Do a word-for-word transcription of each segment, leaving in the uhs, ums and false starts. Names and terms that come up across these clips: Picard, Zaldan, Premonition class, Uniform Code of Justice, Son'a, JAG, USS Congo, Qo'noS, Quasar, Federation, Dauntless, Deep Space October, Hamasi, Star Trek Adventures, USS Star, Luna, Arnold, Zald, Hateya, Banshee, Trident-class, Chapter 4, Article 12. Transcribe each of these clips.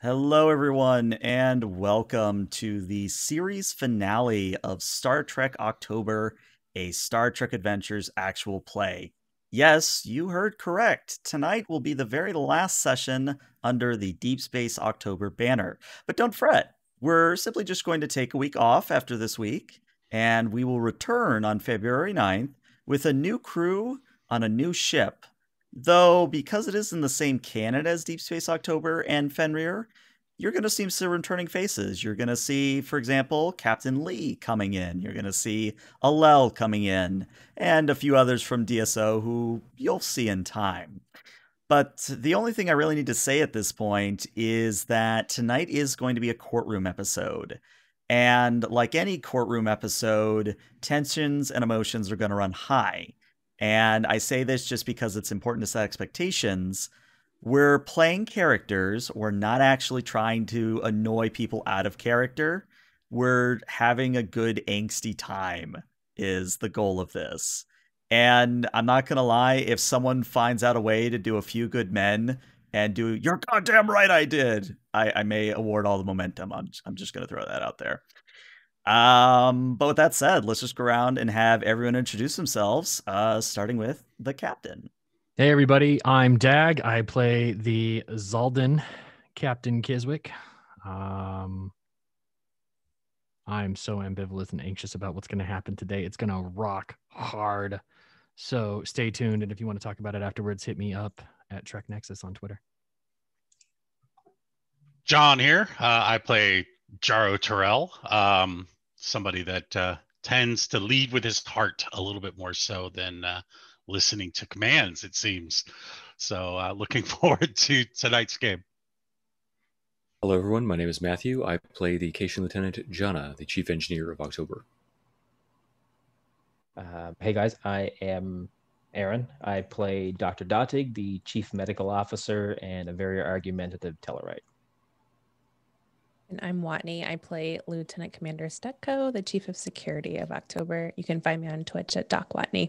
Hello, everyone, and welcome to the series finale of Star Trek October, a Star Trek Adventures actual play. Yes, you heard correct. Tonight will be the very last session under the Deep Space October banner. But don't fret. We're simply just going to take a week off after this week, and we will return on February ninth with a new crew on a new ship. Though, because it is in the same canon as Deep Space October and Fenrir, you're going to see some returning faces. You're going to see, for example, Captain Lee coming in. You're going to see Alel coming in, and a few others from D S O who you'll see in time. But the only thing I really need to say at this point is that tonight is going to be a courtroom episode. And like any courtroom episode, tensions and emotions are going to run high. And I say this just because it's important to set expectations. We're playing characters. We're not actually trying to annoy people out of character. We're having a good angsty time is the goal of this. And I'm not going to lie, if someone finds out a way to do a few good men and do, "You're goddamn right I did," I, I may award all the momentum. I'm, I'm just going to throw that out there. Um, but with that said, let's just go around and have everyone introduce themselves, uh, starting with the captain. Hey, everybody. I'm Dag. I play the Zaldan, Captain Kizwick. Um, I'm so ambivalent and anxious about what's going to happen today. It's going to rock hard. So stay tuned. And if you want to talk about it afterwards, hit me up at Trek Nexus on Twitter. John here. Uh, I play Jaro Terrell. Um, somebody that uh, tends to lead with his heart a little bit more so than uh, listening to commands, it seems. So uh, looking forward to tonight's game. Hello, everyone. My name is Matthew. I play the Cation Lieutenant Jana, the Chief Engineer of October. Uh, hey, guys. I am Aaron. I play Doctor Dottig, the Chief Medical Officer and a very argumentative Tellarite. And I'm Watney. I play Lieutenant Commander Stetko, the Chief of Security of October. You can find me on Twitch at Doc Watney.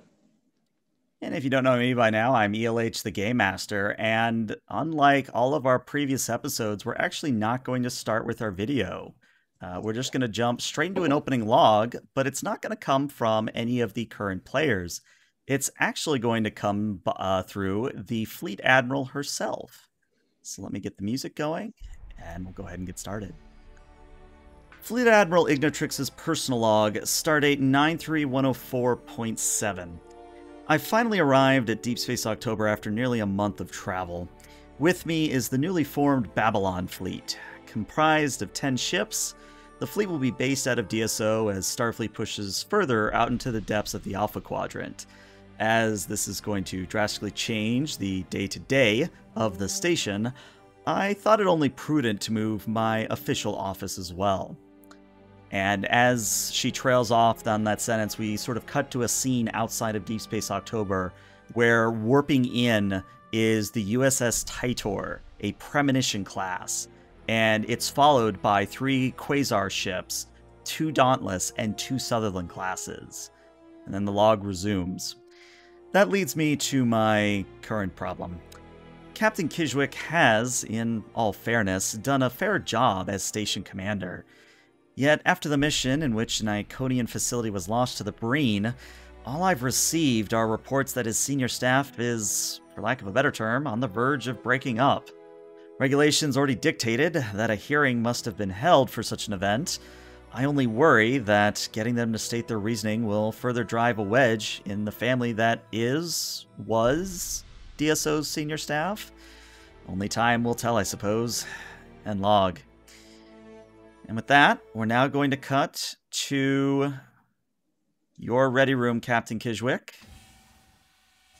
And if you don't know me by now, I'm E L H the Game Master. And unlike all of our previous episodes, we're actually not going to start with our video. Uh, we're just going to jump straight into an opening log, but it's not going to come from any of the current players. It's actually going to come uh, through the Fleet Admiral herself. So let me get the music going, and we'll go ahead and get started. Fleet Admiral Ignatrix's personal log, Stardate nine three one oh four point seven. I finally arrived at Deep Space October after nearly a month of travel. With me is the newly formed Babylon Fleet. Comprised of ten ships, the fleet will be based out of D S O as Starfleet pushes further out into the depths of the Alpha Quadrant, as this is going to drastically change the day-to-day of the station. I thought it only prudent to move my official office as well. And as she trails off on that sentence, we sort of cut to a scene outside of Deep Space October where warping in is the U S S Titor, a premonition class, and it's followed by three Quasar ships, two Dauntless, and two Sutherland classes. And then the log resumes. That leads me to my current problem. Captain Kizwick has, in all fairness, done a fair job as station commander. Yet, after the mission in which an Iconian facility was lost to the Breen, all I've received are reports that his senior staff is, for lack of a better term, on the verge of breaking up. Regulations already dictated that a hearing must have been held for such an event. I only worry that getting them to state their reasoning will further drive a wedge in the family that is, was, D S O's senior staff? Only time will tell, I suppose. And log. And with that, we're now going to cut to your ready room, Captain Kizwick.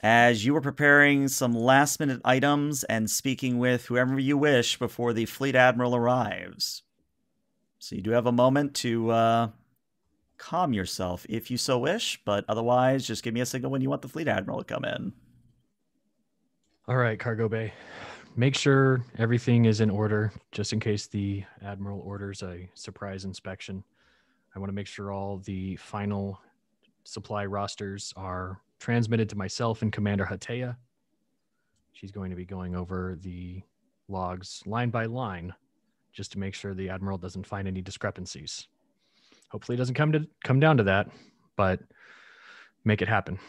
As you were preparing some last-minute items and speaking with whoever you wish before the Fleet Admiral arrives. So you do have a moment to uh, calm yourself if you so wish, but otherwise, just give me a signal when you want the Fleet Admiral to come in. All right, cargo bay. Make sure everything is in order, just in case the Admiral orders a surprise inspection. I want to make sure all the final supply rosters are transmitted to myself and Commander Hateya. She's going to be going over the logs line by line just to make sure the Admiral doesn't find any discrepancies. Hopefully it doesn't come to come down to that, but make it happen.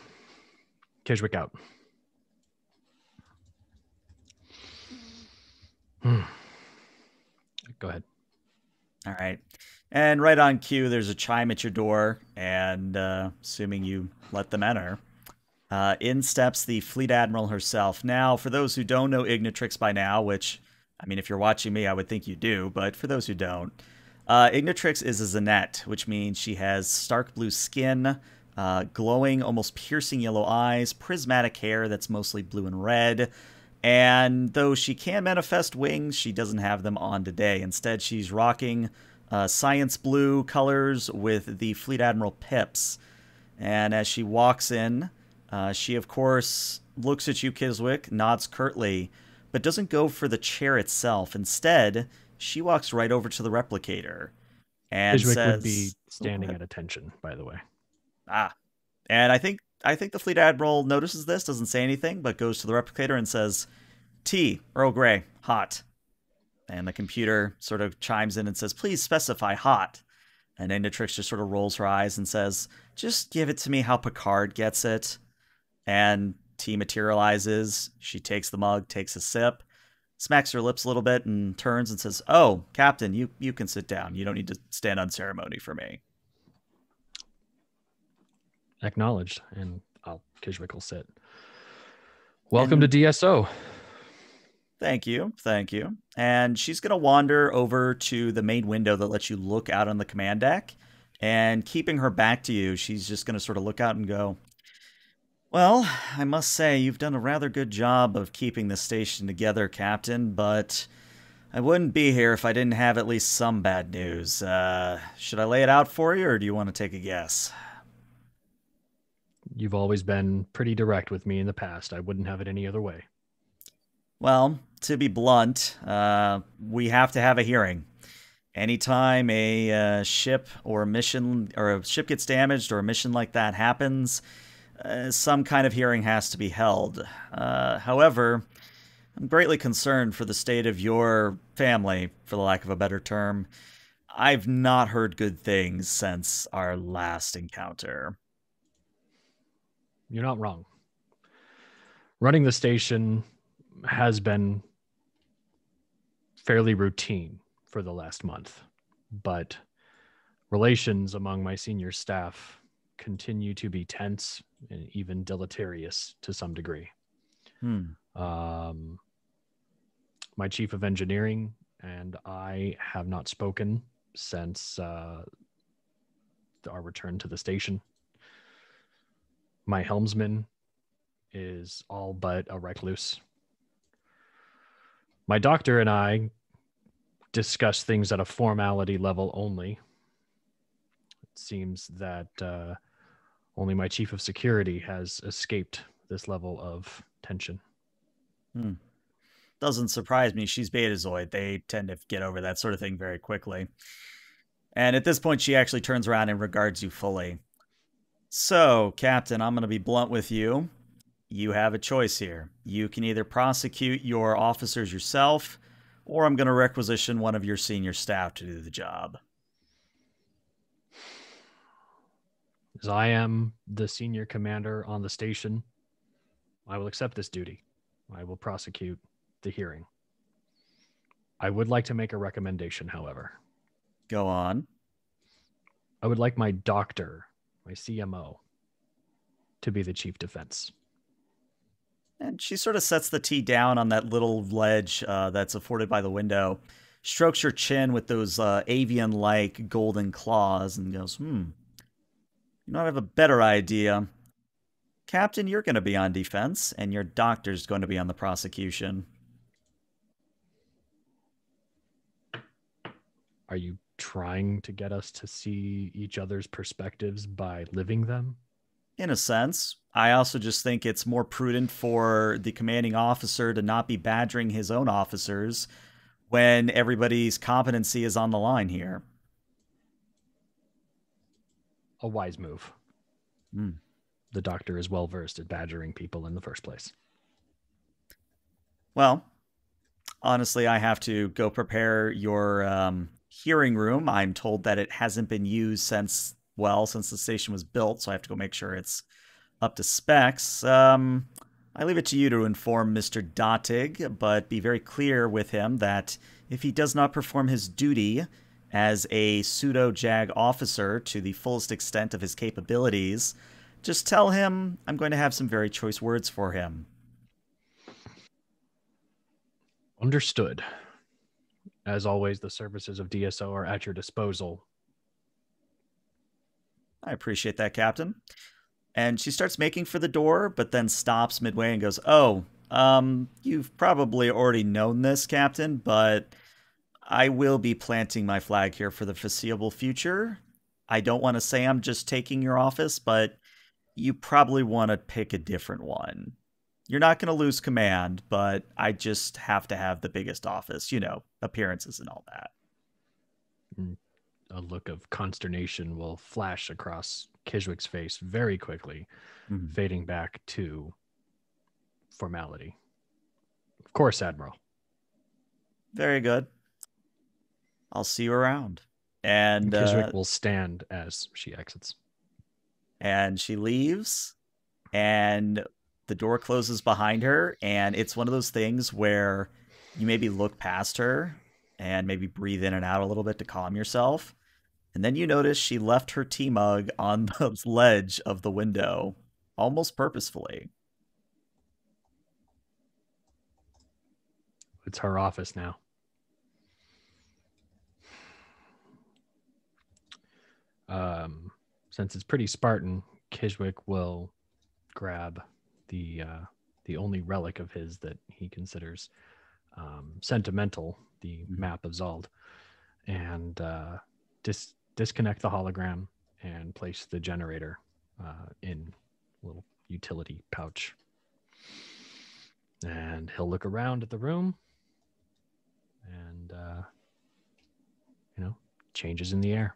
Kizwick out. Hmm. Go ahead. All right. And right on cue, there's a chime at your door, and uh, assuming you let them enter, uh, in steps the Fleet Admiral herself. Now, for those who don't know Ignatrix by now, which, I mean, if you're watching me, I would think you do, but for those who don't, uh, Ignatrix is a Zanette, which means she has stark blue skin, uh, glowing, almost piercing yellow eyes, prismatic hair that's mostly blue and red. And though she can manifest wings, she doesn't have them on today. Instead, she's rocking uh, science blue colors with the Fleet Admiral pips. And as she walks in, uh, she, of course, looks at you, Kizwick, nods curtly, but doesn't go for the chair itself. Instead, she walks right over to the replicator and Kizwick says... would be standing at attention, by the way. Ah. And I think... I think the Fleet Admiral notices this, doesn't say anything, but goes to the replicator and says, "Tea, Earl Grey, hot." And the computer sort of chimes in and says, "Please specify hot." And Ignatrix just sort of rolls her eyes and says, "Just give it to me how Picard gets it." And tea materializes. She takes the mug, takes a sip, smacks her lips a little bit, and turns and says, "Oh, Captain, you, you can sit down. You don't need to stand on ceremony for me." Acknowledged, and I'll Kizwick will sit. Welcome and, to D S O. Thank you, thank you. And she's going to wander over to the main window that lets you look out on the command deck. And keeping her back to you, she's just going to sort of look out and go, "Well, I must say you've done a rather good job of keeping the station together, Captain, but I wouldn't be here if I didn't have at least some bad news. Uh, should I lay it out for you, or do you want to take a guess?" "You've always been pretty direct with me in the past. I wouldn't have it any other way." "Well, to be blunt, uh, we have to have a hearing. Anytime a uh, ship or a mission or a ship gets damaged or a mission like that happens, uh, some kind of hearing has to be held. Uh, however, I'm greatly concerned for the state of your family, for the lack of a better term. I've not heard good things since our last encounter." "You're not wrong. Running the station has been fairly routine for the last month, but relations among my senior staff continue to be tense and even deleterious to some degree. Hmm. Um, my chief of engineering and I have not spoken since uh, our return to the station. My helmsman is all but a recluse. My doctor and I discuss things at a formality level only. It seems that uh, only my chief of security has escaped this level of tension." Hmm. "Doesn't surprise me. She's Betazoid. They tend to get over that sort of thing very quickly." And at this point, she actually turns around and regards you fully. "So, Captain, I'm going to be blunt with you. You have a choice here. You can either prosecute your officers yourself, or I'm going to requisition one of your senior staff to do the job." "As I am the senior commander on the station, I will accept this duty. I will prosecute the hearing. I would like to make a recommendation, however." "Go on." "I would like my doctor, my C M O, to be the chief defense." And she sort of sets the tea down on that little ledge uh, that's afforded by the window, strokes her chin with those uh, avian-like golden claws, and goes, hmm, "You know, I have a better idea. Captain, you're going to be on defense, and your doctor's going to be on the prosecution." "Are you trying to get us to see each other's perspectives by living them?" "In a sense. I also just think it's more prudent for the commanding officer to not be badgering his own officers when everybody's competency is on the line here." "A wise move." Mm. "The doctor is well versed at badgering people in the first place." "Well, honestly, I have to go prepare your um, hearing room. I'm told that it hasn't been used since, well, since the station was built, so I have to go make sure it's up to specs. Um, I leave it to you to inform Mister Dottig, but be very clear with him that if he does not perform his duty as a pseudo-JAG officer to the fullest extent of his capabilities, just tell him I'm going to have some very choice words for him. Understood. As always, the services of D S O are at your disposal. I appreciate that, Captain. And she starts making for the door, but then stops midway and goes, oh, um, you've probably already known this, Captain, but I will be planting my flag here for the foreseeable future. I don't want to say I'm just taking your office, but you probably want to pick a different one. You're not going to lose command, but I just have to have the biggest office, you know, appearances and all that. A look of consternation will flash across Kizwick's face very quickly, mm-hmm. fading back to formality. Of course, Admiral. Very good. I'll see you around. And Kizwick uh, will stand as she exits. And she leaves, and the door closes behind her, and it's one of those things where you maybe look past her and maybe breathe in and out a little bit to calm yourself, and then you notice she left her tea mug on the ledge of the window, almost purposefully. It's her office now. Um... Since it's pretty Spartan, Kizwick will grab the uh, the only relic of his that he considers um, sentimental, the map of Zald, and uh, dis disconnect the hologram and place the generator uh, in a little utility pouch. And he'll look around at the room and, uh, you know, changes in the air.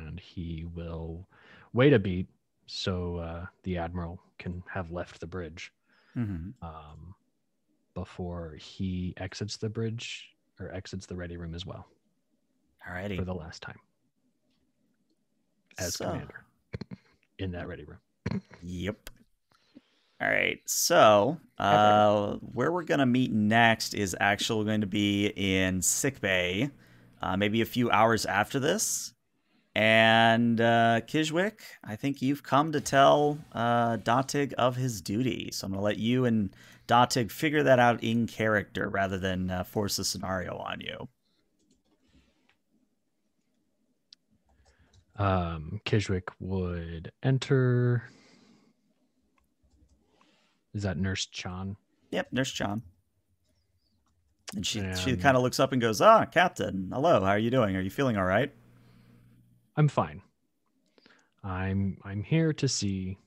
And he will wait a beat so uh, the Admiral can have left the bridge mm-hmm. um, before he exits the bridge or exits the ready room as well. Alrighty. For the last time. As so. Commander in that ready room. Yep. All right. So uh, where we're going to meet next is actually going to be in sickbay, uh, maybe a few hours after this. And uh, Kizwick, I think you've come to tell uh, Dottig of his duty. So I'm going to let you and Dottig figure that out in character rather than uh, force a scenario on you. Um, Kizwick would enter. Is that Nurse Chan? Yep, Nurse Chan. And she, and... she kind of looks up and goes, ah, Captain, hello, how are you doing? Are you feeling all right? I'm fine. I'm I'm here to see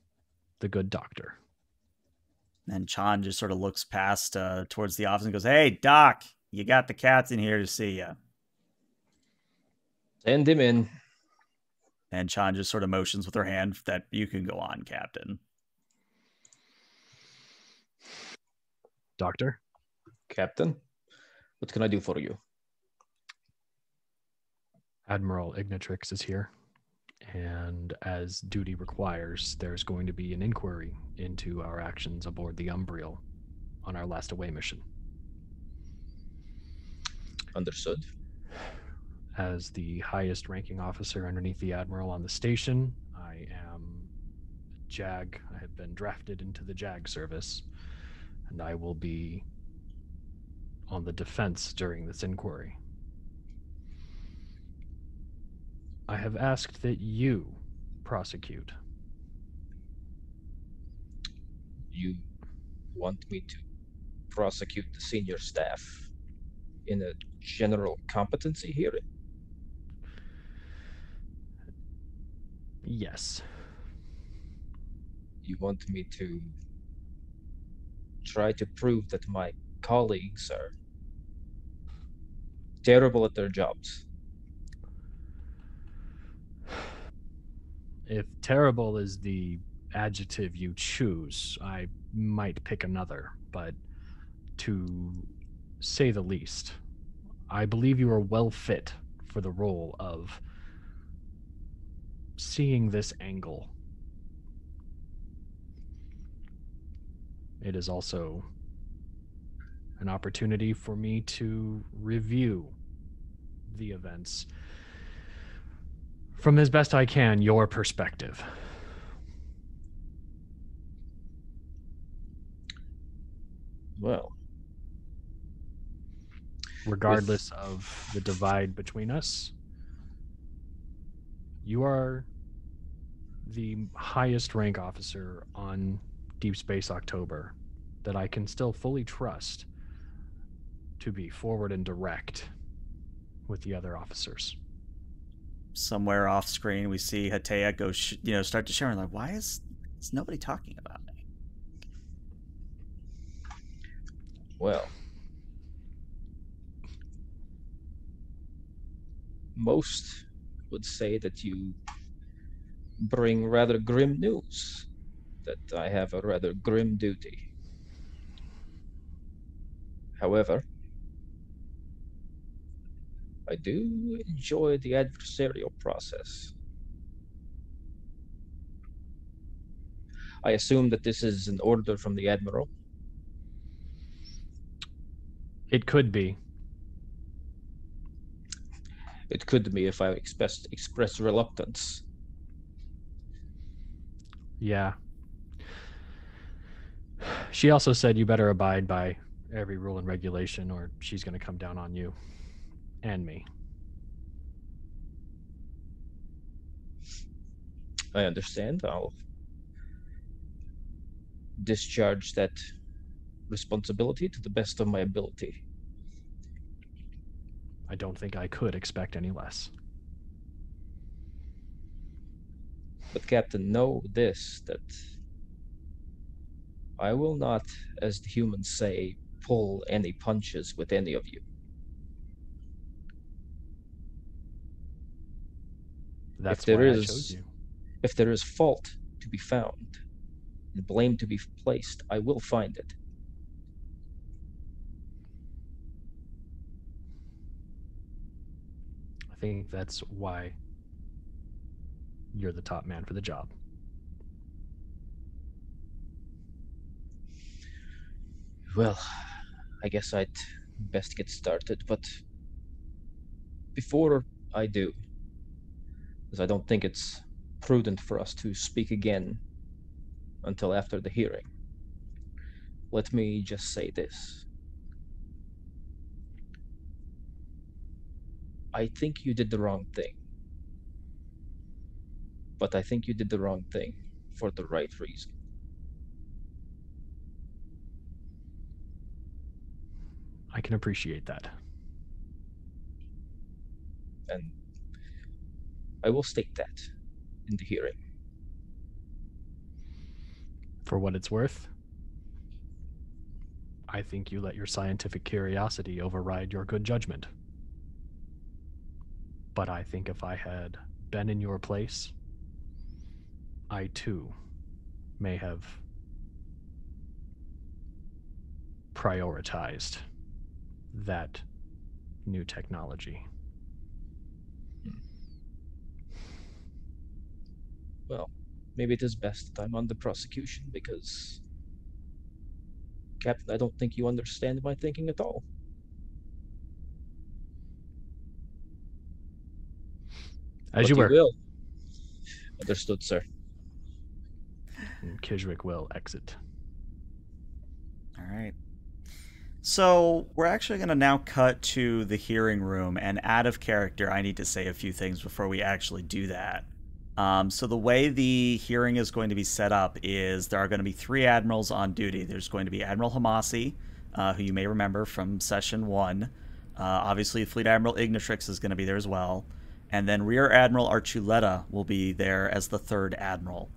the good doctor. And Chan just sort of looks past uh, towards the office and goes, hey, Doc, you got the captain here to see you. Send him in. And Chan just sort of motions with her hand that you can go on, Captain. Doctor? Captain, what can I do for you? Admiral Ignatrix is here, and as duty requires, there's going to be an inquiry into our actions aboard the Umbriel on our last away mission. Understood. As the highest ranking officer underneath the Admiral on the station, I am JAG. I have been drafted into the JAG service, and I will be on the defense during this inquiry. I have asked that you prosecute. You want me to prosecute the senior staff in a general competency hearing? Yes. You want me to try to prove that my colleagues are terrible at their jobs? If terrible is the adjective you choose, I might pick another, but to say the least. I believe you are well fit for the role of seeing this angle. It is also an opportunity for me to review the events from, as best I can, your perspective. Well, regardless with... of the divide between us, you are the highest rank officer on Deep Space October that I can still fully trust to be forward and direct with the other officers. Somewhere off screen, we see Hateya go, sh you know, start to share. And like, why is, is nobody talking about me? Well, most would say that you bring rather grim news, that I have a rather grim duty. However, I do enjoy the adversarial process. I assume that this is an order from the Admiral. It could be. It could be if I express, express reluctance. Yeah. She also said you better abide by every rule and regulation or she's going to come down on you. And me. I understand. I'll discharge that responsibility to the best of my ability. I don't think I could expect any less. But Captain, know this, that I will not, as the humans say, pull any punches with any of you. That's why I chose you. If there is fault to be found and blame to be placed, I will find it. I think that's why you're the top man for the job. Well, I guess I'd best get started, but before I do, as I don't think it's prudent for us to speak again until after the hearing, let me just say this. I think you did the wrong thing, but I think you did the wrong thing for the right reason. I can appreciate that. And I will state that in the hearing. For what it's worth, I think you let your scientific curiosity override your good judgment. But I think if I had been in your place, I too may have prioritized that new technology. Well, maybe it is best that I'm on the prosecution because, Captain, I don't think you understand my thinking at all. As but you were. You will. Understood, sir. And Kizwick will exit. All right. So we're actually going to now cut to the hearing room, and out of character, I need to say a few things before we actually do that. Um, so the way the hearing is going to be set up is there are going to be three admirals on duty. There's going to be Admiral Hamasi, uh, who you may remember from Session one. Uh, obviously, Fleet Admiral Ignatrix is going to be there as well. And then Rear Admiral Archuleta will be there as the third admiral.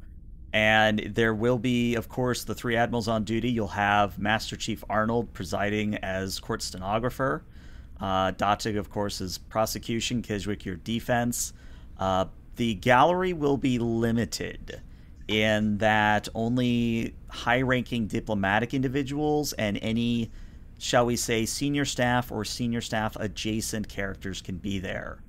And there will be, of course, the three admirals on duty. You'll have Master Chief Arnold presiding as court stenographer. Uh, Dottig, of course, is prosecution. Kizwick, your defense. Uh, The gallery will be limited in that only high-ranking diplomatic individuals and any shall we say, senior staff or senior staff adjacent characters can be there.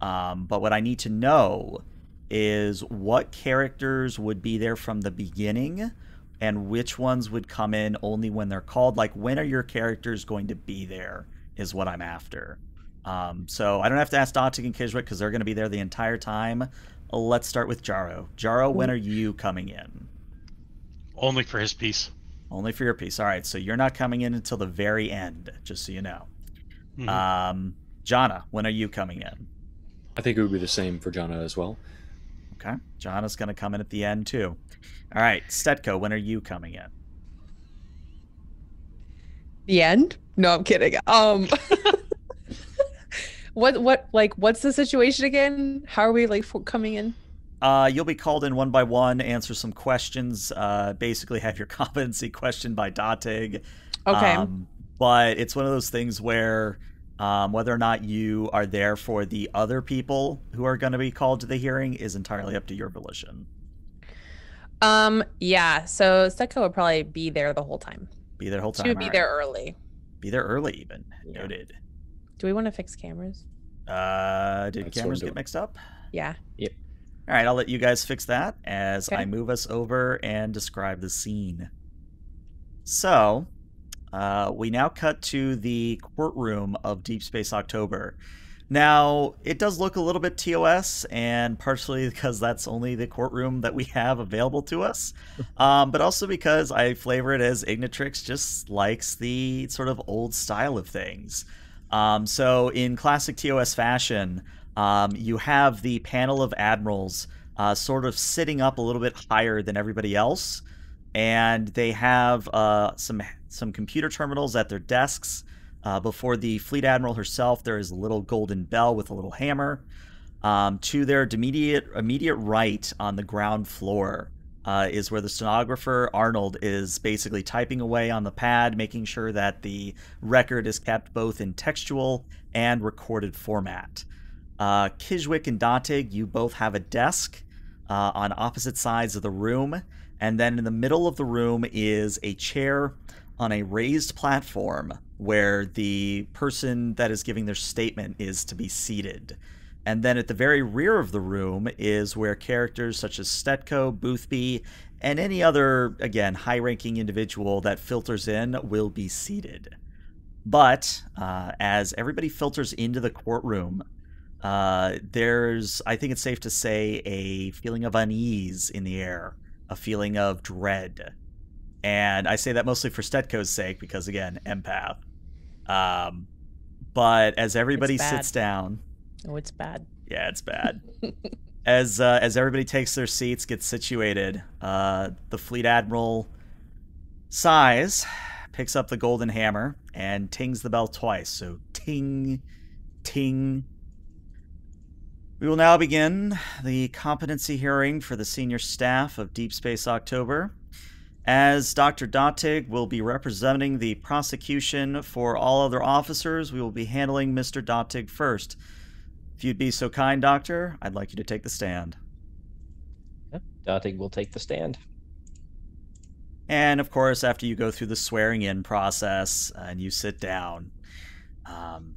Um, but what I need to know is what characters would be there from the beginning and which ones would come in only when they're called. Like, when are your characters going to be there is what I'm after. Um, so I don't have to ask Dottig and Kizwick because they're going to be there the entire time. Let's start with Jaro. Jaro, when are you coming in? Only for his piece. Only for your piece. All right, so you're not coming in until the very end, just so you know. Mm-hmm. um, Jana, when are you coming in? I think it would be the same for Jana as well. Okay. Jana's going to come in at the end, too. All right. Stetko, when are you coming in? The end? No, I'm kidding. Um, what, what, like, what's the situation again? How are we, like, for coming in? Uh, you'll be called in one by one, answer some questions, uh, basically have your competency questioned by Dottig. Okay. Um, but it's one of those things where um, whether or not you are there for the other people who are going to be called to the hearing is entirely up to your volition. Um, yeah, so Stetko would probably be there the whole time. Be there the whole time. She would be there early. Be there early, even. Yeah. Noted. Do we want to fix cameras? Uh, did cameras get mixed up? Yeah. Yep. All right, I'll let you guys fix that as okay. I move us over and describe the scene. So, uh, we now cut to the courtroom of Deep Space October. Now, it does look a little bit T O S, and partially because that's only the courtroom that we have available to us, um, but also because I flavor it as Ignatrix just likes the sort of old style of things. Um, so, in classic T O S fashion, Um, you have the panel of admirals uh, sort of sitting up a little bit higher than everybody else, and they have uh, some some computer terminals at their desks. Uh, before the fleet admiral herself, there is a little golden bell with a little hammer. Um, to their immediate immediate right on the ground floor uh, is where the stenographer Arnold is basically typing away on the pad, making sure that the record is kept both in textual and recorded format. Uh, Kizwick and Dottig, you both have a desk uh, on opposite sides of the room, and then in the middle of the room is a chair on a raised platform where the person that is giving their statement is to be seated. And then at the very rear of the room is where characters such as Stetko, Boothby, and any other, again, high-ranking individual that filters in will be seated. But uh, as everybody filters into the courtroom, Uh, there's, I think it's safe to say, a feeling of unease in the air, a feeling of dread. And I say that mostly for Stetko's sake because, again, empath. Um, but as everybody sits down... Oh, it's bad. Yeah, it's bad. as, uh, as everybody takes their seats, gets situated, uh, the fleet admiral sighs, picks up the golden hammer, and tings the bell twice. So ting, ting... We will now begin the competency hearing for the senior staff of Deep Space October, as Doctor Dottig will be representing the prosecution for all other officers. We will be handling Mister Dottig first. If you'd be so kind, Doctor, I'd like you to take the stand. Yep. Dottig will take the stand. And of course, after you go through the swearing-in process and you sit down, um,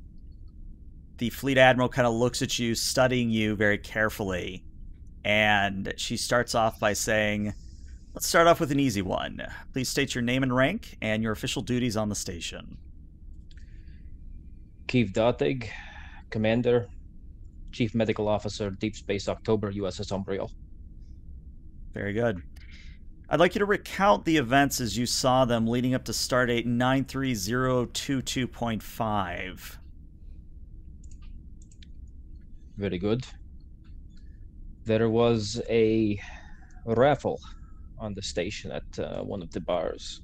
the fleet admiral kind of looks at you, studying you very carefully, and she starts off by saying, let's start off with an easy one. Please state your name and rank and your official duties on the station. Keith Dottig, Commander, Chief Medical Officer, Deep Space October, U S S Umbriel. Very good. I'd like you to recount the events as you saw them leading up to Stardate nine three zero two two point five. Very good. There was a raffle on the station at uh, one of the bars.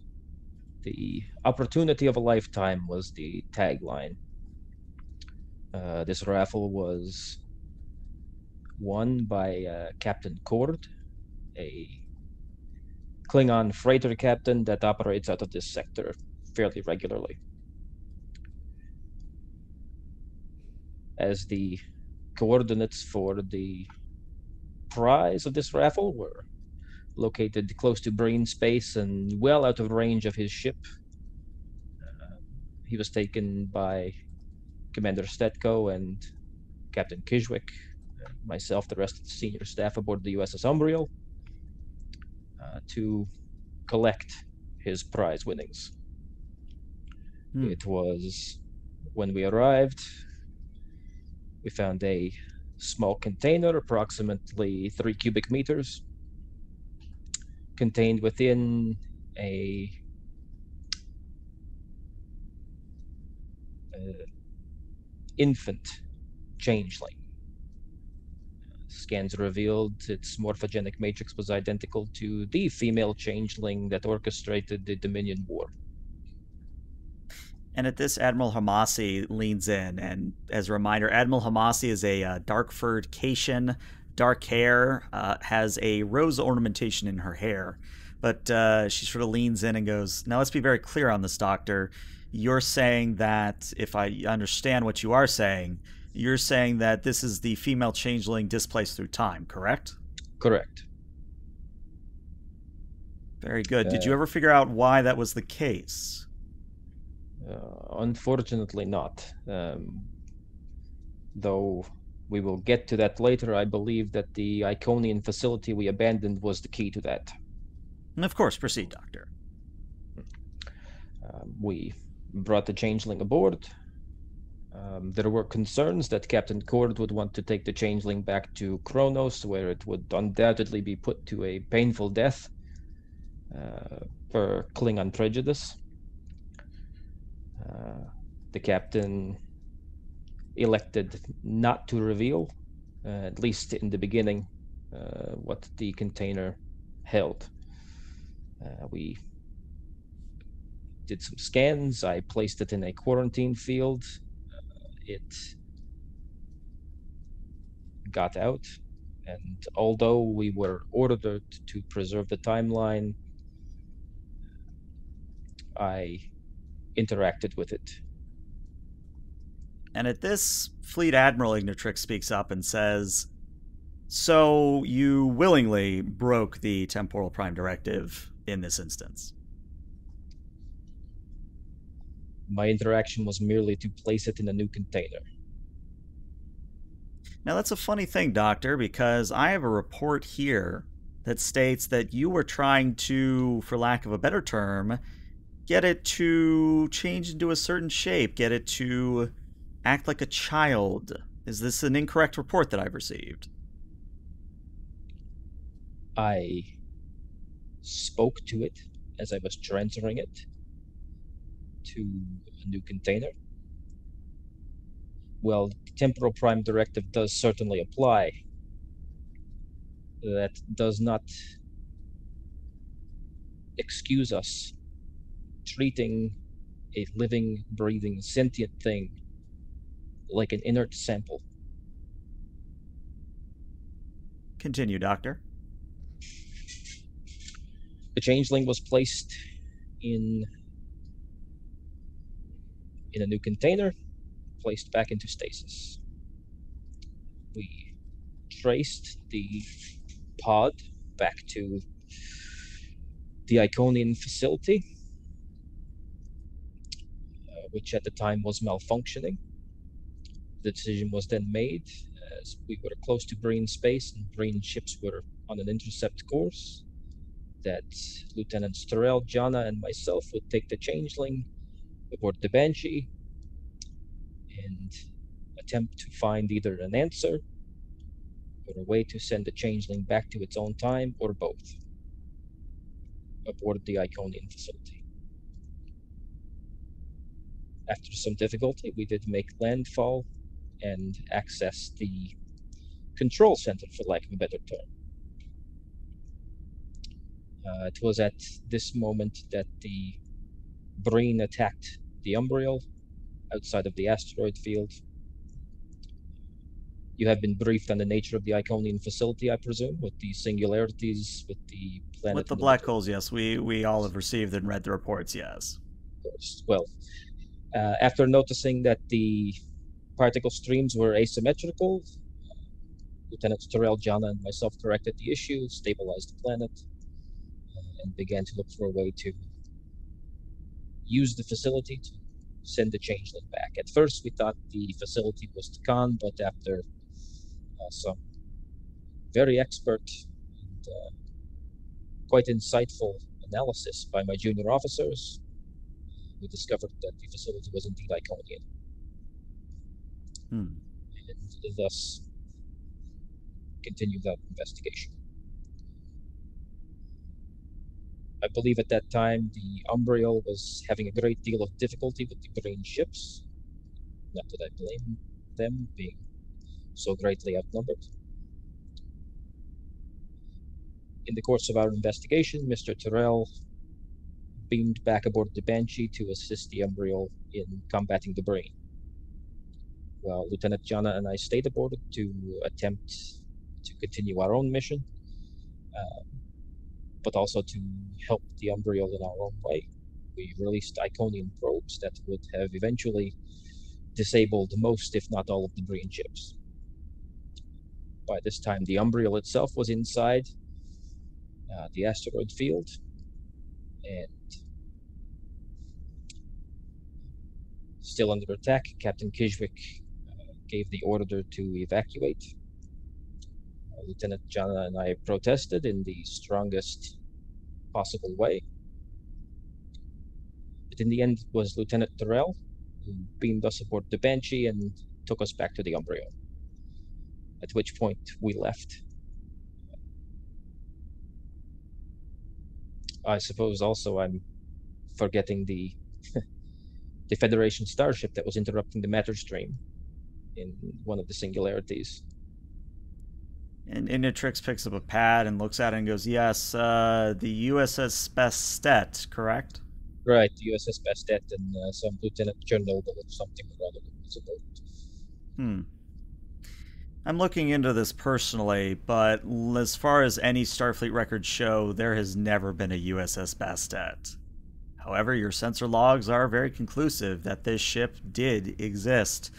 The opportunity of a lifetime was the tagline. Uh, this raffle was won by uh, Captain Cord, a Klingon freighter captain that operates out of this sector fairly regularly. As the coordinates for the prize of this raffle were located close to Breen space and well out of range of his ship, Uh, he was taken by Commander Stetko and Captain Kizwick, myself, the rest of the senior staff aboard the U S S Umbriel, uh, to collect his prize winnings. Hmm. It was, when we arrived, we found a small container, approximately three cubic meters, contained within a, a infant changeling. Scans revealed its morphogenic matrix was identical to the female changeling that orchestrated the Dominion War. And at this, Admiral Hamasi leans in, and as a reminder, Admiral Hamasi is a uh, dark-furred Katian, dark hair, uh, has a rose ornamentation in her hair, but uh, she sort of leans in and goes, now let's be very clear on this, Doctor. You're saying that, if I understand what you are saying, you're saying that this is the female changeling displaced through time, correct? Correct. Very good. Uh, Did you ever figure out why that was the case? Uh, unfortunately not. Um, though we will get to that later, I believe that the Iconian facility we abandoned was the key to that. And of course, proceed, Doctor. Uh, we brought the changeling aboard. Um, there were concerns that Captain Cord would want to take the changeling back to Qo'noS, where it would undoubtedly be put to a painful death uh, per Klingon prejudice. Uh, the captain elected not to reveal, uh, at least in the beginning, uh, what the container held. Uh, we did some scans. I placed it in a quarantine field. It got out, and although we were ordered to preserve the timeline, I interacted with it. And at this, Fleet Admiral Ignatrix speaks up and says, so you willingly broke the temporal prime directive in this instance? My interaction was merely to place it in a new container. Now, that's a funny thing, Doctor, because I have a report here that states that you were trying to, for lack of a better term, get it to change into a certain shape, get it to act like a child. Is this an incorrect report that I've received? I spoke to it as I was transferring it to a new container. Well, the temporal prime directive does certainly apply. That does not excuse us treating a living, breathing, sentient thing like an inert sample. Continue, Doctor. The changeling was placed in in a new container, placed back into stasis. We traced the pod back to the Iconian facility, uh, which at the time was malfunctioning. The decision was then made, as we were close to Breen space and Breen ships were on an intercept course, that Lieutenants Terrell, Jana, and myself would take the changeling aboard the Banshee and attempt to find either an answer or a way to send the changeling back to its own time, or both, aboard the Iconian facility. After some difficulty, we did make landfall and access the control center, for lack of a better term. Uh, it was at this moment that the Breen attacked the Umbriel outside of the asteroid field. You have been briefed on the nature of the Iconian facility, I presume, with the singularities, with the planet... With the black holes, yes. We, we all have received and read the reports, yes. Well, uh, after noticing that the particle streams were asymmetrical, Lieutenants Terrell, Jana, and myself corrected the issue, stabilized the planet, and began to look for a way to use the facility to send the changeling back. At first, we thought the facility was Takan, but after uh, some very expert and uh, quite insightful analysis by my junior officers, we discovered that the facility was indeed Iconian. Hmm. And thus continued that investigation. I believe at that time the Umbriel was having a great deal of difficulty with the Breen ships. Not that I blame them, being so greatly outnumbered. In the course of our investigation, Mister Terrell beamed back aboard the Banshee to assist the Umbriel in combating the Breen, while Lieutenant Jana and I stayed aboard to attempt to continue our own mission, uh, but also to help the Umbriel in our own way. We released Iconian probes that would have eventually disabled most, if not all, of the Breen ships. By this time, the Umbriel itself was inside uh, the asteroid field, and still under attack, Captain Kizwick uh, gave the order to evacuate. Lieutenant Jana and I protested in the strongest possible way. But in the end, it was Lieutenant Terrell who beamed us aboard the Banshee and took us back to the Umbriel, at which point we left. I suppose also I'm forgetting the, the Federation starship that was interrupting the matter stream in one of the singularities. And Ignatrix picks up a pad and looks at it and goes, yes, uh, the U S S Bastet, correct? Right, the U S S Bastet and uh, some Lieutenant Colonel or something or other. Hmm. I'm looking into this personally, but as far as any Starfleet records show, there has never been a U S S Bastet. However, your sensor logs are very conclusive that this ship did exist.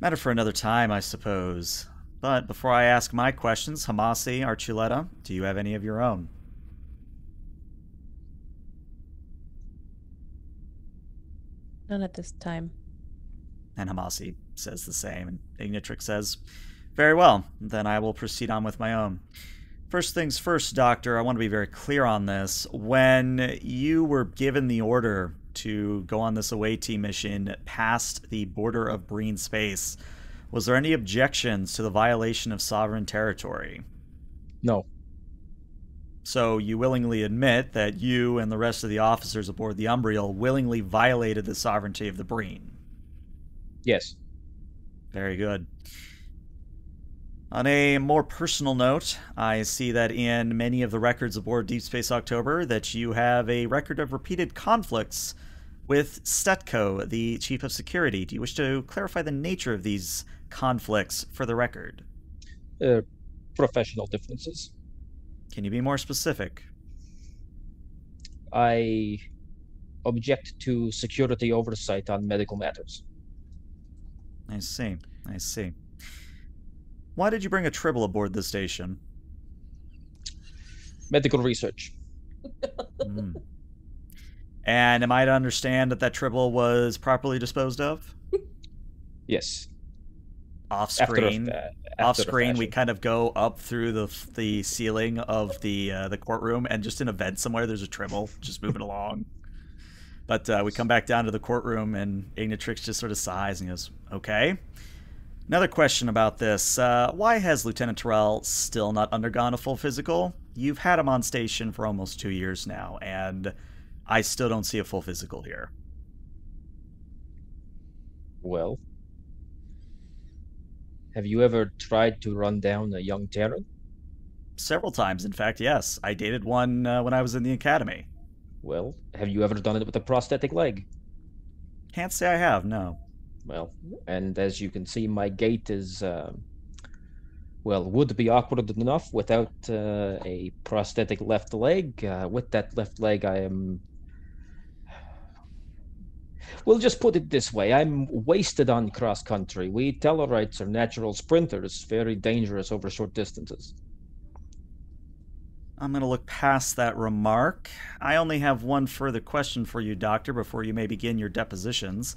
Matter for another time, I suppose. But before I ask my questions, Hamasi, Archuleta, do you have any of your own? None at this time. And Hamasi says the same, and Ignatrix says, very well, then I will proceed on with my own. First things first, Doctor, I want to be very clear on this. When you were given the order to go on this away team mission past the border of Breen space, was there any objections to the violation of sovereign territory? No. So you willingly admit that you and the rest of the officers aboard the Umbriel willingly violated the sovereignty of the Breen? Yes. Very good. On a more personal note, I see that in many of the records aboard Deep Space October that you have a record of repeated conflicts with Stetko, the Chief of Security. Do you wish to clarify the nature of these conflicts for the record? Uh, professional differences. Can you be more specific? I object to security oversight on medical matters. I see. I see. Why did you bring a Tribble aboard the station? Medical research. Mm. And am I to understand that that Tribble was properly disposed of? Yes. Off screen, after a, after off screen, we kind of go up through the the ceiling of the uh, the courtroom, and just in a vent somewhere, there's a Tribble just moving along. But uh, we come back down to the courtroom, and Ignatrix just sort of sighs and goes, "Okay." Another question about this: uh, why has Lieutenant Terrell still not undergone a full physical? You've had him on station for almost two years now, and I still don't see a full physical here. Well, have you ever tried to run down a young Terran? Several times, in fact, yes. I dated one uh, when I was in the academy. Well, have you ever done it with a prosthetic leg? Can't say I have, no. Well, and as you can see, my gait is, uh, well, would be awkward enough without uh, a prosthetic left leg. Uh, with that left leg, I am... We'll just put it this way. I'm wasted on cross-country. We Tellarites are natural sprinters, very dangerous over short distances. I'm going to look past that remark. I only have one further question for you, Doctor, before you may begin your depositions.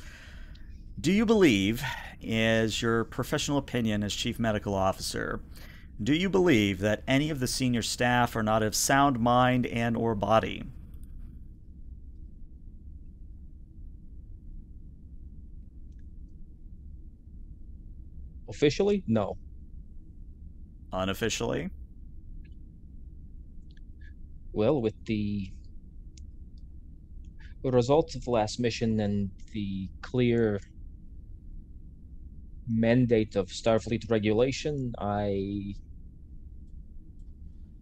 Do you believe, as your professional opinion as Chief Medical Officer, do you believe that any of the senior staff are not of sound mind and or body? Officially, no. Unofficially? Well, with the results of the last mission and the clear mandate of Starfleet regulation, I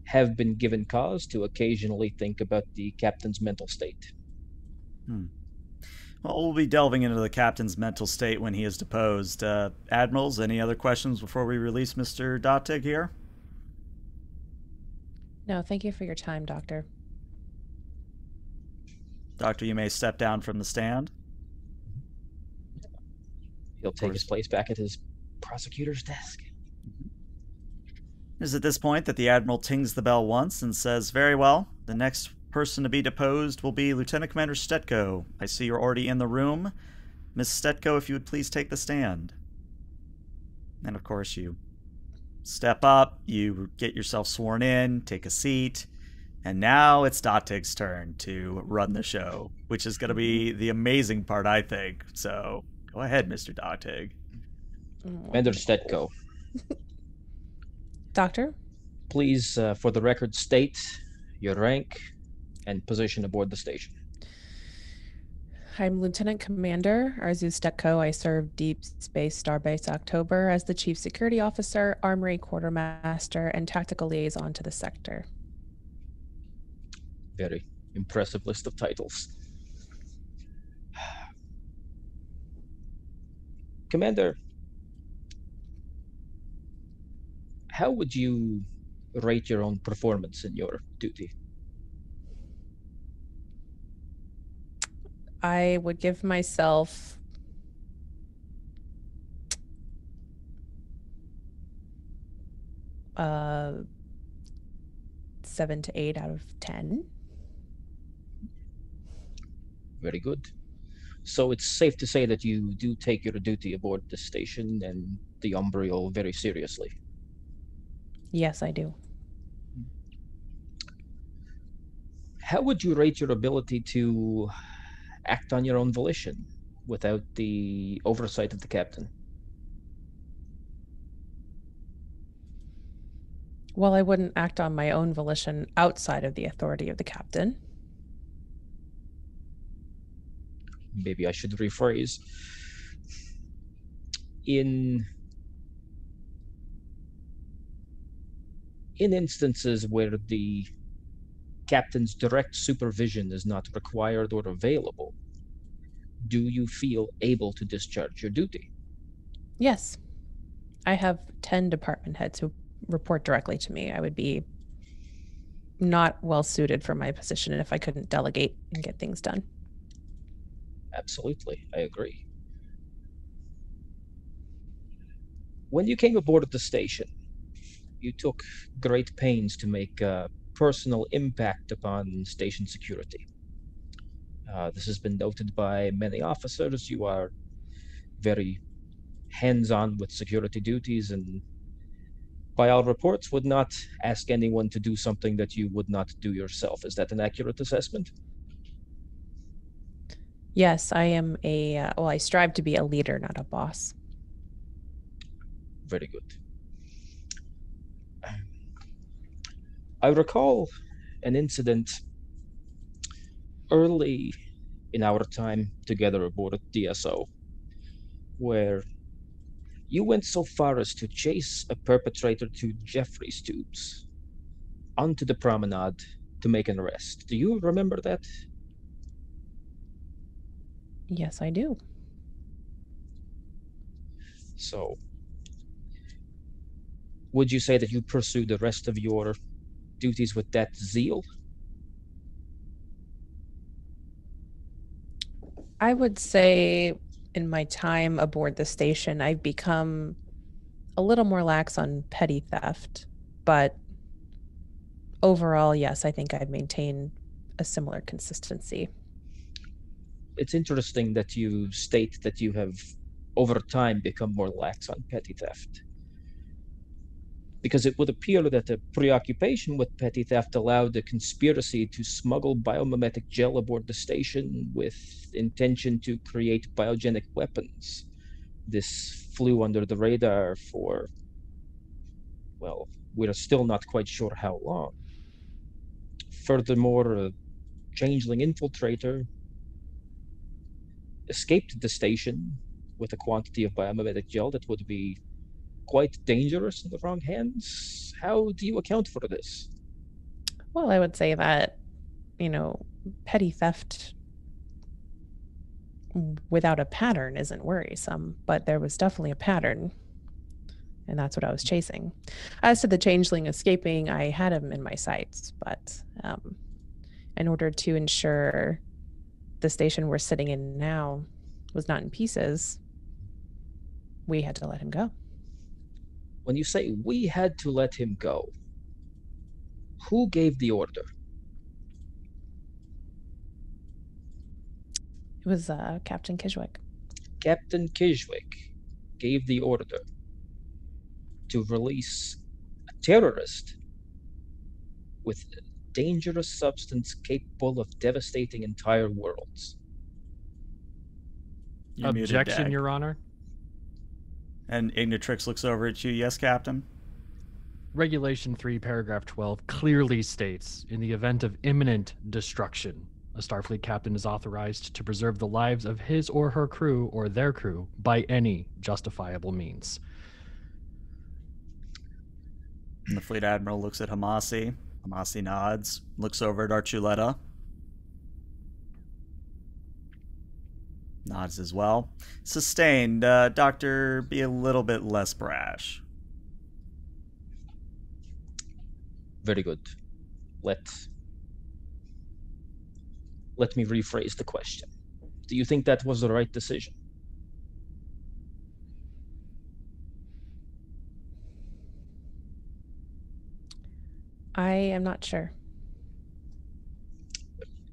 have been given cause to occasionally think about the captain's mental state. Hmm. Well, we'll be delving into the captain's mental state when he is deposed. Uh, Admirals, any other questions before we release Mister Dottig here? No, thank you for your time, Doctor. Doctor, you may step down from the stand. He'll take his place back at his prosecutor's desk. It is at this point that the Admiral tings the bell once and says, "Very well, the next person to be deposed will be Lieutenant Commander Stetko. I see you're already in the room. Miss Stetko, if you would please take the stand." And of course you step up, you get yourself sworn in, take a seat, and now it's Dottig's turn to run the show, which is going to be the amazing part, I think. So go ahead, Mister Dottig. Commander Stetko. Doctor? Please, uh, for the record, state your rank and position aboard the station. I'm Lieutenant Commander Arzu Stetko. I serve Deep Space Starbase October as the Chief Security Officer, Armory Quartermaster, and Tactical Liaison to the Sector. Very impressive list of titles. Commander, how would you rate your own performance in your duty? I would give myself uh, seven to eight out of ten. Very good. So it's safe to say that you do take your duty aboard the station and the Umbriel very seriously. Yes, I do. How would you rate your ability to act on your own volition without the oversight of the captain? Well, I wouldn't act on my own volition outside of the authority of the captain. Maybe I should rephrase. In, in instances where the captain's direct supervision is not required or available, do you feel able to discharge your duty? Yes. I have ten department heads who report directly to me. I would be not well suited for my position if I couldn't delegate and get things done. Absolutely. I agree. When you came aboard at the station, you took great pains to make uh, personal impact upon station security. Uh, this has been noted by many officers. You are very hands-on with security duties and by all reports would not ask anyone to do something that you would not do yourself. Is that an accurate assessment? Yes, I am a, uh, well, I strive to be a leader, not a boss. Very good. I recall an incident early in our time together aboard at D S O where you went so far as to chase a perpetrator to Jeffrey's tubes onto the promenade to make an arrest. Do you remember that? Yes, I do. So, would you say that you pursued the rest of your duties with that zeal? I would say in my time aboard the station, I've become a little more lax on petty theft, but overall, yes, I think I'd maintain a similar consistency. It's interesting that you state that you have, over time, become more lax on petty theft. Because it would appear that a preoccupation with petty theft allowed the conspiracy to smuggle biomimetic gel aboard the station with intention to create biogenic weapons. This flew under the radar for, well, we're still not quite sure how long. Furthermore, a changeling infiltrator escaped the station with a quantity of biomimetic gel that would be quite dangerous in the wrong hands. How do you account for this? Well, I would say that, you know, petty theft without a pattern isn't worrisome, but there was definitely a pattern, and that's what I was chasing. As to the changeling escaping, I had him in my sights, but um, in order to ensure the station we're sitting in now was not in pieces, we had to let him go. When you say we had to let him go, who gave the order? It was uh, Captain Kizwick. Captain Kizwick gave the order to release a terrorist with a dangerous substance capable of devastating entire worlds. You're Objection, Your Honor. And Ignatrix looks over at you. Yes, Captain? Regulation three, paragraph twelve, clearly states, in the event of imminent destruction, a Starfleet captain is authorized to preserve the lives of his or her crew or their crew by any justifiable means. And the Fleet Admiral looks at Hamasi. Hamasi nods, looks over at Archuleta. Nods as well. Sustained. Uh, doctor, be a little bit less brash. Very good. Let, let me rephrase the question. Do you think that was the right decision? I am not sure.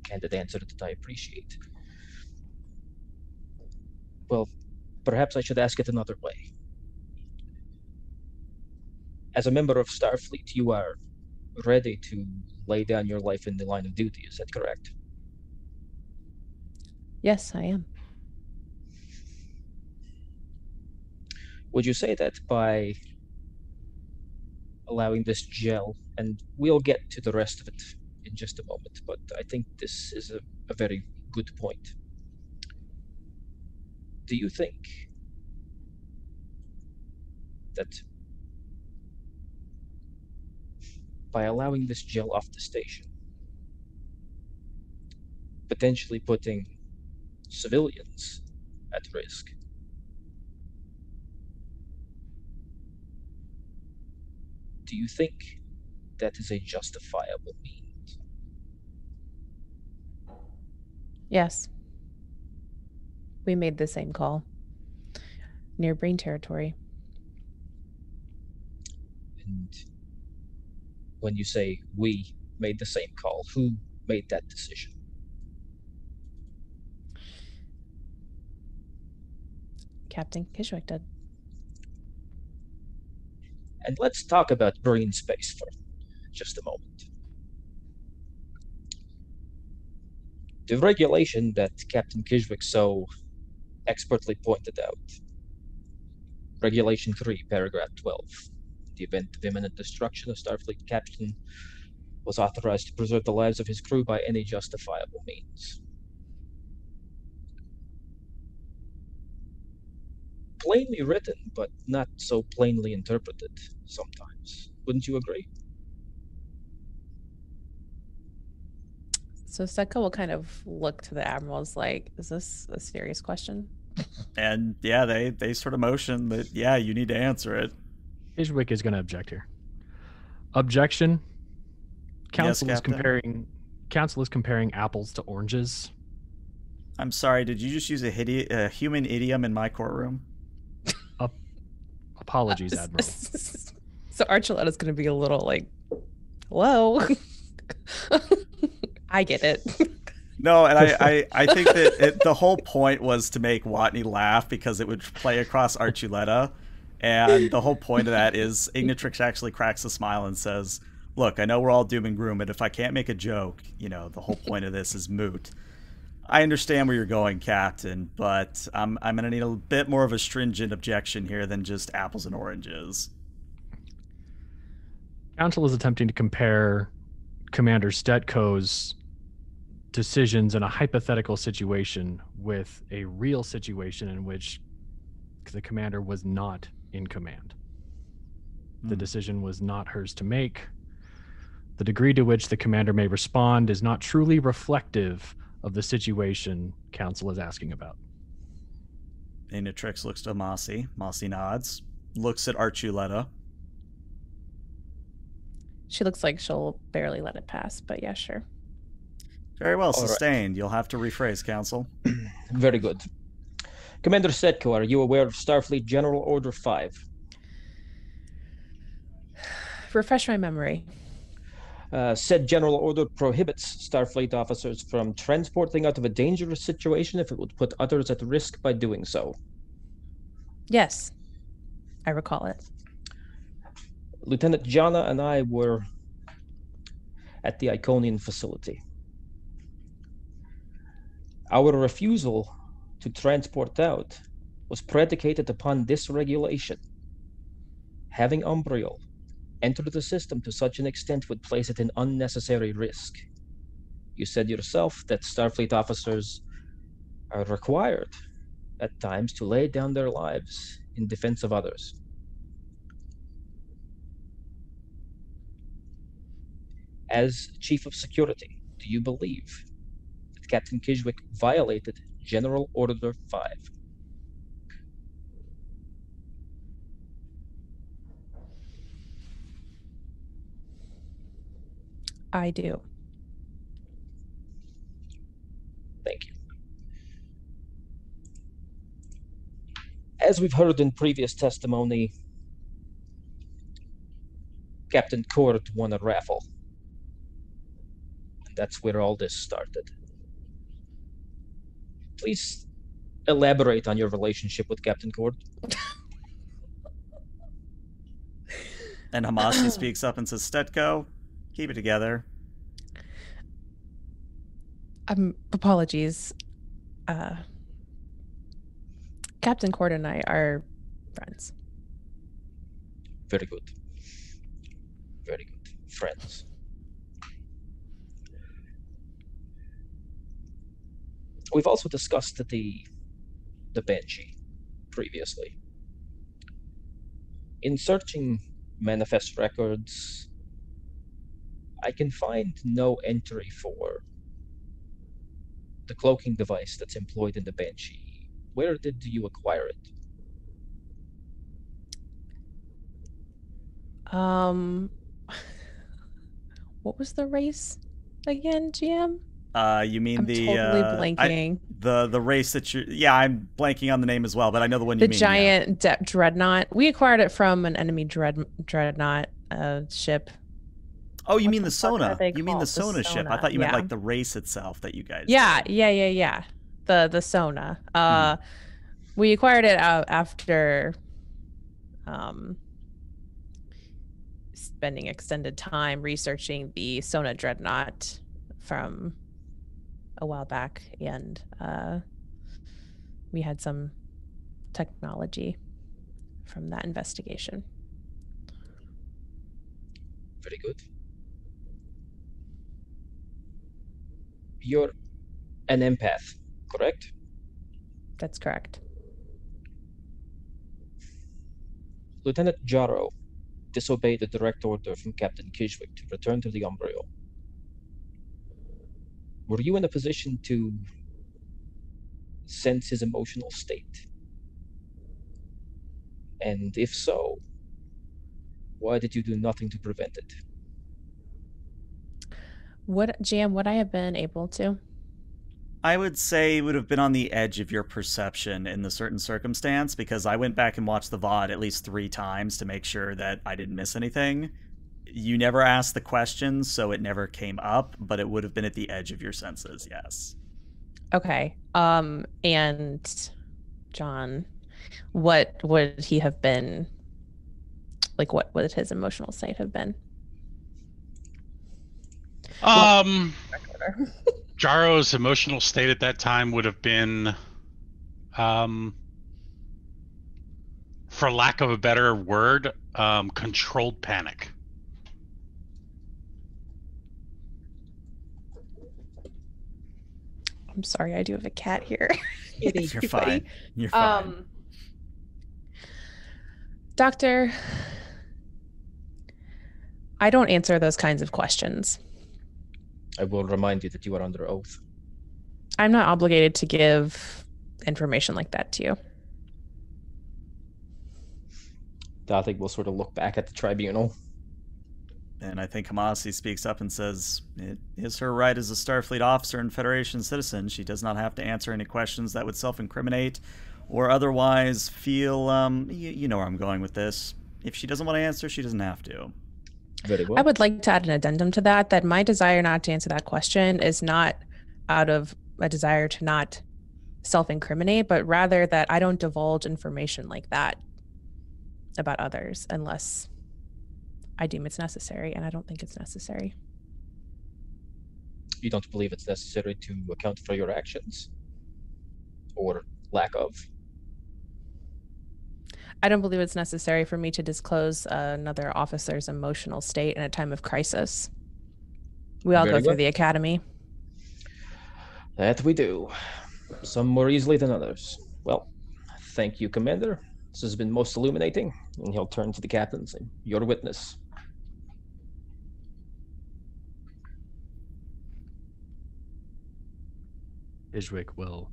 Candid answer that I appreciate. Well, perhaps I should ask it another way. As a member of Starfleet, you are ready to lay down your life in the line of duty, is that correct? Yes, I am. Would you say that by allowing this gel, and we'll get to the rest of it in just a moment, but I think this is a, a very good point. Do you think that by allowing this gel off the station, potentially putting civilians at risk? Do you think that is a justifiable means? Yes. We made the same call near Breen territory. And when you say we made the same call, who made that decision? Captain Kizwick did. And let's talk about Breen space for just a moment. The regulation that Captain Kizwick so expertly pointed out. Regulation three, paragraph twelve. In the event of imminent destruction, a Starfleet captain was authorized to preserve the lives of his crew by any justifiable means. Plainly written, but not so plainly interpreted sometimes. Wouldn't you agree? So Stetko will kind of look to the Admirals like, is this a serious question? And yeah, they, they sort of motion that, yeah, you need to answer it. Kizwick is going to object here. Objection. Council, yes, is comparing, Council is comparing apples to oranges. I'm sorry, did you just use a, hidi a human idiom in my courtroom? Uh, apologies, Admiral. So Archuleta is going to be a little like... hello. I get it. No, and I, I, I think that it, the whole point was to make Watney laugh because it would play across Archuleta. And the whole point of that is Ignatrix actually cracks a smile and says, look, I know we're all doom and gloom, but if I can't make a joke, you know, the whole point of this is moot. I understand where you're going, Captain, but I'm, I'm going to need a bit more of a stringent objection here than just apples and oranges. Council is attempting to compare Commander Stetko's decisions in a hypothetical situation with a real situation in which the commander was not in command. The mm. decision was not hers to make. The degree to which the commander may respond is not truly reflective of the situation Council is asking about. Ignatrix looks to Hamasi. Hamasi nods, looks at Archuleta. She looks like she'll barely let it pass, but yeah, sure. Very well, sustained. Right. You'll have to rephrase, Council. Very good. Commander Stetko, are you aware of Starfleet General Order five? Refresh my memory. Uh, said General Order prohibits Starfleet officers from transporting out of a dangerous situation if it would put others at risk by doing so. Yes, I recall it. Lieutenant Jana and I were at the Iconian facility. Our refusal to transport out was predicated upon this regulation. Having Umbriel enter the system to such an extent would place it in unnecessary risk. You said yourself that Starfleet officers are required at times to lay down their lives in defense of others. As Chief of Security, do you believe Captain Kizwick violated General Order five? I do. Thank you. As we've heard in previous testimony, Captain Cord won a raffle. And that's where all this started. Please elaborate on your relationship with Captain Cord. And Hamasi speaks up and says, Stetko, keep it together. Um, apologies. Uh, Captain Cord and I are friends. Very good. Very good. Friends. We've also discussed the, the Banshee previously. In searching manifest records, I can find no entry for the cloaking device that's employed in the Banshee. Where did you acquire it? Um, what was the race again, G M? Uh, you mean I'm the totally uh, blanking. I, the the race that you? Yeah, I'm blanking on the name as well, but I know the one you the mean. The giant yeah. dreadnought. We acquired it from an enemy dread dreadnought uh, ship. Oh, you what mean the, the Son'a? You mean the Son'a ship? I thought you yeah. meant like the race itself that you guys. Yeah, did. yeah, yeah, yeah. The the Son'a. Uh, hmm. We acquired it uh, after, um, spending extended time researching the Son'a dreadnought from a while back, and uh, we had some technology from that investigation. Very good. You're an empath, correct? That's correct. Lieutenant Jaro disobeyed a direct order from Captain Kizwick to return to the Umbriel. Were you in a position to sense his emotional state? And if so, why did you do nothing to prevent it? What, Jam, would I have been able to? I would say it would have been on the edge of your perception in the certain circumstance, because I went back and watched the V O D at least three times to make sure that I didn't miss anything. you never asked the question, so it never came up, but it would have been at the edge of your senses, yes. Okay. Um, and John, what would he have been? Like, what would his emotional state have been? Um, Jaro's emotional state at that time would have been, um, for lack of a better word, um, controlled panic. I'm sorry, I do have a cat here. You're fine. You're fine. Um, Doctor, I don't answer those kinds of questions. I will remind you that you are under oath. I'm not obligated to give information like that to you. Dottig will sort of look back at the tribunal. And I think Hamasi speaks up and says, it is her right as a Starfleet officer and Federation citizen. She does not have to answer any questions that would self-incriminate or otherwise feel, um, you, you know where I'm going with this. If she doesn't want to answer, she doesn't have to. Very well. I would like to add an addendum to that, that my desire not to answer that question is not out of a desire to not self-incriminate, but rather that I don't divulge information like that about others unless I deem it's necessary, and I don't think it's necessary. You don't believe it's necessary to account for your actions? Or lack of? I don't believe it's necessary for me to disclose uh, another officer's emotional state in a time of crisis. We all Very go well. through the academy. That we do. Some more easily than others. Well, thank you, Commander. This has been most illuminating. And he'll turn to the captain and say, your witness. Kizwick will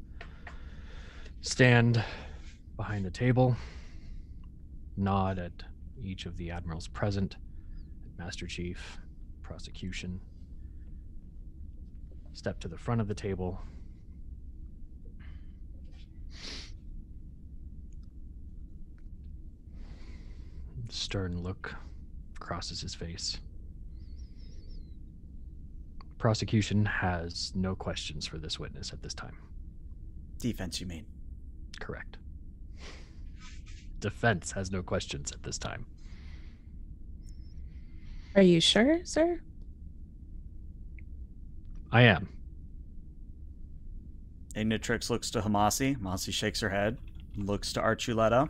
stand behind the table, nod at each of the admirals present, Master Chief, prosecution, step to the front of the table. Stern look crosses his face. Prosecution has no questions for this witness at this time. Defense, you mean? Correct. Defense has no questions at this time. Are you sure, sir? I am. Ignatrix looks to Hamasi. Hamasi shakes her head, looks to Archuleta.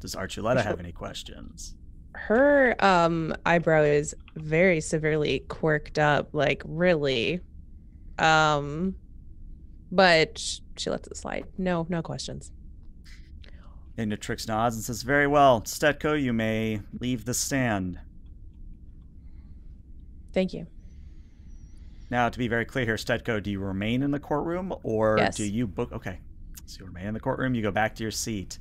Does Archuleta have any questions? Her um, eyebrow is very severely quirked up, like really. Um, but she lets it slide. No, no questions. Ignatrix nods and says, very well. Stetko, you may leave the stand. Thank you. Now, to be very clear here, Stetko, do you remain in the courtroom or yes. do you book? Okay, so you remain in the courtroom, you go back to your seat.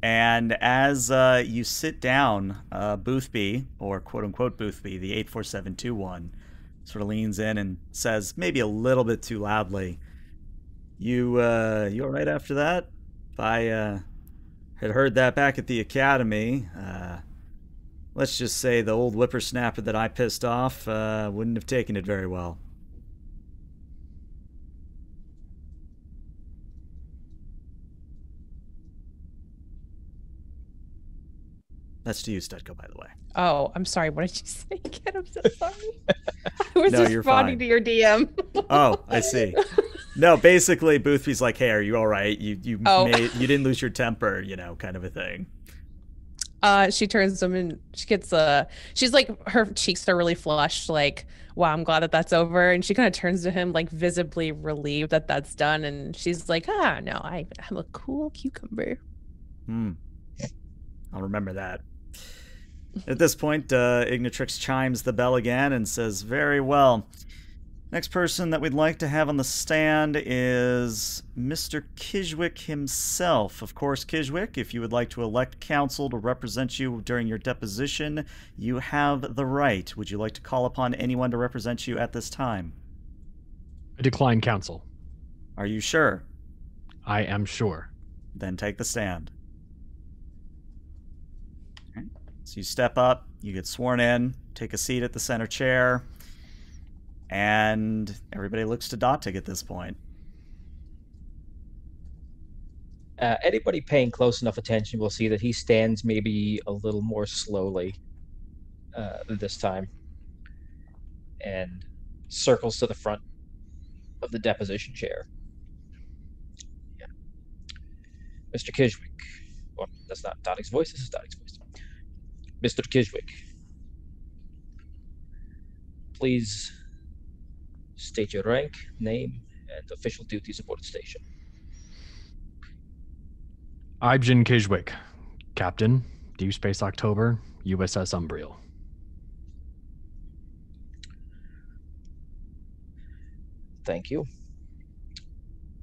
And as uh, you sit down, uh, Boothby, or quote-unquote Boothby, the eight four seven two one, sort of leans in and says, maybe a little bit too loudly, you, uh, you all right after that? If I uh, had heard that back at the academy, uh, let's just say the old whippersnapper that I pissed off uh, wouldn't have taken it very well. That's to you, Stetko, by the way. Oh, I'm sorry. What did you say? Again? I'm so sorry. I was no, just responding fine. to your D M. Oh, I see. No, basically, Boothby's like, "Hey, are you all right? You you oh. made, you didn't lose your temper, you know, kind of a thing." Uh, she turns them and she gets a. Uh, she's like, her cheeks are really flushed. Like, wow, I'm glad that that's over. And she kind of turns to him, like visibly relieved that that's done. And she's like, "Ah, no, I I'm a cool cucumber." Hmm. I'll remember that. At this point, uh, Ignatrix chimes the bell again and says, very well. Next person that we'd like to have on the stand is Mister Kizwick himself. Of course, Kizwick, if you would like to elect counsel to represent you during your deposition, you have the right. Would you like to call upon anyone to represent you at this time? I decline counsel. Are you sure? I am sure. Then take the stand. So you step up, you get sworn in take a seat at the center chair, and everybody looks to Dottig at this point. Uh, anybody paying close enough attention will see that he stands maybe a little more slowly uh, this time, and circles to the front of the deposition chair. Yeah. Mister Kizwick. Well, that's not Dottig's voice. This is Dottig's voice. Mister Kizwick, please state your rank, name, and official duties aboard station. I'm Jin Kizwick, Captain, Deep Space October, U S S Umbriel. Thank you.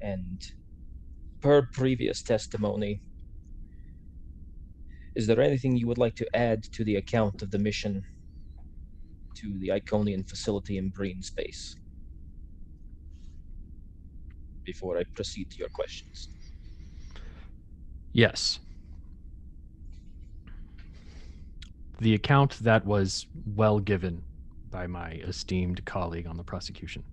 And per previous testimony, is there anything you would like to add to the account of the mission to the Iconian facility in Breen space before I proceed to your questions? Yes. The account that was well given by my esteemed colleague on the prosecution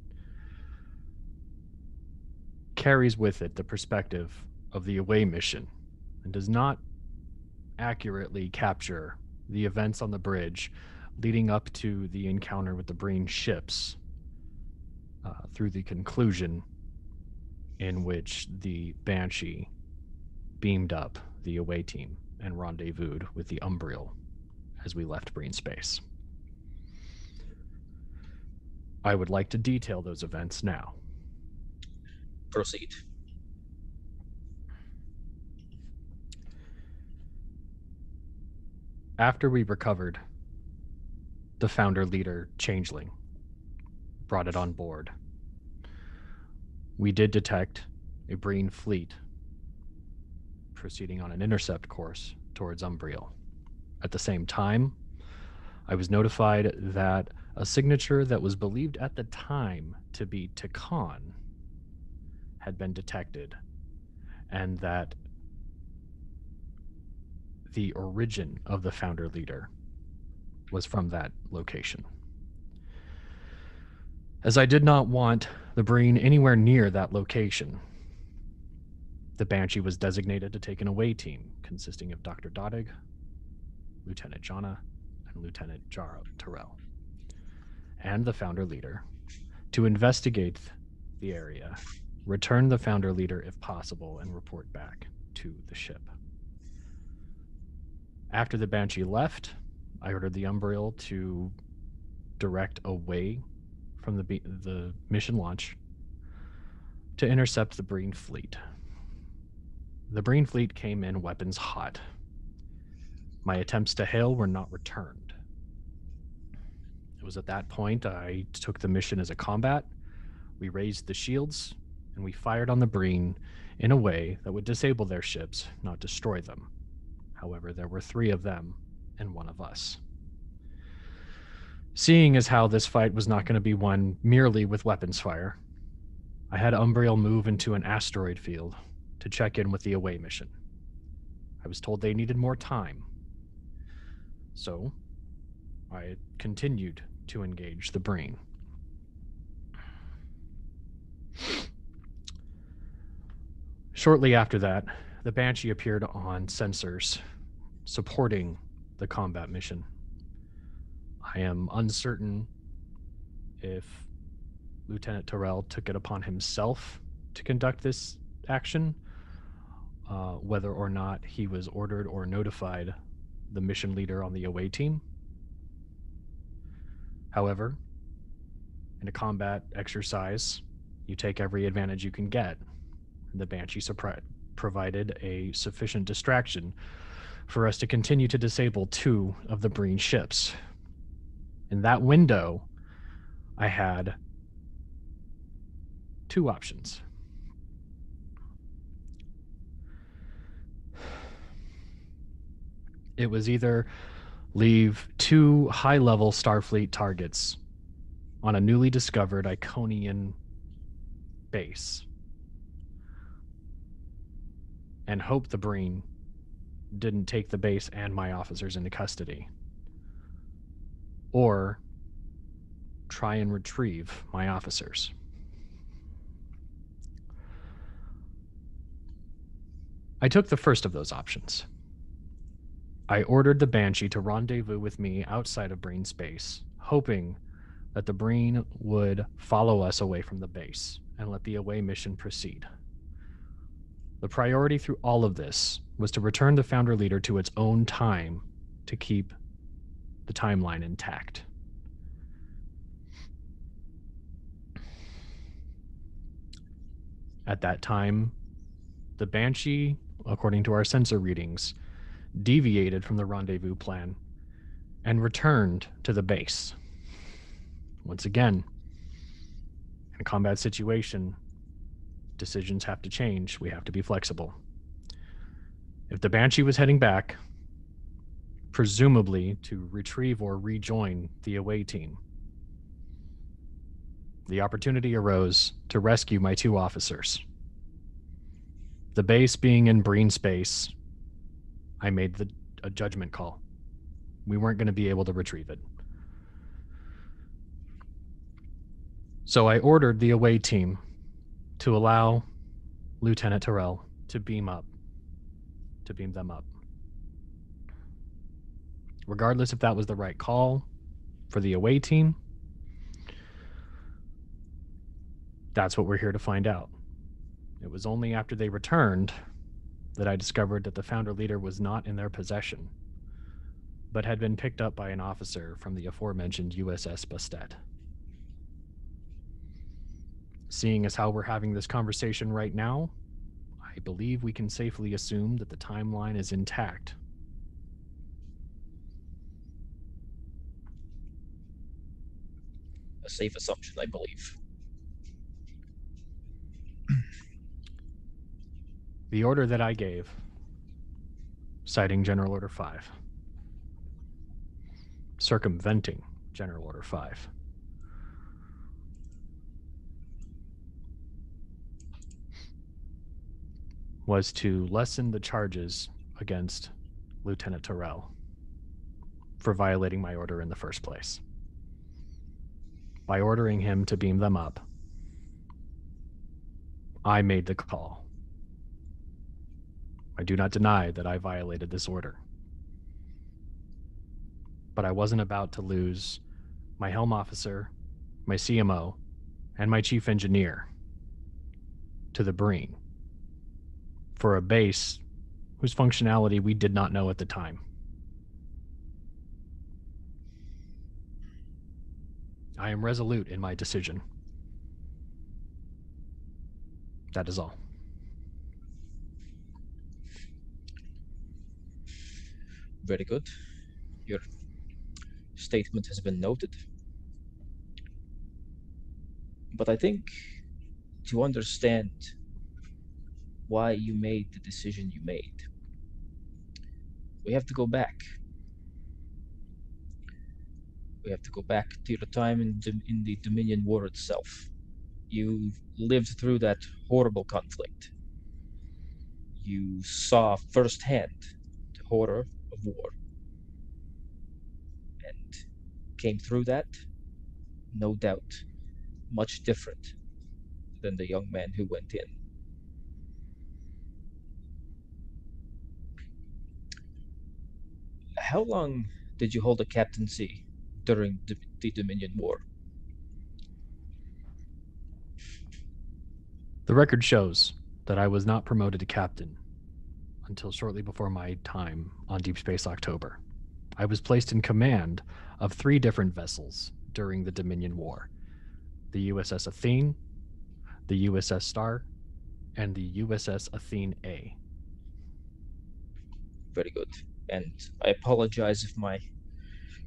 carries with it the perspective of the away mission and does not accurately capture the events on the bridge leading up to the encounter with the Breen ships uh, through the conclusion in which the Banshee beamed up the away team and rendezvoused with the Umbriel as we left Breen space. I would like to detail those events now. Proceed. After we recovered the founder leader changeling, brought it on board, we did detect a Breen fleet proceeding on an intercept course towards Umbriel. At the same time, I was notified that a signature that was believed at the time to be Takan had been detected, and that the origin of the founder leader was from that location. As I did not want the Breen anywhere near that location, the Banshee was designated to take an away team consisting of Doctor Dottig, Lieutenant Jana, and Lieutenant Jaro Terrell, and the founder leader to investigate the area, return the founder leader if possible, and report back to the ship. After the Banshee left, I ordered the Umbriel to direct away from the, the mission launch to intercept the Breen fleet. The Breen fleet came in weapons hot. My attempts to hail were not returned. It was at that point I took the mission as a combat. We raised the shields, and we fired on the Breen in a way that would disable their ships, not destroy them. However, there were three of them and one of us. Seeing as how this fight was not going to be won merely with weapons fire, I had Umbriel move into an asteroid field to check in with the away mission. I was told they needed more time, so I continued to engage the Breen. Shortly after that, the Banshee appeared on sensors supporting the combat mission. I am uncertain if Lieutenant Terrell took it upon himself to conduct this action, Uh, whether or not he was ordered or notified the mission leader on the away team. However, in a combat exercise, you take every advantage you can get. The Banshee provided a sufficient distraction for us to continue to disable two of the Breen ships. In that window, I had two options. It was either leave two high-level Starfleet targets on a newly discovered Iconian base and hope the Breen didn't take the base and my officers into custody, or try and retrieve my officers. I took the first of those options. I ordered the Banshee to rendezvous with me outside of Breen space, hoping that the Breen would follow us away from the base and let the away mission proceed. The priority through all of this was to return the Founder Leader to its own time to keep the timeline intact. At that time, the Banshee, according to our sensor readings, deviated from the rendezvous plan and returned to the base. Once again, in a combat situation, decisions have to change. We have to be flexible. If the Banshee was heading back, presumably to retrieve or rejoin the away team, the opportunity arose to rescue my two officers. The base being in Breen space, I made the, a judgment call. We weren't going to be able to retrieve it. So I ordered the away team to allow Lieutenant Terrell to beam up, to beam them up. Regardless if that was the right call for the away team, that's what we're here to find out. It was only after they returned that I discovered that the Founder Leader was not in their possession, but had been picked up by an officer from the aforementioned U S S Bastet. Seeing as how we're having this conversation right now, I believe we can safely assume that the timeline is intact. A safe assumption, I believe. The order that I gave, citing General Order five, circumventing General Order five, was to lessen the charges against Lieutenant Terrell for violating my order in the first place. By ordering him to beam them up, I made the call. I do not deny that I violated this order. But I wasn't about to lose my helm officer, my C M O, and my chief engineer to the Breen for a base whose functionality we did not know at the time. I am resolute in my decision. That is all. Very good. Your statement has been noted. But I think to understand why you made the decision you made, we have to go back. We have to go back to your time in, in the Dominion War itself. You lived through that horrible conflict. You saw firsthand the horror of war and came through that, no doubt, much different than the young man who went in. How long did you hold a captaincy during the, the Dominion War? The record shows that I was not promoted to captain until shortly before my time on Deep Space October. I was placed in command of three different vessels during the Dominion War: the U S S Athene, the U S S Star, and the U S S Athene A. Very good. And I apologize if my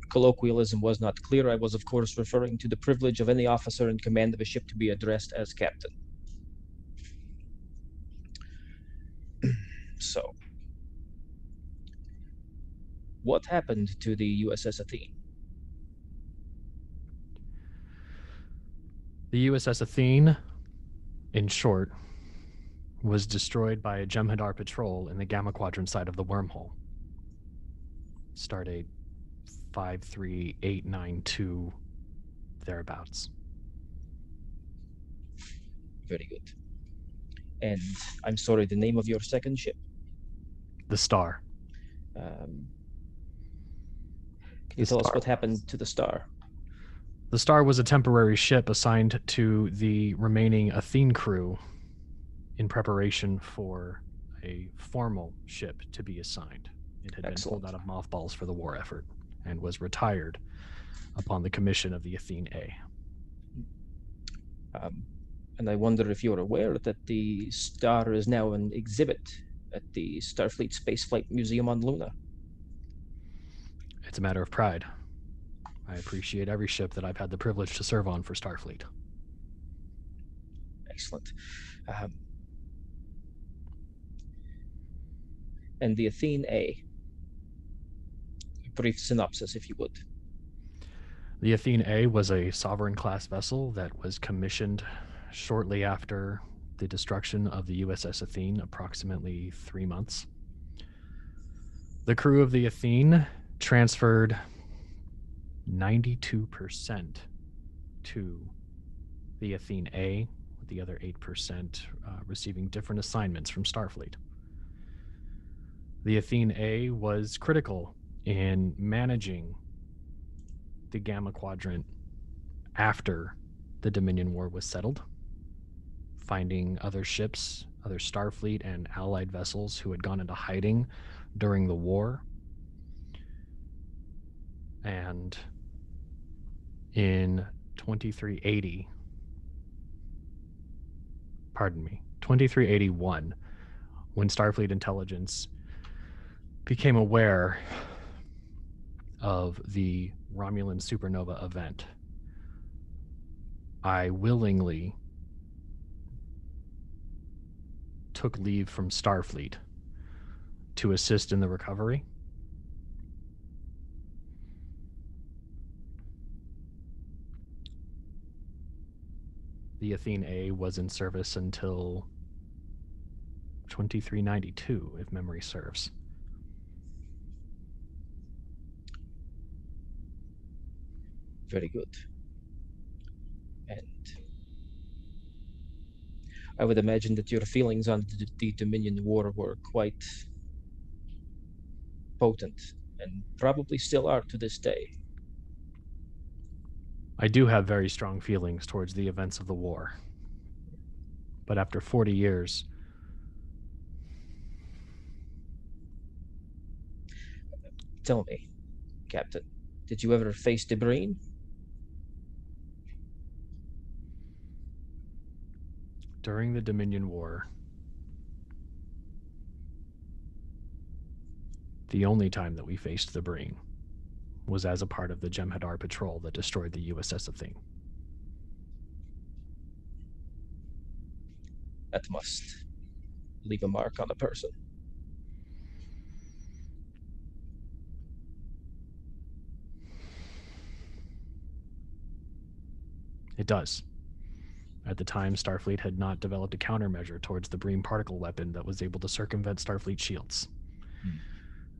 colloquialism was not clear. I was, of course, referring to the privilege of any officer in command of a ship to be addressed as captain. So, what happened to the U S S Athene? The U S S Athene, in short, was destroyed by a Jem'Hadar patrol in the Gamma Quadrant side of the wormhole. Stardate five three eight nine two, thereabouts. Very good. And I'm sorry, the name of your second ship? The Star. Um, can you tell us what happened to the Star? The Star was a temporary ship assigned to the remaining Athene crew in preparation for a formal ship to be assigned. It had Excellent. been pulled out of mothballs for the war effort and was retired upon the commission of the Athene A. Um, and I wonder if you're aware that the Star is now an exhibit at the Starfleet Spaceflight Museum on Luna. It's a matter of pride. I appreciate every ship that I've had the privilege to serve on for Starfleet. Excellent. Um, and the Athene A. A brief synopsis, if you would. The Athene A was a sovereign-class vessel that was commissioned shortly after the destruction of the U S S Athene, approximately three months. The crew of the Athene transferred ninety-two percent to the Athene A, with the other eight percent uh, receiving different assignments from Starfleet. The Athene A was critical in managing the Gamma Quadrant after the Dominion War was settled, finding other ships, other Starfleet and allied vessels who had gone into hiding during the war, and in twenty-three eighty, pardon me, twenty-three eighty-one, when Starfleet intelligence became aware of the Romulan supernova event, I willingly took leave from Starfleet to assist in the recovery. The Athene A was in service until twenty-three ninety-two, if memory serves. Very good. And I would imagine that your feelings on the Dominion War were quite potent, and probably still are to this day. I do have very strong feelings towards the events of the war. But after forty years... Tell me, Captain, did you ever face the Breen? During the Dominion War, the only time that we faced the Breen was as a part of the Jem'Hadar patrol that destroyed the U S S Athene. That must leave a mark on a person. It does. At the time, Starfleet had not developed a countermeasure towards the Breen particle weapon that was able to circumvent Starfleet shields. Hmm.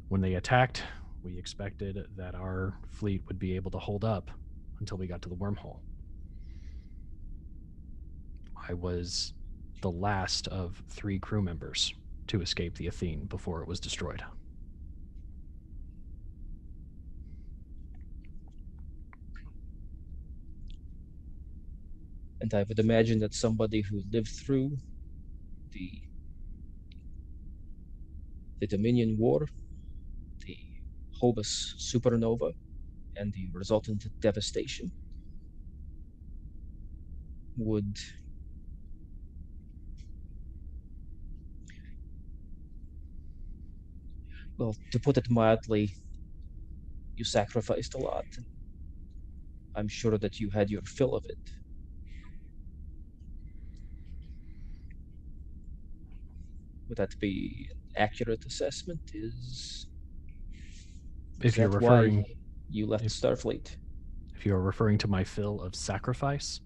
When they attacked, we expected that our fleet would be able to hold up until we got to the wormhole. I was the last of three crew members to escape the Athene before it was destroyed. And I would imagine that somebody who lived through the, the Dominion War, Hobus supernova, and the resultant devastation would well, to put it mildly, you sacrificed a lot. I'm sure that you had your fill of it. Would that be an accurate assessment? Is If you're referring, you left Starfleet. If you're referring to my fill of sacrifice,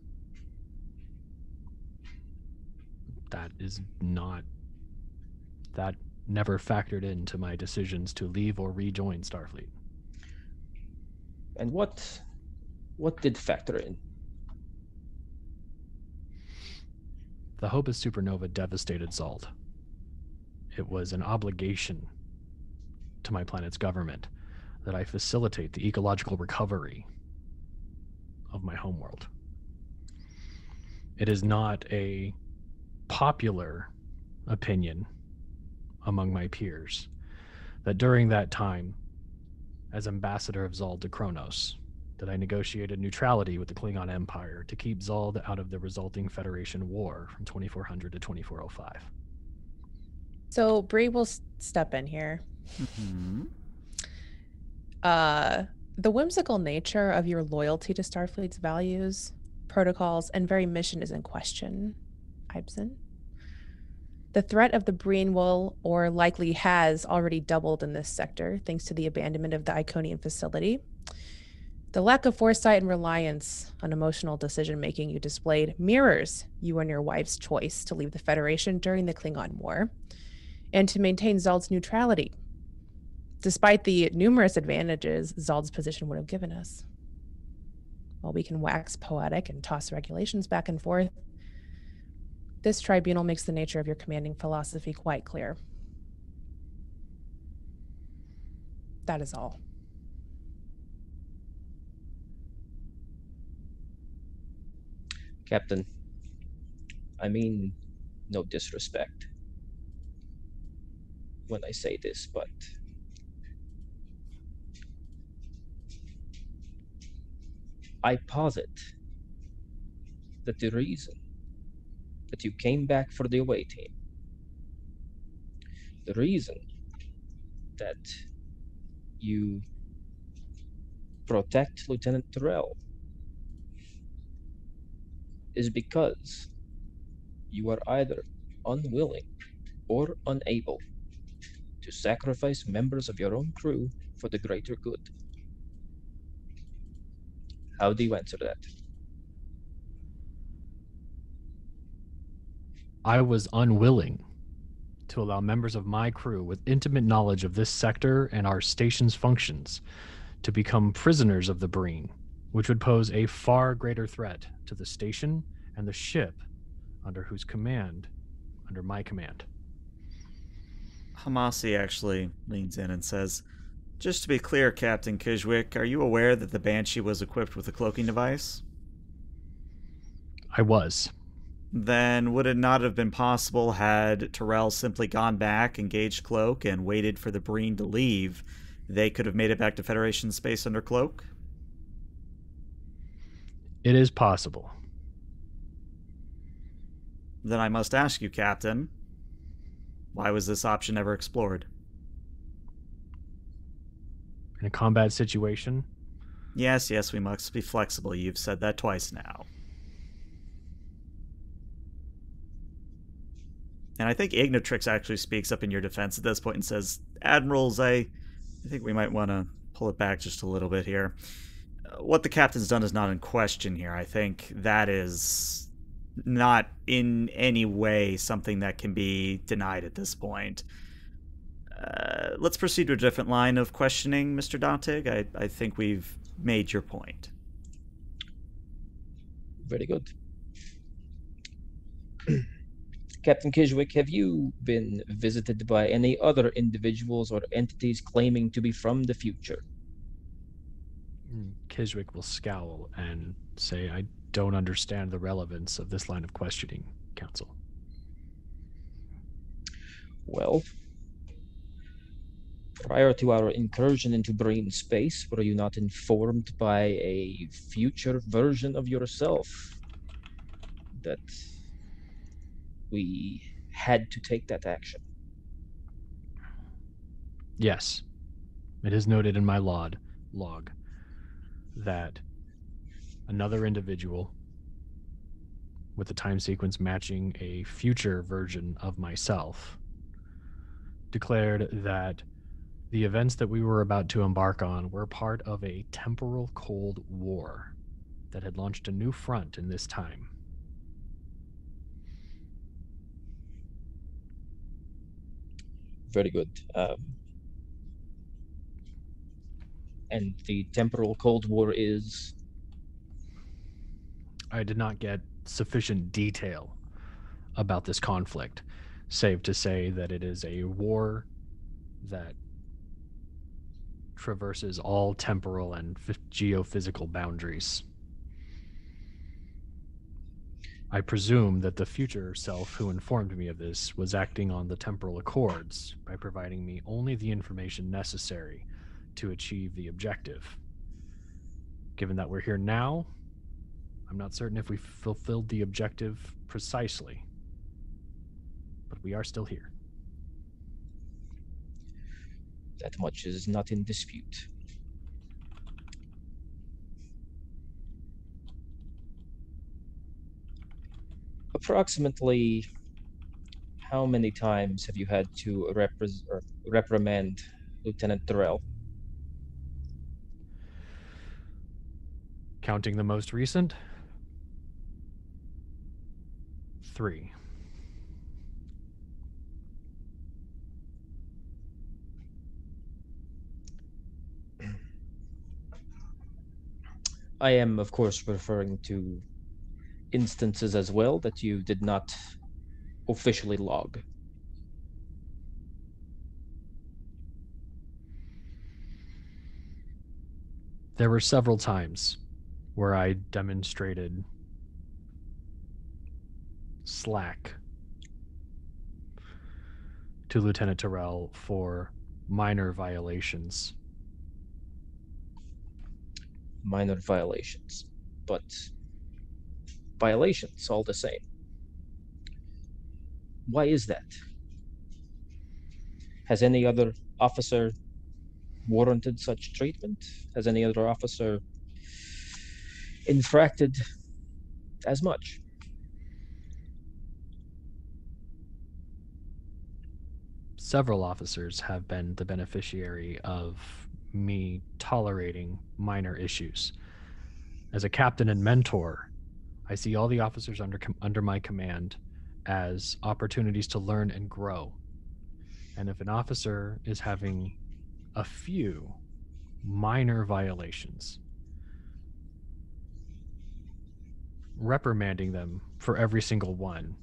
that is not, that never factored into my decisions to leave or rejoin Starfleet. And what what did factor in? The Hobus supernova devastated Zald. It was an obligation to my planet's government that I facilitate the ecological recovery of my homeworld. It is not a popular opinion among my peers that during that time, as ambassador of Zald to Qo'noS, that I negotiated neutrality with the Klingon Empire to keep Zald out of the resulting Federation war from twenty-four hundred to twenty-four oh five. So Bree will step in here. Mm-hmm. Uh, the whimsical nature of your loyalty to Starfleet's values, protocols, and very mission is in question, Ibsen. The threat of the Breen will, or likely has, already doubled in this sector, thanks to the abandonment of the Iconian facility. The lack of foresight and reliance on emotional decision-making you displayed mirrors you and your wife's choice to leave the Federation during the Klingon War and to maintain Zald's neutrality, despite the numerous advantages Zald's position would have given us. While we can wax poetic and toss regulations back and forth, this tribunal makes the nature of your commanding philosophy quite clear. That is all. Captain, I mean no disrespect when I say this, but I posit that the reason that you came back for the away team, the reason that you protect Lieutenant Terrell, is because you are either unwilling or unable to sacrifice members of your own crew for the greater good. How do you answer that? I was unwilling to allow members of my crew with intimate knowledge of this sector and our station's functions to become prisoners of the Breen, which would pose a far greater threat to the station and the ship under whose command, under my command. Hamasi actually leans in and says, just to be clear, Captain Kizwick, are you aware that the Banshee was equipped with a cloaking device? I was. Then would it not have been possible had Terrell simply gone back, engaged cloak, and waited for the Breen to leave? They could have made it back to Federation space under cloak? It is possible. Then I must ask you, Captain, why was this option ever explored? In a combat situation? Yes, yes, we must be flexible. You've said that twice now. And I think Ignatrix actually speaks up in your defense at this point and says, Admirals, I, I think we might want to pull it back just a little bit here. What the captain's done is not in question here. I think that is not in any way something that can be denied at this point. Uh, let's proceed to a different line of questioning, Mister Dottig. I, I think we've made your point. Very good. Captain Kizwick, have you been visited by any other individuals or entities claiming to be from the future? Kizwick will scowl and say, I don't understand the relevance of this line of questioning, Counsel. Well, prior to our incursion into Breen space, were you not informed by a future version of yourself that we had to take that action? Yes. It is noted in my log, log that another individual with a time sequence matching a future version of myself declared that the events that we were about to embark on were part of a temporal Cold War that had launched a new front in this time. Very good. Um, and the temporal Cold War is? I did not get sufficient detail about this conflict, save to say that it is a war that traverses all temporal and geophysical boundaries. I presume that the future self who informed me of this was acting on the temporal accords by providing me only the information necessary to achieve the objective. Given that we're here now, I'm not certain if we fulfilled the objective precisely, but we are still here. That much is not in dispute. Approximately how many times have you had to repre- or reprimand Lieutenant Terrell? Counting the most recent? Three. I am, of course, referring to instances as well that you did not officially log. There were several times where I demonstrated slack to Lieutenant Terrell for minor violations. Minor violations, but violations all the same. Why is that? Has any other officer warranted such treatment? Has any other officer infracted as much? Several officers have been the beneficiary of me tolerating minor issues. As a captain and mentor, I see all the officers under under my command as opportunities to learn and grow. And if an officer is having a few minor violations, reprimanding them for every single one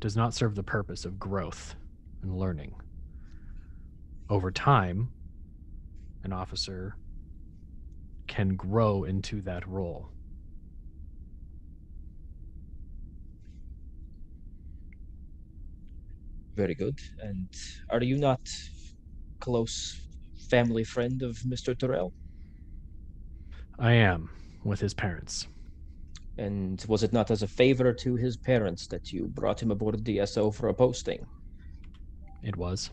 does not serve the purpose of growth and learning. Over time, an officer can grow into that role. Very good. And are you not a close family friend of Mister Terrell? I am, with his parents. And was it not as a favor to his parents that you brought him aboard D S O for a posting? It was.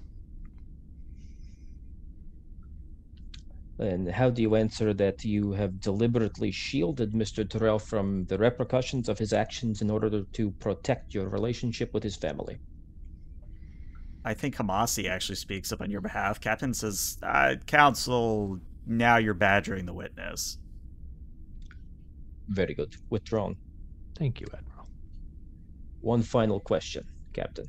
And how do you answer that you have deliberately shielded Mister Terrell from the repercussions of his actions in order to protect your relationship with his family? I think Hamasi actually speaks up on your behalf. Captain says, uh, counsel, now you're badgering the witness. Very good. Withdrawn. Thank you, Admiral. One final question, Captain.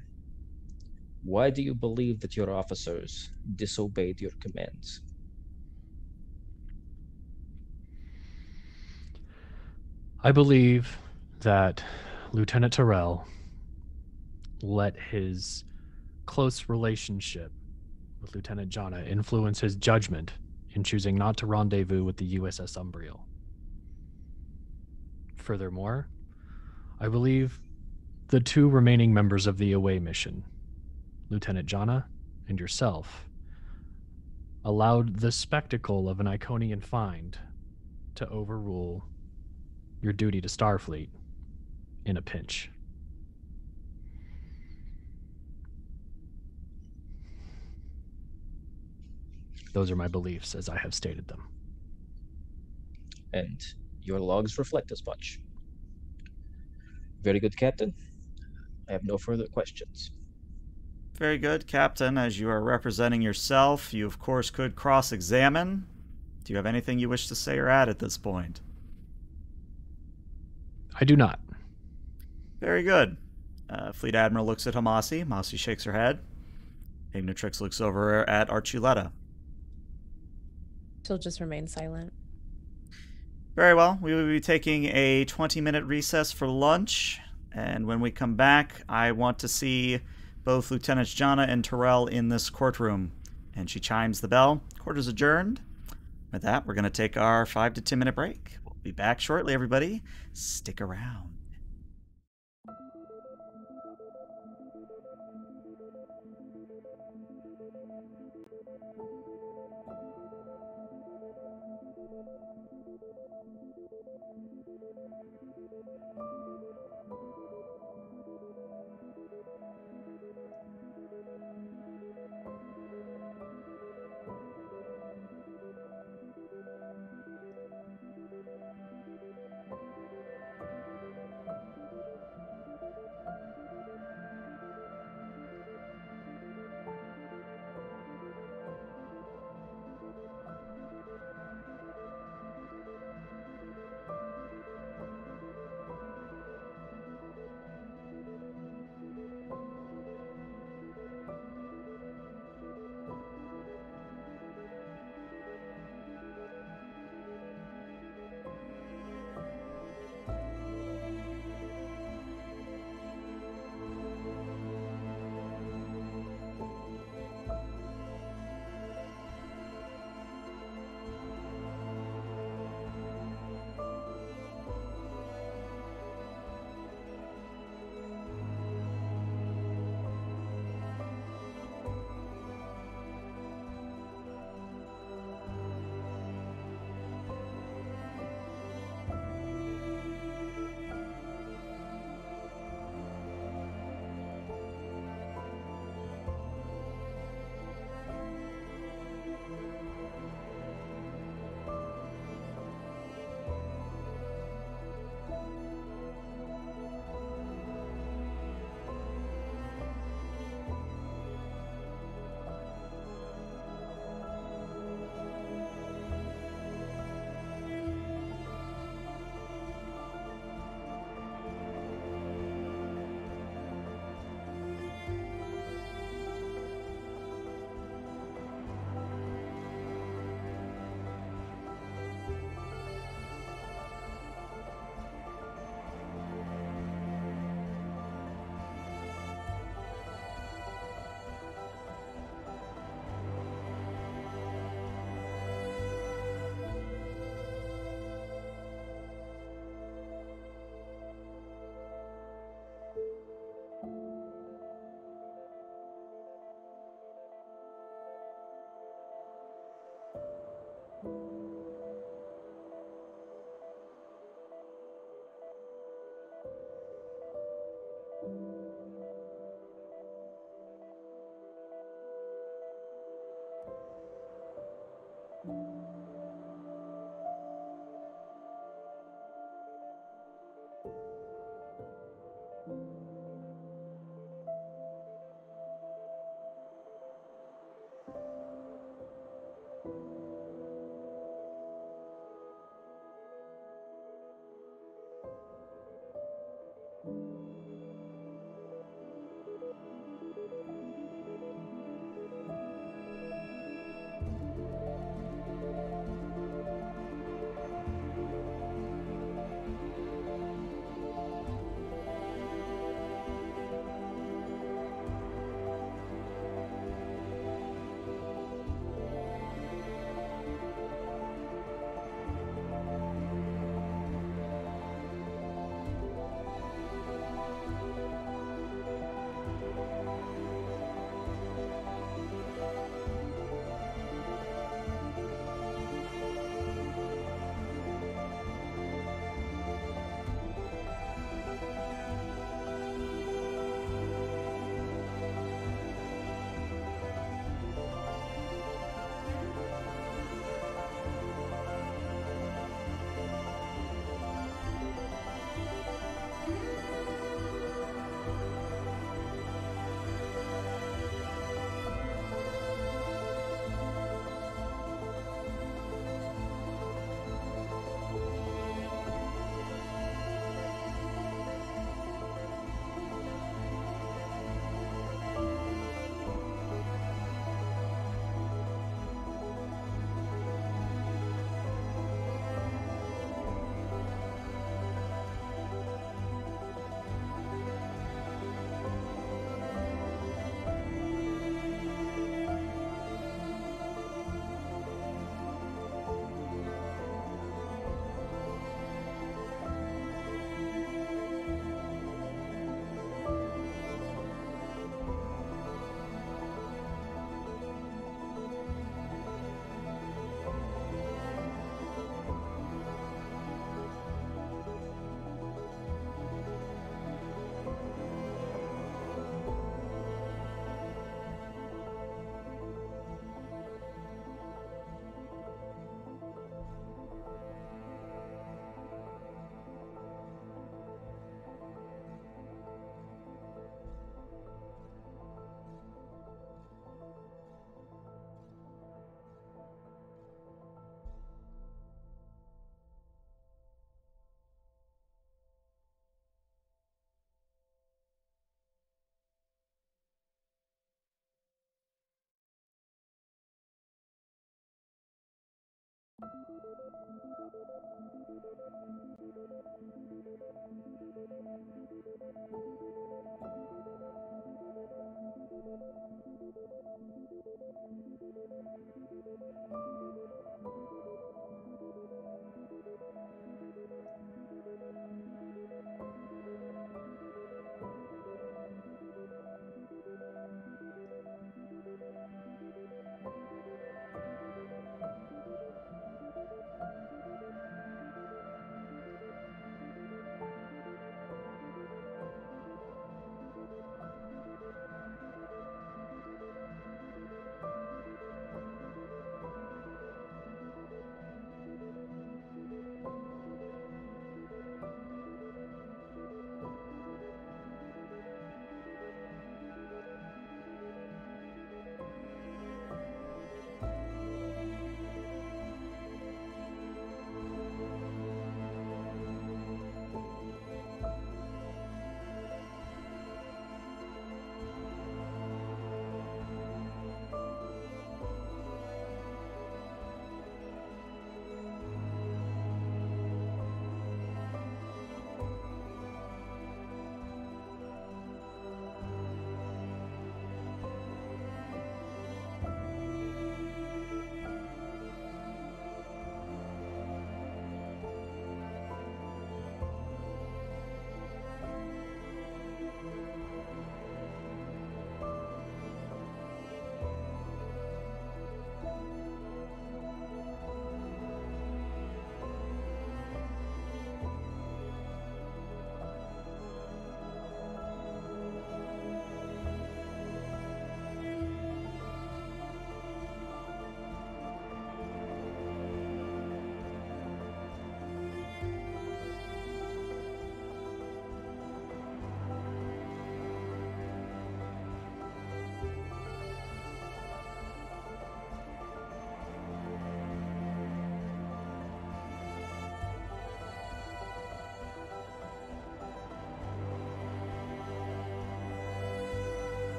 Why do you believe that your officers disobeyed your commands? I believe that Lieutenant Terrell let his close relationship with Lieutenant Jana influenced his judgment in choosing not to rendezvous with the U S S Umbriel. Furthermore, I believe the two remaining members of the away mission, Lieutenant Jana and yourself, allowed the spectacle of an Iconian find to overrule your duty to Starfleet in a pinch. Those are my beliefs as I have stated them. And your logs reflect as much. Very good, Captain. I have no further questions. Very good, Captain. As you are representing yourself, you of course could cross-examine. Do you have anything you wish to say or add at this point? I do not. Very good. Uh, Fleet Admiral looks at Hamasi. Hamasi shakes her head. Ignatrix looks over at Archuleta. She'll just remain silent. Very well. We will be taking a twenty-minute recess for lunch. And when we come back, I want to see both Lieutenants Jana and Terrell in this courtroom. And she chimes the bell. Court is adjourned. With that, we're going to take our five to ten minute break. We'll be back shortly, everybody. Stick around.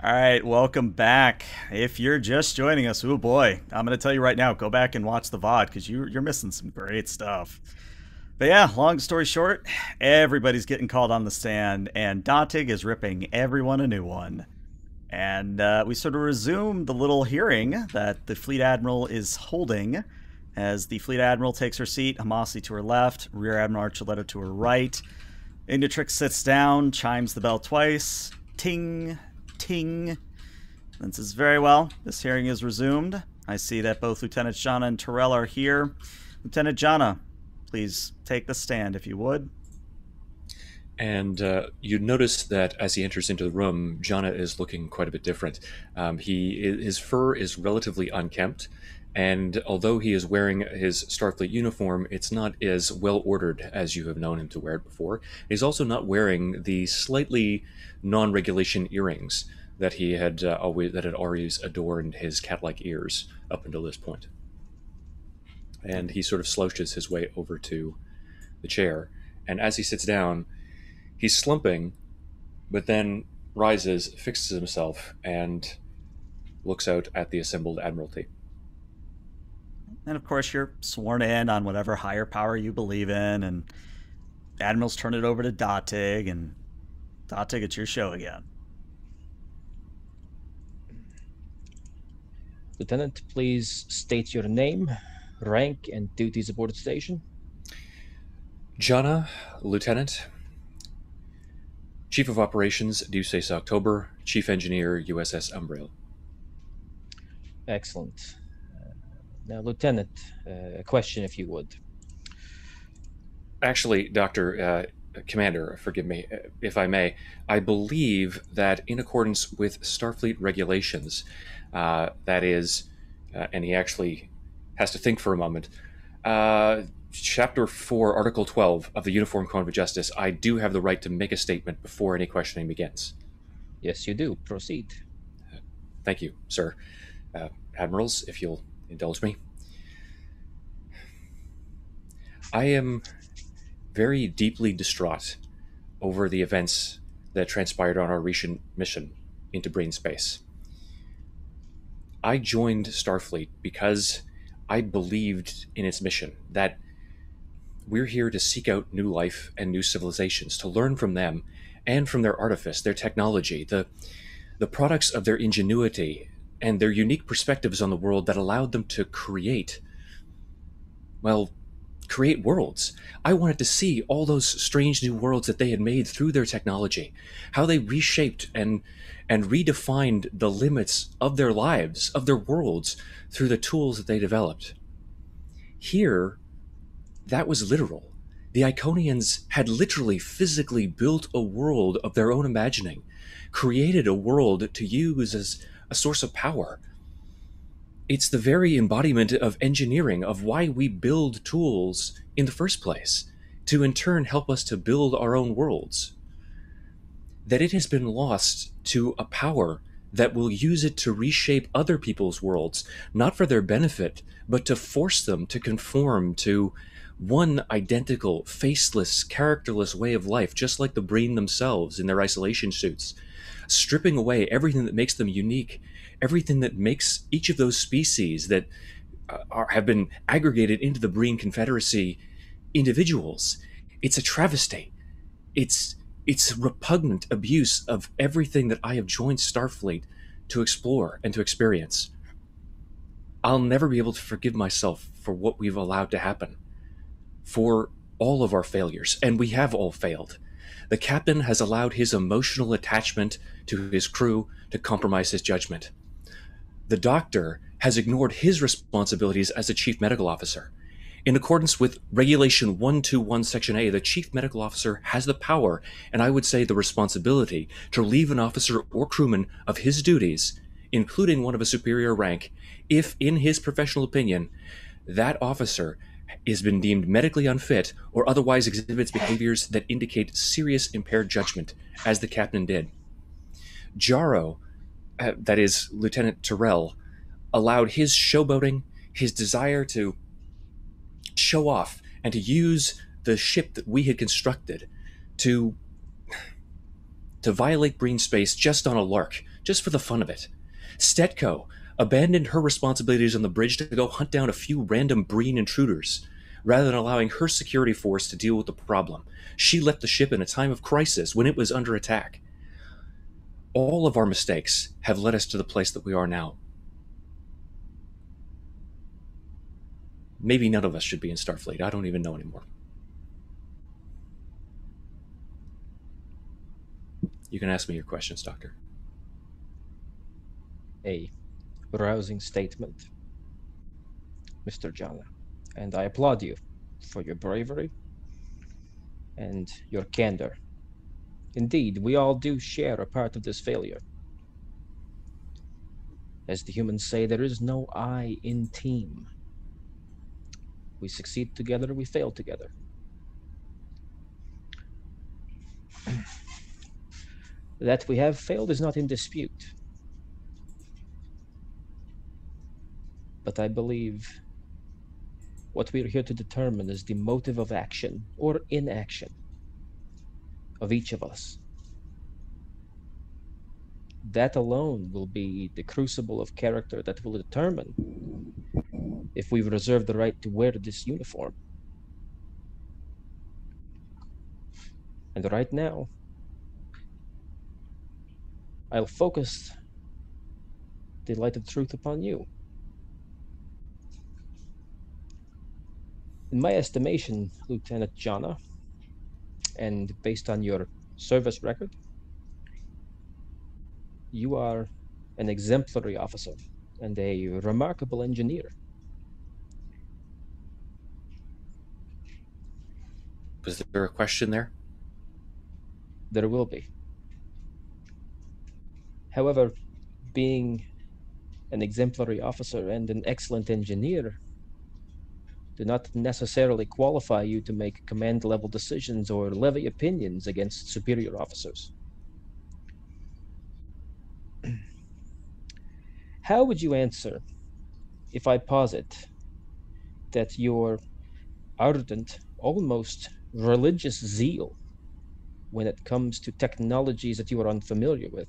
All right, welcome back. If you're just joining us, oh boy, I'm going to tell you right now, go back and watch the V O D because you, you're missing some great stuff. But yeah, long story short, everybody's getting called on the stand and Dottig is ripping everyone a new one. And uh, we sort of resume the little hearing that the Fleet Admiral is holding as the Fleet Admiral takes her seat, Hamasi to her left, Rear Admiral Archuleta to her right. Ignatrix sits down, chimes the bell twice, ting, ting. This says, very well, this hearing is resumed. I see that both Lieutenant Jana and Terrell are here. Lieutenant Jana, please take the stand if you would. And uh, you notice that as he enters into the room, Jana is looking quite a bit different. Um, he, his fur is relatively unkempt, and although he is wearing his Starfleet uniform, it's not as well-ordered as you have known him to wear it before. He's also not wearing the slightly non-regulation earrings that he had uh, always that had always adorned his cat-like ears up until this point. And he sort of slouches his way over to the chair. And as he sits down, he's slumping, but then rises, fixes himself, and looks out at the assembled Admiralty. And of course, you're sworn in on whatever higher power you believe in, and admirals turn it over to Dottig, and Dottig, it's your show again. Lieutenant, please state your name, rank, and duties aboard the station. Jana, Lieutenant. Chief of Operations, Deep Space October. Chief Engineer, U S S Umbriel. Excellent. Uh, now, Lieutenant, uh, a question, if you would. Actually, Doctor, uh, Commander, forgive me, if I may, I believe that in accordance with Starfleet regulations, uh, that is, uh, and he actually has to think for a moment, uh, Chapter four, Article twelve of the Uniform Code of Justice, I do have the right to make a statement before any questioning begins. Yes, you do. Proceed. Uh, thank you, sir. Uh, Admirals, if you'll indulge me. I am very deeply distraught over the events that transpired on our recent mission into Breen space. I joined Starfleet because I believed in its mission, that we're here to seek out new life and new civilizations, to learn from them and from their artifice, their technology, the, the products of their ingenuity and their unique perspectives on the world that allowed them to create, well, create worlds. I wanted to see all those strange new worlds that they had made through their technology, how they reshaped and and redefined the limits of their lives, of their worlds, through the tools that they developed. Here, that was literal. The Iconians had literally physically built a world of their own imagining, created a world to use as a source of power. It's the very embodiment of engineering, of why we build tools in the first place, to in turn help us to build our own worlds. That it has been lost to a power that will use it to reshape other people's worlds, not for their benefit, but to force them to conform to one identical, faceless, characterless way of life, just like the Breen themselves in their isolation suits, stripping away everything that makes them unique, everything that makes each of those species that are, have been aggregated into the Breen Confederacy individuals. It's a travesty. It's it's repugnant abuse of everything that I have joined Starfleet to explore and to experience. I'll never be able to forgive myself for what we've allowed to happen, for all of our failures, and we have all failed. The captain has allowed his emotional attachment to his crew to compromise his judgment. The doctor has ignored his responsibilities as a chief medical officer. In accordance with Regulation one twenty-one, Section A, the chief medical officer has the power, and I would say the responsibility, to relieve an officer or crewman of his duties, including one of a superior rank, if, in his professional opinion, that officer has been deemed medically unfit or otherwise exhibits behaviors that indicate serious impaired judgment, as the captain did. Jaro, uh, that is, Lieutenant Terrell, allowed his showboating, his desire to show off and to use the ship that we had constructed to, to violate Breen space just on a lark, just for the fun of it. Stetko abandoned her responsibilities on the bridge to go hunt down a few random Breen intruders, rather than allowing her security force to deal with the problem. She left the ship in a time of crisis when it was under attack. All of our mistakes have led us to the place that we are now. Maybe none of us should be in Starfleet. I don't even know anymore. You can ask me your questions, Doctor. A rousing statement, Mister Jana, and I applaud you for your bravery and your candor. Indeed, we all do share a part of this failure. As the humans say, there is no I in team. We succeed together, we fail together. That we have failed is not in dispute. But I believe what we are here to determine is the motive of action or inaction of each of us. That alone will be the crucible of character that will determine if we reserve the right to wear this uniform. And right now, I'll focus the light of truth upon you. In my estimation, Lieutenant Jana, and based on your service record, you are an exemplary officer and a remarkable engineer. Was there a question there? There will be. However, being an exemplary officer and an excellent engineer do not necessarily qualify you to make command-level decisions or levy opinions against superior officers. How would you answer if I posit that your ardent, almost religious zeal when it comes to technologies that you are unfamiliar with,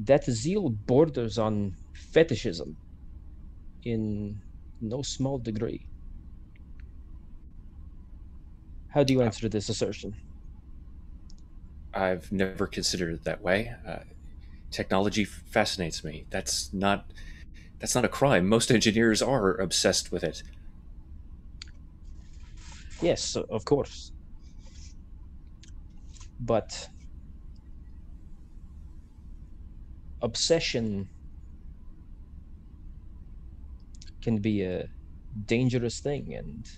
that zeal borders on fetishism in no small degree? How do you answer this assertion? I've never considered it that way. Uh, technology fascinates me. That's not, that's not a crime. Most engineers are obsessed with it. Yes, of course. But obsession can be a dangerous thing, and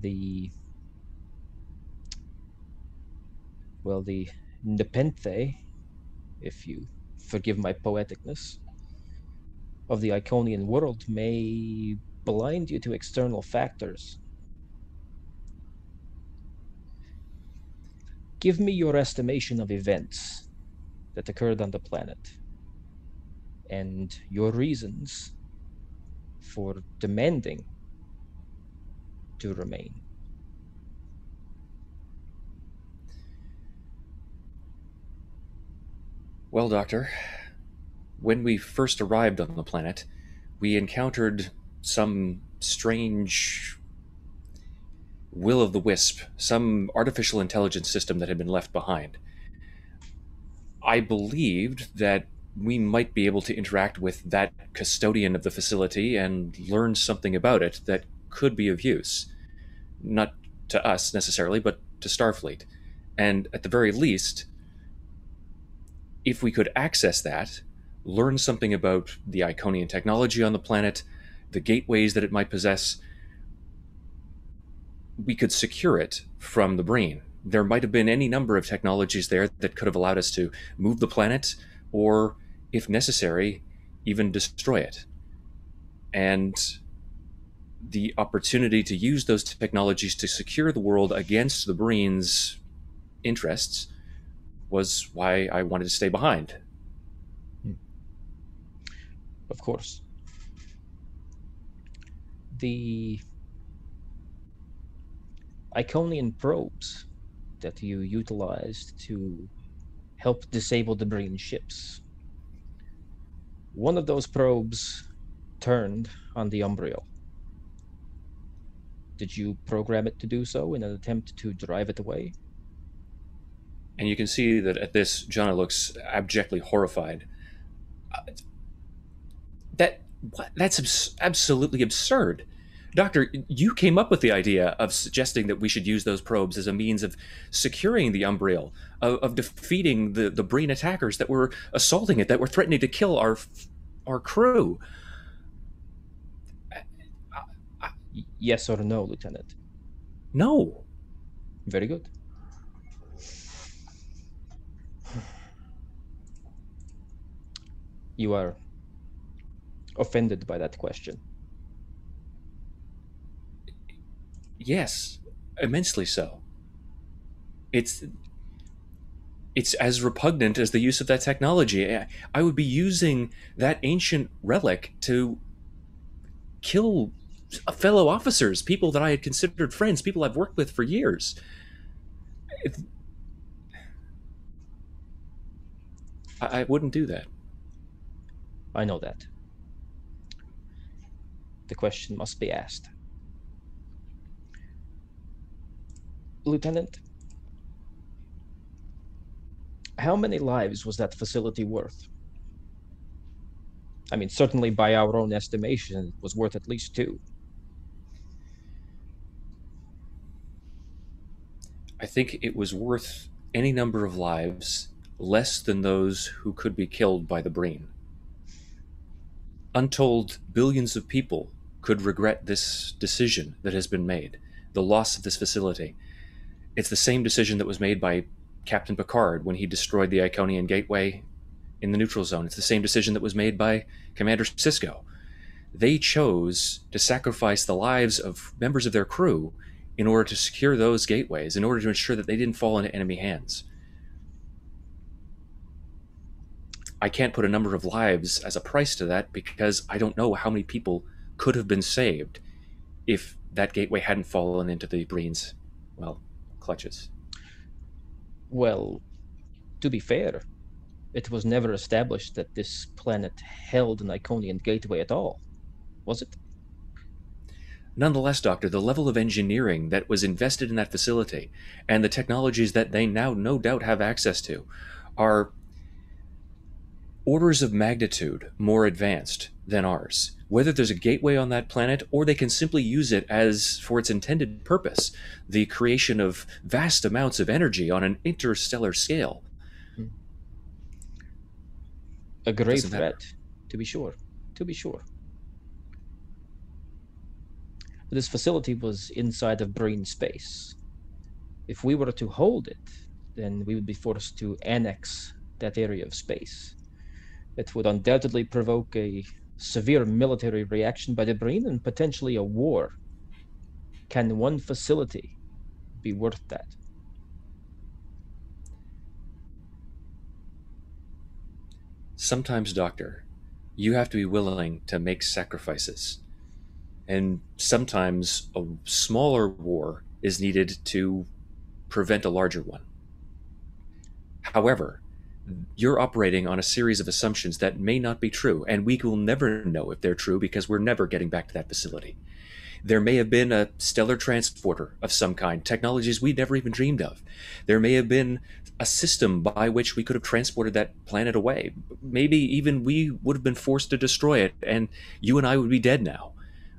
the, well, the nepenthe, if you forgive my poeticness, of the Iconian world may blind you to external factors. Give me your estimation of events that occurred on the planet and your reasons for demanding to remain. Well, Doctor, when we first arrived on the planet, we encountered some strange will-o'-the-wisp, some artificial intelligence system that had been left behind. I believed that we might be able to interact with that custodian of the facility and learn something about it that could be of use. Not to us necessarily, but to Starfleet. And at the very least, if we could access that, learn something about the Iconian technology on the planet, the gateways that it might possess, we could secure it from the Breen. There might have been any number of technologies there that could have allowed us to move the planet, or if necessary, even destroy it. And the opportunity to use those technologies to secure the world against the Breen's interests was why I wanted to stay behind. Of course. The Iconian probes that you utilized to help disable the Breen ships. One of those probes turned on the Umbriel. Did you program it to do so in an attempt to drive it away? And you can see that at this, Jana looks abjectly horrified. Uh, that that's abs absolutely absurd. Doctor, you came up with the idea of suggesting that we should use those probes as a means of securing the Umbriel, of, of defeating the, the Breen attackers that were assaulting it, that were threatening to kill our our crew. Yes or no, Lieutenant? No. Very good. You are offended by that question. Yes, immensely so. It's it's as repugnant as the use of that technology. I, I would be using that ancient relic to kill fellow officers, people that I had considered friends, people I've worked with for years. It, I, I wouldn't do that. I know that. The question must be asked. Lieutenant, how many lives was that facility worth? I mean, certainly by our own estimation, it was worth at least two. I think it was worth any number of lives less than those who could be killed by the Breen. Untold billions of people could regret this decision that has been made, the loss of this facility. It's the same decision that was made by Captain Picard when he destroyed the Iconian Gateway in the neutral zone. It's the same decision that was made by Commander Sisko. They chose to sacrifice the lives of members of their crew in order to secure those gateways, in order to ensure that they didn't fall into enemy hands. I can't put a number of lives as a price to that because I don't know how many people could have been saved if that gateway hadn't fallen into the Breen's, well, clutches. Well, to be fair, it was never established that this planet held an Iconian gateway at all, was it? Nonetheless, Doctor, the level of engineering that was invested in that facility and the technologies that they now no doubt have access to are orders of magnitude more advanced than ours. Whether there's a gateway on that planet or they can simply use it as for its intended purpose, the creation of vast amounts of energy on an interstellar scale. A grave threat, to be sure, to be sure. This facility was inside of Breen space. If we were to hold it, then we would be forced to annex that area of space. It would undoubtedly provoke a severe military reaction by the Breen and potentially a war. Can one facility be worth that? Sometimes, Doctor, you have to be willing to make sacrifices. And sometimes a smaller war is needed to prevent a larger one. However, you're operating on a series of assumptions that may not be true, and we will never know if they're true because we're never getting back to that facility. There may have been a stellar transporter of some kind, technologies we never even dreamed of. There may have been a system by which we could have transported that planet away. Maybe even we would have been forced to destroy it, and you and I would be dead now.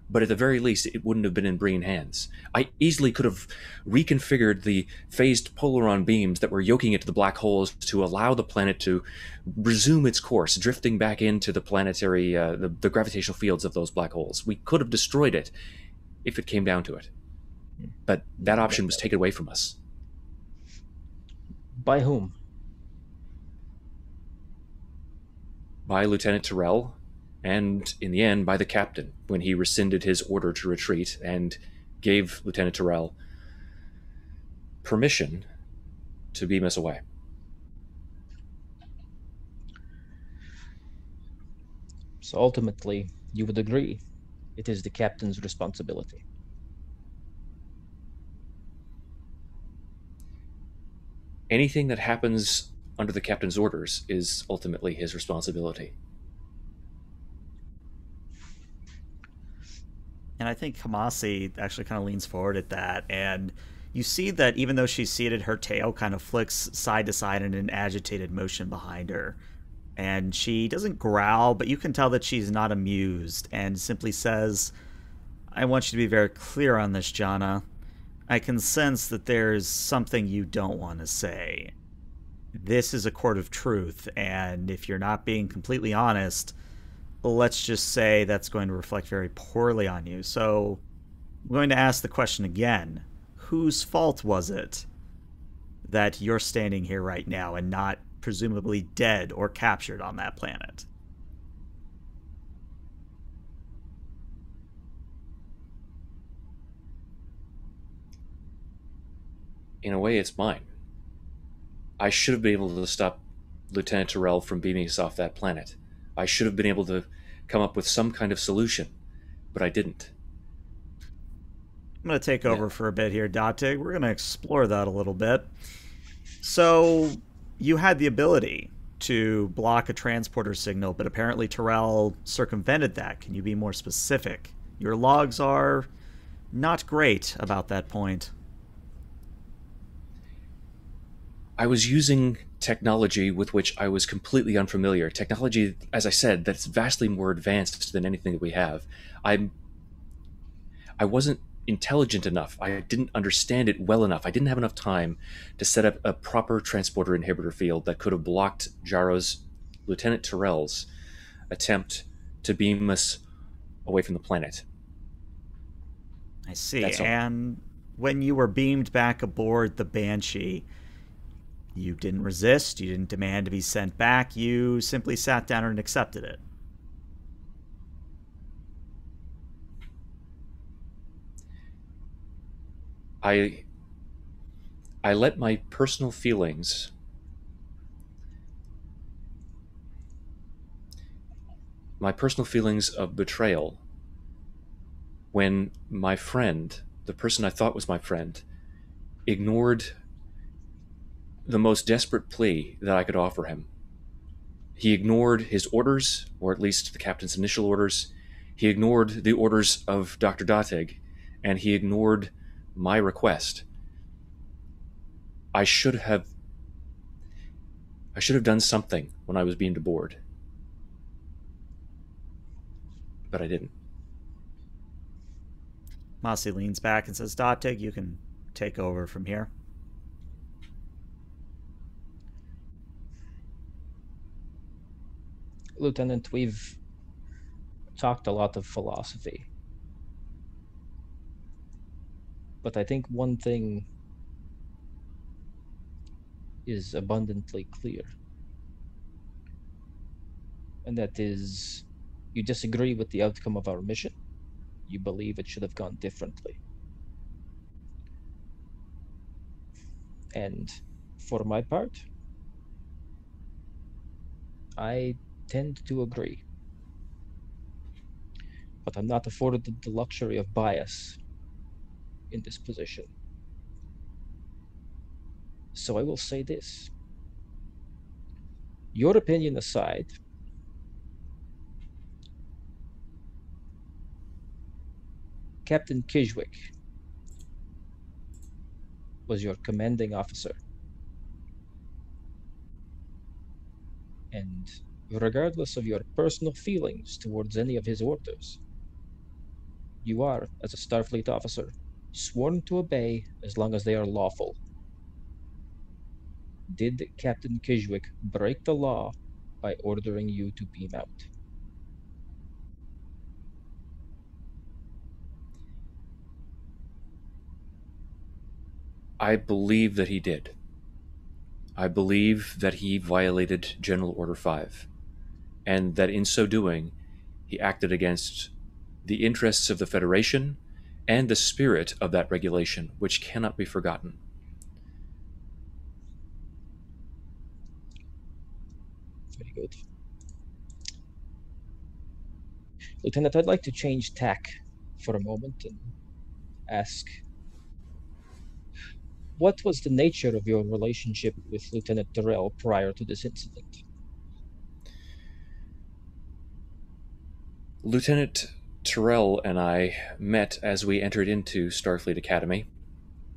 But at the very least, it wouldn't have been in Breen hands. I easily could have reconfigured the phased polaron beams that were yoking it to the black holes to allow the planet to resume its course, drifting back into the planetary, uh, the, the gravitational fields of those black holes. We could have destroyed it if it came down to it. But that option was taken away from us. By whom? By Lieutenant Terrell. And in the end, by the captain, when he rescinded his order to retreat and gave Lieutenant Terrell permission to beam us away. So ultimately, you would agree, it is the captain's responsibility. Anything that happens under the captain's orders is ultimately his responsibility. And I think Hamasi actually kind of leans forward at that. And you see that even though she's seated, her tail kind of flicks side to side in an agitated motion behind her. And she doesn't growl, but you can tell that she's not amused and simply says, I want you to be very clear on this, Jana. I can sense that there's something you don't want to say. This is a court of truth. And if you're not being completely honest, let's just say that's going to reflect very poorly on you. So I'm going to ask the question again. Whose fault was it that you're standing here right now and not presumably dead or captured on that planet? In a way, it's mine. I should have been able to stop Lieutenant Terrell from beaming us off that planet. I should have been able to come up with some kind of solution, but I didn't. I'm going to take over yeah. for a bit here, Dottig. We're going to explore that a little bit. So you had the ability to block a transporter signal, but apparently Terrell circumvented that. Can you be more specific Your logs are not great about that point. I was using technology with which I was completely unfamiliar. Technology, as I said, that's vastly more advanced than anything that we have. I'm, I wasn't intelligent enough. I didn't understand it well enough. I didn't have enough time to set up a proper transporter inhibitor field that could have blocked Jaro's, Lieutenant Terrell's, attempt to beam us away from the planet. I see. And when you were beamed back aboard the Banshee, you didn't resist, you didn't demand to be sent back, you simply sat down and accepted it. I, I let my personal feelings my personal feelings of betrayal when my friend, the person I thought was my friend, ignored the most desperate plea that I could offer him. He ignored his orders, or at least the captain's initial orders. He ignored the orders of Doctor Dottig, and he ignored my request. I should have... I should have done something when I was beamed aboard. But I didn't. Mossy leans back and says, Dottig, you can take over from here. Lieutenant, we've talked a lot of philosophy, but I think one thing is abundantly clear, and that is you disagree with the outcome of our mission. You believe it should have gone differently. And for my part, I tend to agree, but I'm not afforded the luxury of bias in this position. So I will say this. Your opinion aside, Captain Kizwick was your commanding officer, and regardless of your personal feelings towards any of his orders, you are, as a Starfleet officer, sworn to obey as long as they are lawful. Did Captain Kizwick break the law by ordering you to beam out? I believe that he did. I believe that he violated General Order five. And that in so doing, he acted against the interests of the Federation and the spirit of that regulation, which cannot be forgotten. Very good. Lieutenant, I'd like to change tack for a moment and ask, what was the nature of your relationship with Lieutenant Terrell prior to this incident? Lieutenant Terrell and I met as we entered into Starfleet Academy.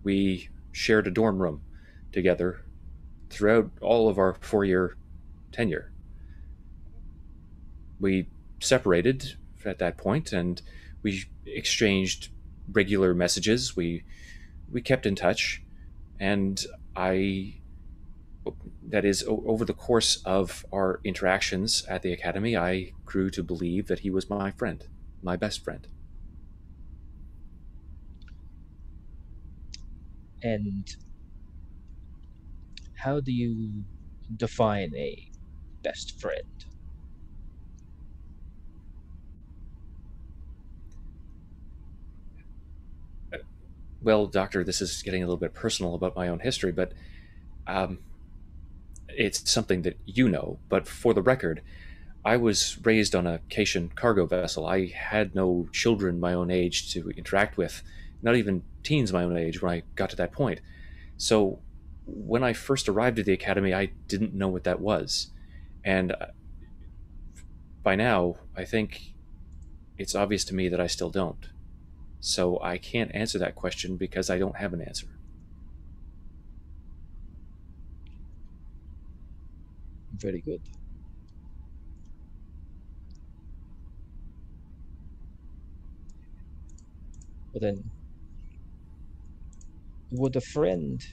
We shared a dorm room together throughout all of our four-year tenure. We separated at that point, and we exchanged regular messages. We we kept in touch, and I, that is, over the course of our interactions at the Academy, I grew to believe that he was my friend. My best friend. And how do you define a best friend? Well, Doctor, this is getting a little bit personal about my own history, but um, it's something that you know. But for the record, I was raised on a Cation cargo vessel. I had no children my own age to interact with, not even teens my own age when I got to that point. So when I first arrived at the Academy, I didn't know what that was. And by now, I think it's obvious to me that I still don't. So I can't answer that question because I don't have an answer. Very good. But then, would a friend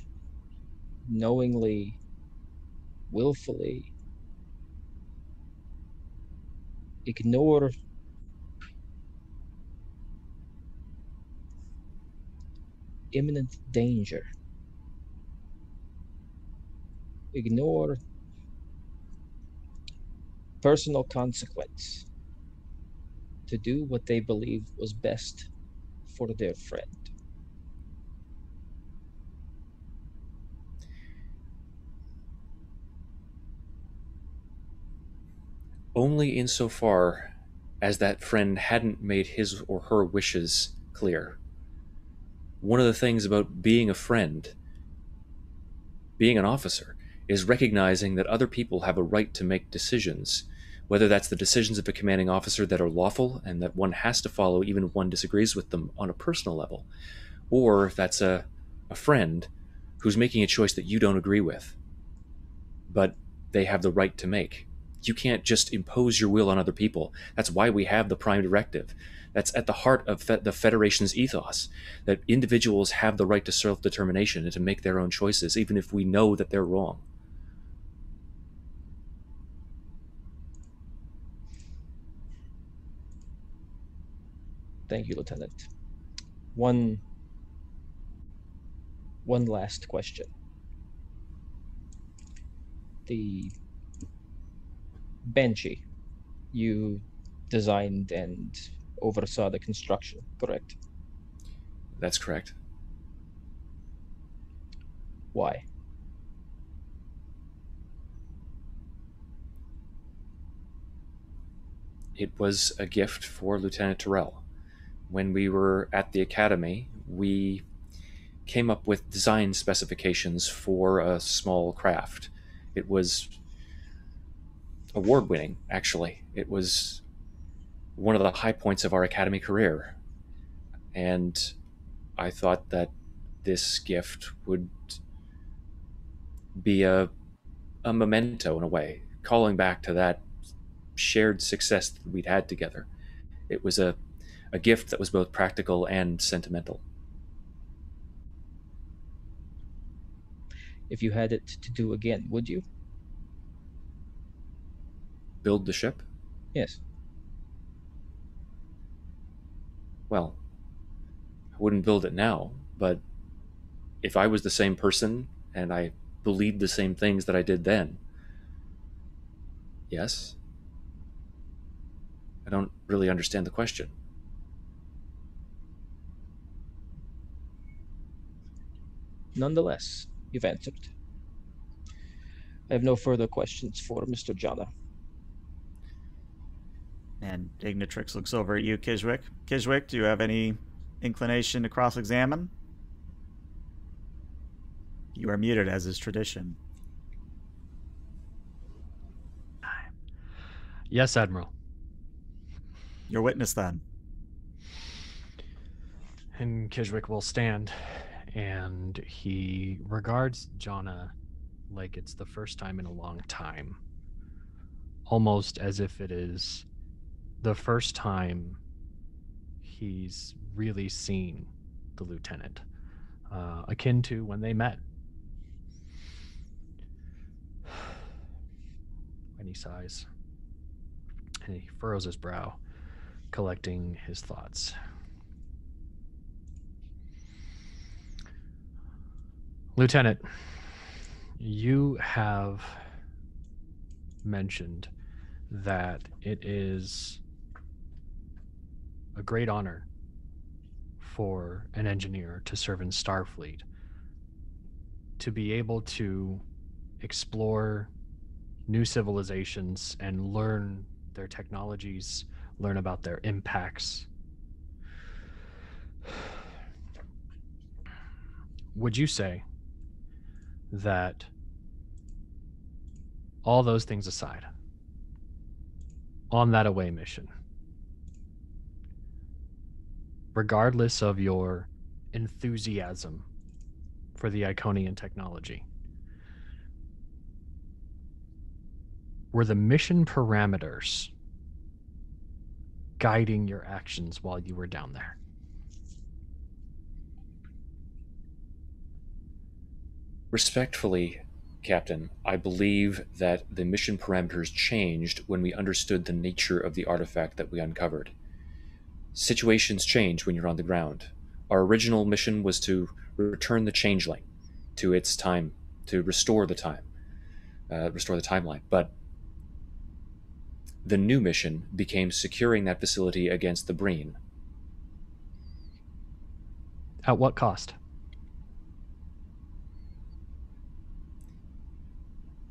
knowingly, willfully ignore imminent danger, ignore personal consequence to do what they believed was best for their friend? Only insofar as that friend hadn't made his or her wishes clear. One of the things about being a friend, being an officer, is recognizing that other people have a right to make decisions, whether that's the decisions of a commanding officer that are lawful and that one has to follow even if one disagrees with them on a personal level, or if that's a, a friend who's making a choice that you don't agree with, but they have the right to make. You can't just impose your will on other people. That's why we have the Prime Directive. That's at the heart of the Federation's ethos, that individuals have the right to self-determination and to make their own choices, even if we know that they're wrong. Thank you, Lieutenant. One, one last question. The Banshee, you designed and oversaw the construction, correct? That's correct. Why? It was a gift for Lieutenant Terrell. When we were at the academy, we came up with design specifications for a small craft. It was award-winning, actually. It was one of the high points of our academy career. And I thought that this gift would be a, a memento in a way, calling back to that shared success that we'd had together. It was a, a gift that was both practical and sentimental. If you had it to do again, would you? Build the ship? Yes. Well, I wouldn't build it now, but if I was the same person and I believed the same things that I did then, yes. I don't really understand the question. Nonetheless, you've answered. I have no further questions for Mister Jana. And Ignatrix looks over at you, Kizwick. Kizwick, do you have any inclination to cross-examine? You are muted, as is tradition. Yes, Admiral. Your witness, then. And Kizwick will stand, and he regards Jana like it's the first time in a long time, almost as if it is the first time he's really seen the lieutenant, uh, akin to when they met. And he sighs, and he furrows his brow, collecting his thoughts. Lieutenant, you have mentioned that it is a great honor for an engineer to serve in Starfleet, to be able to explore new civilizations and learn their technologies, learn about their impacts. Would you say that, all those things aside, on that away mission, regardless of your enthusiasm for the Iconian technology. Were the mission parameters guiding your actions while you were down there? Respectfully, Captain, I believe that the mission parameters changed when we understood the nature of the artifact that we uncovered. Situations change when you're on the ground. Our original mission was to return the changeling to its time, to restore the time, uh, restore the timeline. But the new mission became securing that facility against the Breen. At what cost?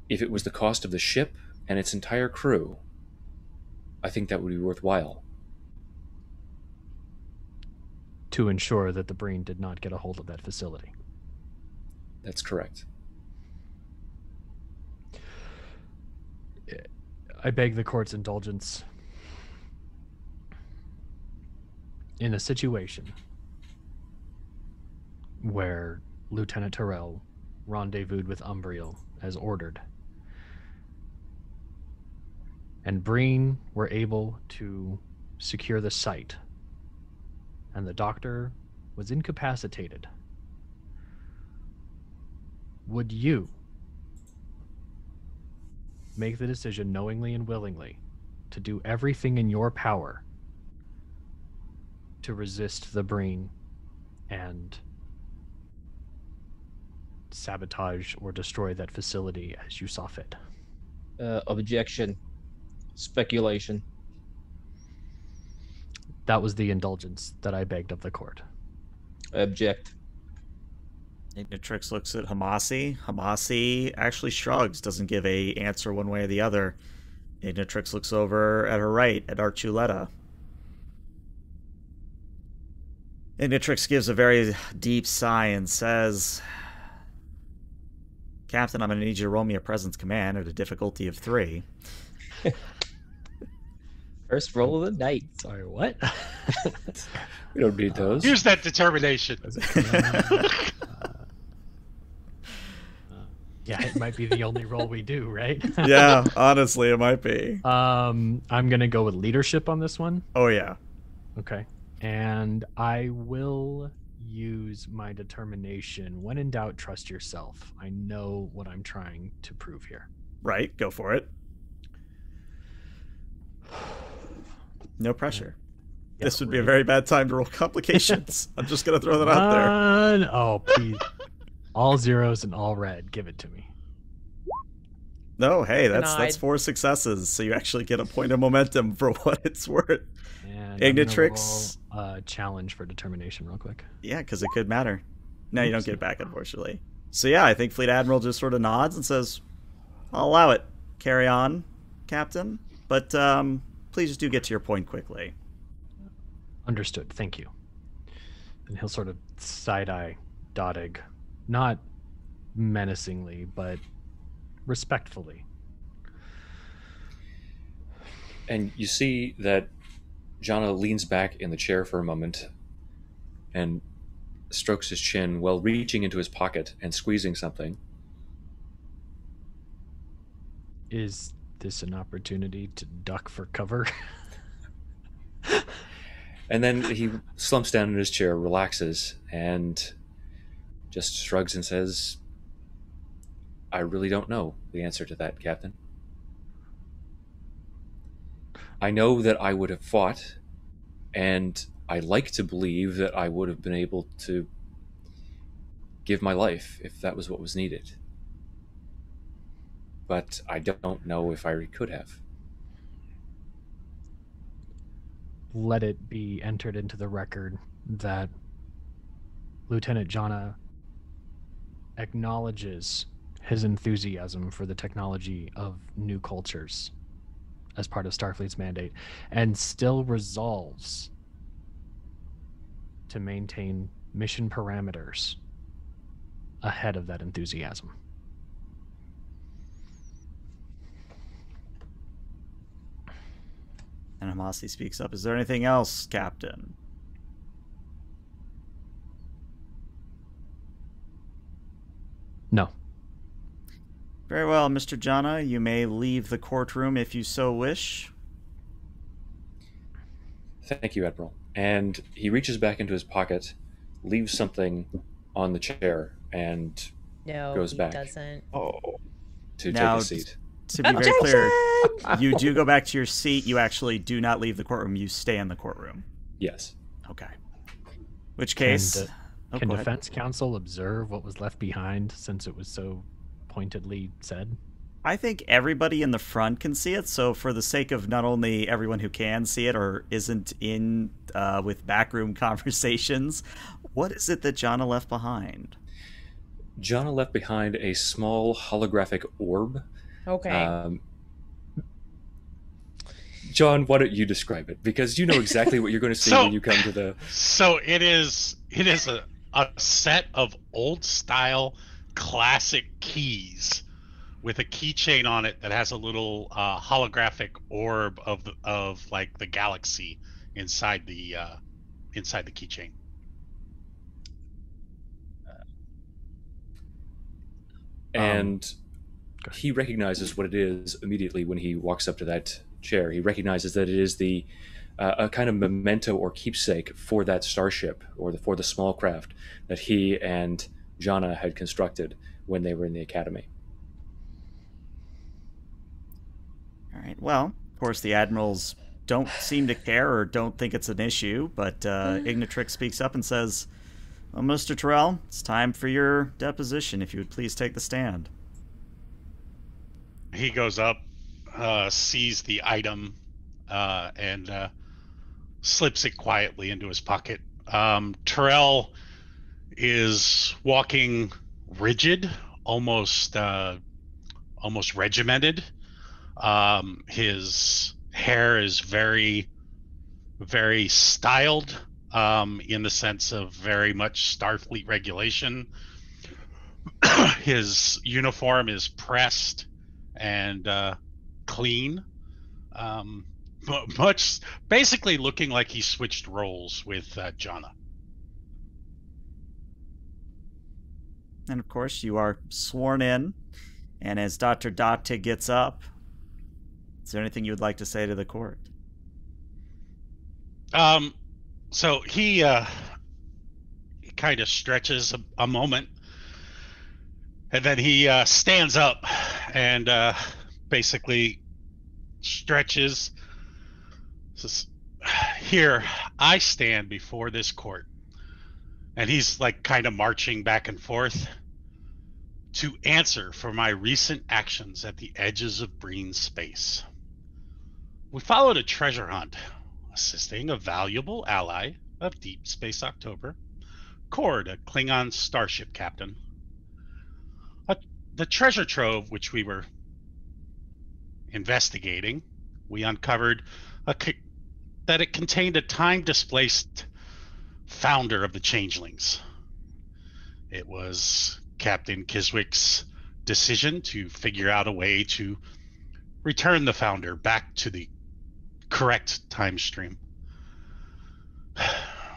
If it was the cost of the ship and its entire crew, I think that would be worthwhile. To ensure that the Breen did not get a hold of that facility. That's correct. I beg the court's indulgence. In a situation where Lieutenant Terrell rendezvoused with Umbriel as ordered, and Breen were able to secure the site, and the doctor was incapacitated, would you make the decision knowingly and willingly to do everything in your power to resist the Breen and sabotage or destroy that facility as you saw fit? Uh, objection. Speculation. That was the indulgence that I begged of the court. I object. Ignatrix looks at Hamasi. Hamasi actually shrugs, doesn't give a answer one way or the other. Ignatrix looks over at her right, at Archuleta. Ignatrix gives a very deep sigh and says, Captain, I'm going to need you to roll me a presence command at a difficulty of three. First roll of the night. Sorry, what? We don't need those. Use that determination. uh, yeah, it might be the only roll we do, right? Yeah, honestly, it might be. Um, I'm going to go with leadership on this one. Oh, yeah. Okay. And I will use my determination. When in doubt, trust yourself. I know what I'm trying to prove here. Right, go for it. No pressure. Yeah, this would really be a very bad time to roll complications. I'm just gonna throw that out there. Oh, please. All zeros and all red, give it to me. No, hey, that's Denied. that's four successes, so you actually get a point of momentum for what it's worth. And Ignatrix, roll, uh, challenge for determination real quick. Yeah, because it could matter. No, you don't get it back, unfortunately. So yeah, I think Fleet Admiral just sort of nods and says, I'll allow it. Carry on, Captain. But um, please just do get to your point quickly. Understood. Thank you. And he'll sort of side-eye Dottig, not menacingly, but respectfully. And you see that Jana leans back in the chair for a moment and strokes his chin while reaching into his pocket and squeezing something. Is this an opportunity to duck for cover? And then he slumps down in his chair, relaxes, and just shrugs and says, I really don't know the answer to that, Captain. I know that I would have fought, and I like to believe that I would have been able to give my life if that was what was needed. But I don't know if I could have. Let it be entered into the record that Lieutenant Jana acknowledges his enthusiasm for the technology of new cultures as part of Starfleet's mandate, and still resolves to maintain mission parameters ahead of that enthusiasm. And Hamasi speaks up, is there anything else, Captain? Very well, Mister Jana. You may leave the courtroom if you so wish. Thank you, Admiral. And he reaches back into his pocket, leaves something on the chair, and no, goes he back doesn't. Oh, to now, take a seat. To be Objection! Very clear, you do go back to your seat. You actually do not leave the courtroom. You stay in the courtroom. Yes. Okay. Which case... Can, the, oh, can defense ahead. counsel observe what was left behind since it was so pointedly said? I think everybody in the front can see it. So for the sake of not only everyone who can see it or isn't in uh, with backroom conversations, what is it that Jana left behind? Jana left behind a small holographic orb. Okay. Um, John, why don't you describe it? Because you know exactly what you're going to see so, when you come to the... So it is it is a, a set of old-style classic keys with a keychain on it that has a little uh, holographic orb of the, of like the galaxy inside the uh, inside the keychain. And um, he recognizes what it is immediately when he walks up to that chair. He recognizes that it is the uh, a kind of memento or keepsake for that starship or the, for the small craft that he and Jana had constructed when they were in the academy. All right. Well, of course, the admirals don't seem to care or don't think it's an issue, but uh, Ignatrix speaks up and says, well, Mister Terrell, it's time for your deposition. If you would please take the stand. He goes up, uh, sees the item, uh, and uh, slips it quietly into his pocket. Um, Terrell is walking rigid, almost, uh, almost regimented. Um, his hair is very, very styled, um, in the sense of very much Starfleet regulation. His uniform is pressed and, uh, clean, um, but much basically looking like he switched roles with, uh, Jana. And of course you are sworn in, and as Doctor Dottig gets up, is there anything you would like to say to the court? Um, so he, uh, he kind of stretches a, a moment, and then he uh, stands up and uh, basically stretches. Says, "Here, I stand before this court," and he's like kind of marching back and forth, "to answer for my recent actions at the edges of Breen space. We followed a treasure hunt, assisting a valuable ally of Deep Space October, Cord, a Klingon starship captain. A, the treasure trove which we were investigating, we uncovered a, that it contained a time-displaced founder of the Changelings. It was Captain Kizwick's decision to figure out a way to return the founder back to the correct time stream.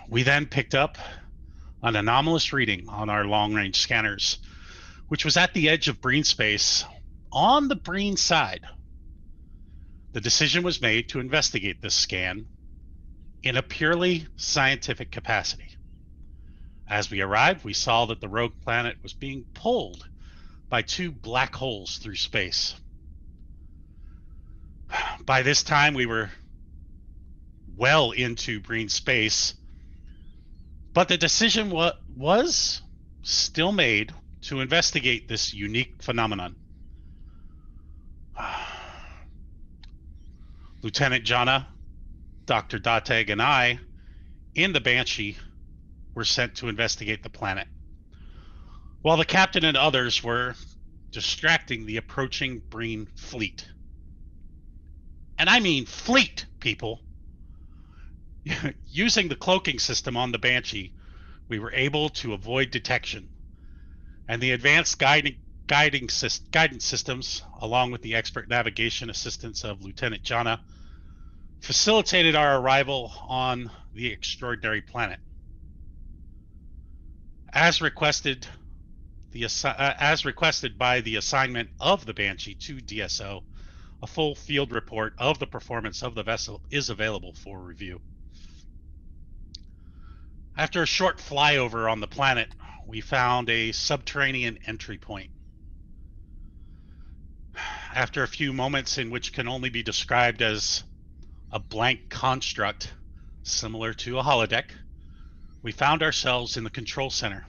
We then picked up an anomalous reading on our long-range scanners, which was at the edge of Breen space on the Breen side. The decision was made to investigate this scan in a purely scientific capacity. As we arrived, we saw that the rogue planet was being pulled by two black holes through space. By this time, we were well into Breen space, but the decision wa was still made to investigate this unique phenomenon. Lieutenant Jana, Doctor Dottig, and I, in the Banshee, were sent to investigate the planet, while the captain and others were distracting the approaching Breen fleet. And I mean fleet, people. Using the cloaking system on the Banshee, we were able to avoid detection, and the advanced guiding, guiding guidance systems, along with the expert navigation assistance of Lieutenant Jana, facilitated our arrival on the extraordinary planet. As requested, the assi uh, as requested by the assignment of the Banshee to D S O, a full field report of the performance of the vessel is available for review. After a short flyover on the planet, we found a subterranean entry point. After a few moments in which can only be described as a blank construct similar to a holodeck, we found ourselves in the control center.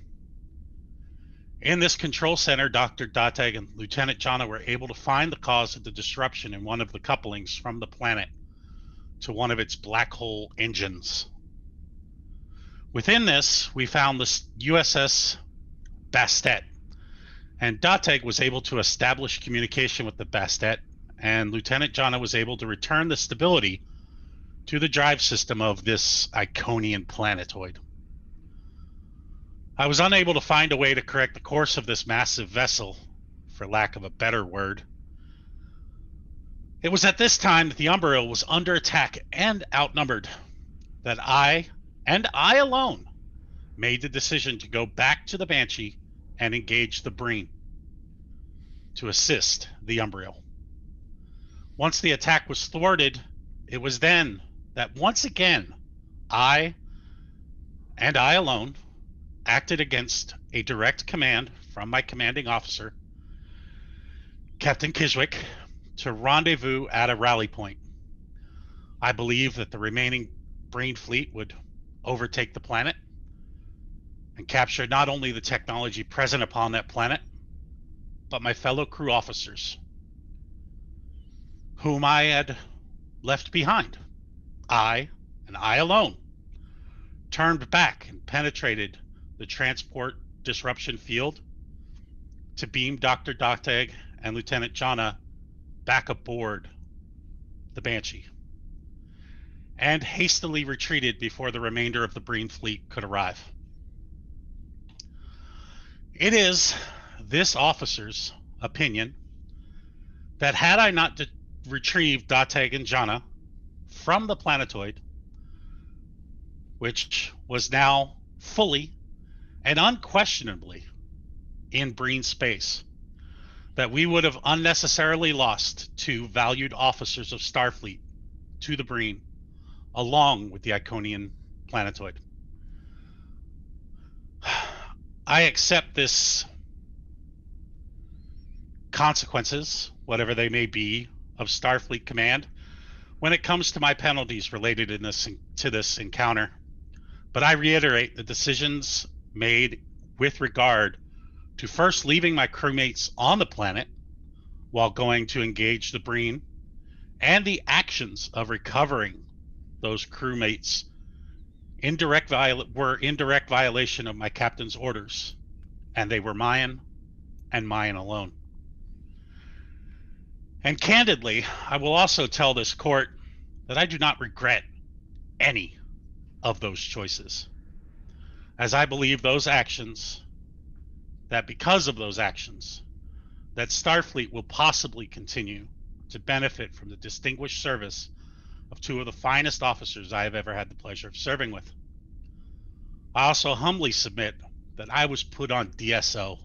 In this control center, Doctor Dottig and Lieutenant Jana were able to find the cause of the disruption in one of the couplings from the planet to one of its black hole engines. Within this, we found the U S S Bastet, and Dottig was able to establish communication with the Bastet, and Lieutenant Jana was able to return the stability to the drive system of this Iconian planetoid. I was unable to find a way to correct the course of this massive vessel, for lack of a better word. It was at this time that the Umbriel was under attack and outnumbered, that I, and I alone, made the decision to go back to the Banshee and engage the Breen to assist the Umbriel. Once the attack was thwarted, it was then that once again, I, and I alone, acted against a direct command from my commanding officer, Captain Kizwick, to rendezvous at a rally point. I believe that the remaining Breen fleet would overtake the planet and capture not only the technology present upon that planet, but my fellow crew officers, whom I had left behind. I, and I alone, turned back and penetrated the transport disruption field to beam Doctor Dottig and Lieutenant Jana back aboard the Banshee, and hastily retreated before the remainder of the Breen fleet could arrive. It is this officer's opinion that had I not retrieved Dottig and Jana from the planetoid, which was now fully and unquestionably in Breen space, that we would have unnecessarily lost two valued officers of Starfleet to the Breen, along with the Iconian planetoid. I accept this consequences, whatever they may be, of Starfleet command when it comes to my penalties related in this, to this encounter, but I reiterate the decisions made with regard to first leaving my crewmates on the planet while going to engage the Breen, and the actions of recovering those crewmates in direct viol were in direct violation of my captain's orders, and they were mine and mine alone. And candidly, I will also tell this court that I do not regret any of those choices, as I believe those actions, that because of those actions, that Starfleet will possibly continue to benefit from the distinguished service of two of the finest officers I have ever had the pleasure of serving with. I also humbly submit that I was put on D S O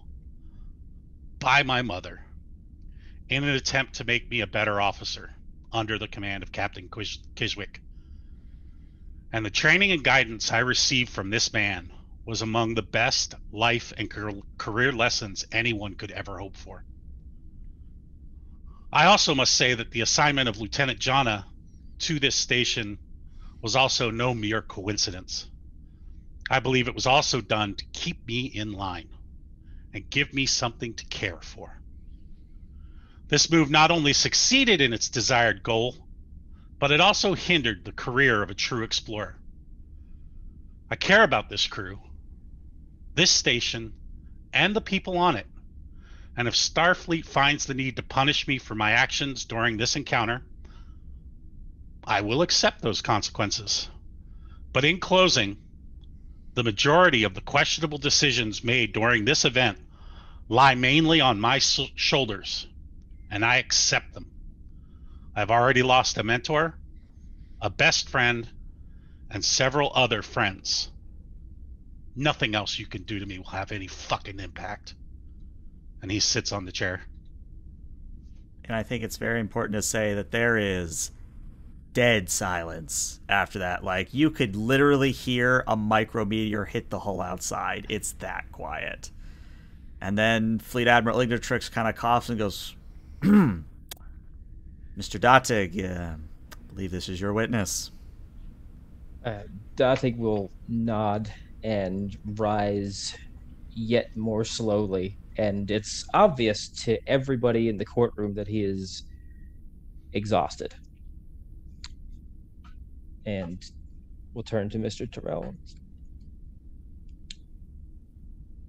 by my mother in an attempt to make me a better officer under the command of Captain Kizwick. And the training and guidance I received from this man was among the best life and career lessons anyone could ever hope for. I also must say that the assignment of Lieutenant Jana to this station was also no mere coincidence. I believe it was also done to keep me in line and give me something to care for. This move not only succeeded in its desired goal, but it also hindered the career of a true explorer. I care about this crew, this station, and the people on it. And if Starfleet finds the need to punish me for my actions during this encounter, I will accept those consequences. But in closing, the majority of the questionable decisions made during this event lie mainly on my shoulders, and I accept them. I've already lost a mentor, a best friend, and several other friends. Nothing else you can do to me will have any fucking impact. and he sits on the chair. And I think it's very important to say that there is dead silence after that. Like, you could literally hear a micrometeor hit the hull outside. It's that quiet. And then Fleet Admiral Ignatrix kind of coughs and goes, Mister Dottig, uh, I believe this is your witness. Uh, Dottig will nod and rise yet more slowly. And it's obvious to everybody in the courtroom that he is exhausted. And we'll turn to Mister Terrell.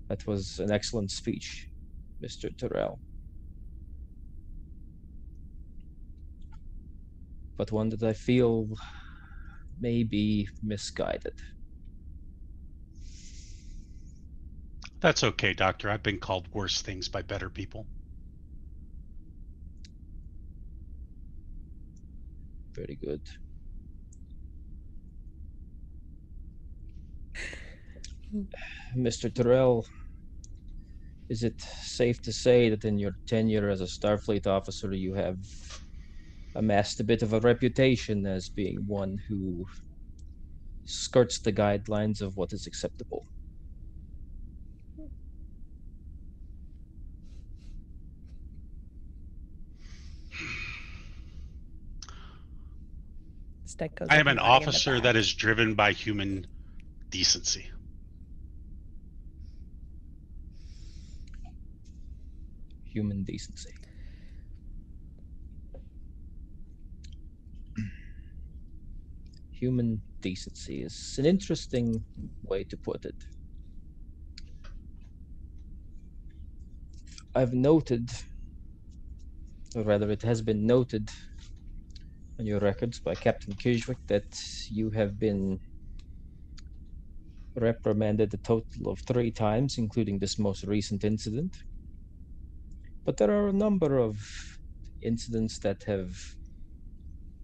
That was an excellent speech, Mister Terrell. But one that I feel may be misguided. That's okay, Doctor. I've been called worse things by better people. Very good. Mister Terrell, is it safe to say that in your tenure as a Starfleet officer, you have amassed a bit of a reputation as being one who skirts the guidelines of what is acceptable? I am an officer that is driven by human decency. Human decency. Human decency is an interesting way to put it. I've noted, or rather it has been noted on your records by Captain Kizwick, that you have been reprimanded a total of three times, including this most recent incident. But there are a number of incidents that have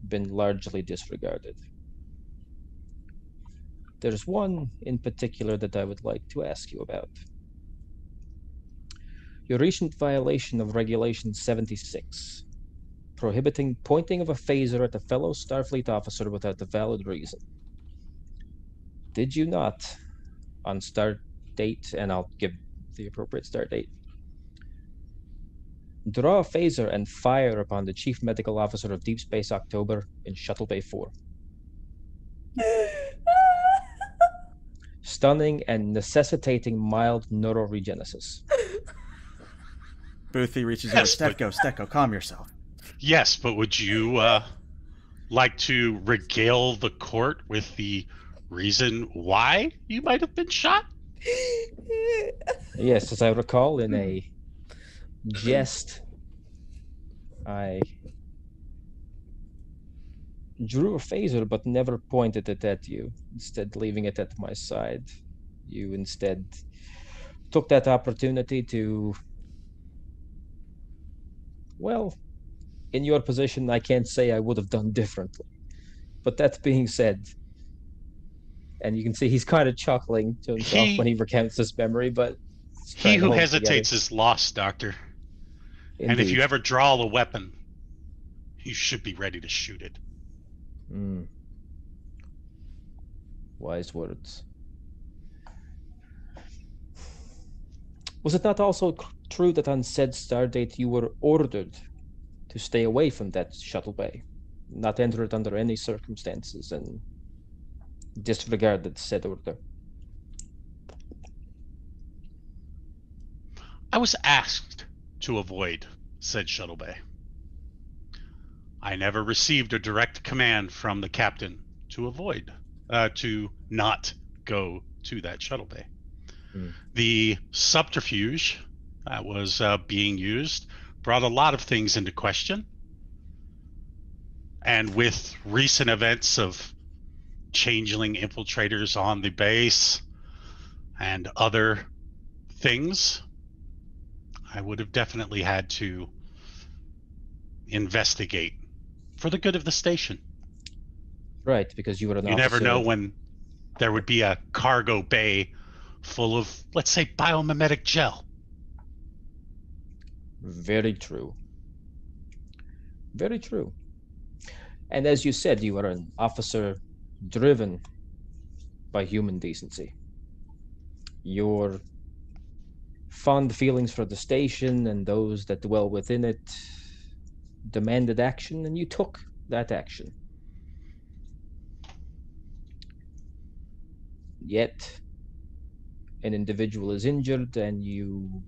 been largely disregarded. There's one in particular that I would like to ask you about. Your recent violation of Regulation seventy-six, prohibiting pointing of a phaser at a fellow Starfleet officer without a valid reason. Did you not, on start date, and I'll give the appropriate start date, draw a phaser and fire upon the Chief Medical Officer of Deep Space October in Shuttle Bay four. Stunning and necessitating mild neuroregenesis. Boothby reaches yes, out. Stetko, Stetko, calm yourself. Yes, but would you uh, like to regale the court with the reason why you might have been shot? Yes, as I recall, in a jest, I drew a phaser but never pointed it at you, instead leaving it at my side. You instead took that opportunity to, well, in your position, I can't say I would have done differently. But that being said, and you can see he's kind of chuckling to himself he, when he recounts this memory, but... He who hesitates together. is lost, Doctor. Indeed. And if you ever draw a weapon, you should be ready to shoot it. Mm. Wise words. Was it not also true that on said stardate you were ordered to stay away from that shuttle bay, not enter it under any circumstances, and disregard that said order? I was asked to avoid said shuttle bay. I never received a direct command from the captain to avoid, uh, to not go to that shuttle bay. Mm. The subterfuge that was uh, being used brought a lot of things into question. And with recent events of changeling infiltrators on the base and other things, I would have definitely had to investigate for the good of the station. Right, because you were an officer. You never know when there would be a cargo bay full of, let's say, biomimetic gel. Very true. Very true. And as you said, you are an officer driven by human decency. Your fond feelings for the station and those that dwell within it demanded action, and you took that action. Yet an individual is injured and you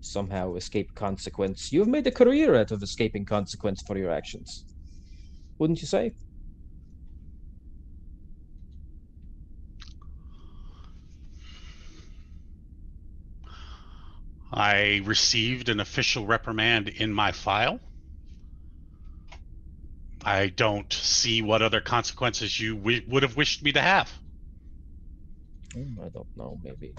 somehow escape consequence. You've made a career out of escaping consequence for your actions, wouldn't you say? I received an official reprimand in my file. I don't see what other consequences you w would have wished me to have. I don't know, maybe.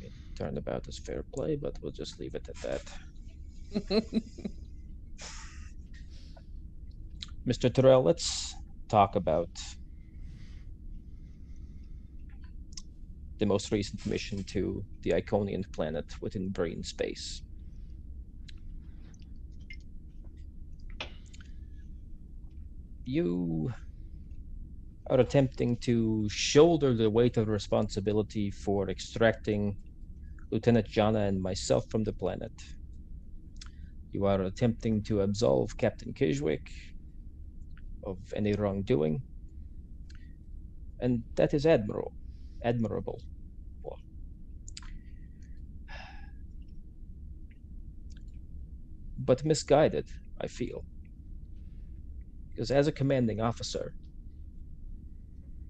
maybe turnabout is fair play, but we'll just leave it at that. Mister Terrell, let's talk about the most recent mission to the Iconian planet within Breen space. You are attempting to shoulder the weight of responsibility for extracting Lieutenant Jana and myself from the planet. You are attempting to absolve Captain Kizwick of any wrongdoing, and that is admirable. Admirable. Well, but misguided, I feel. Because as a commanding officer,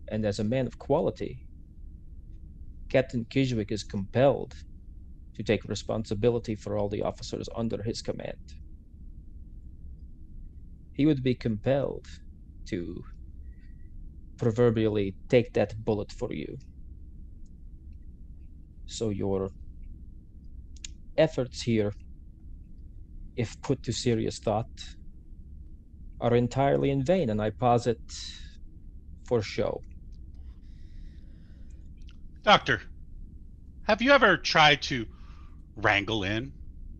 and as a man of quality, Captain Kizwick is compelled to take responsibility for all the officers under his command. He would be compelled to proverbially take that bullet for you. So your efforts here, if put to serious thought, are entirely in vain, and I posit for show. Doctor, have you ever tried to wrangle in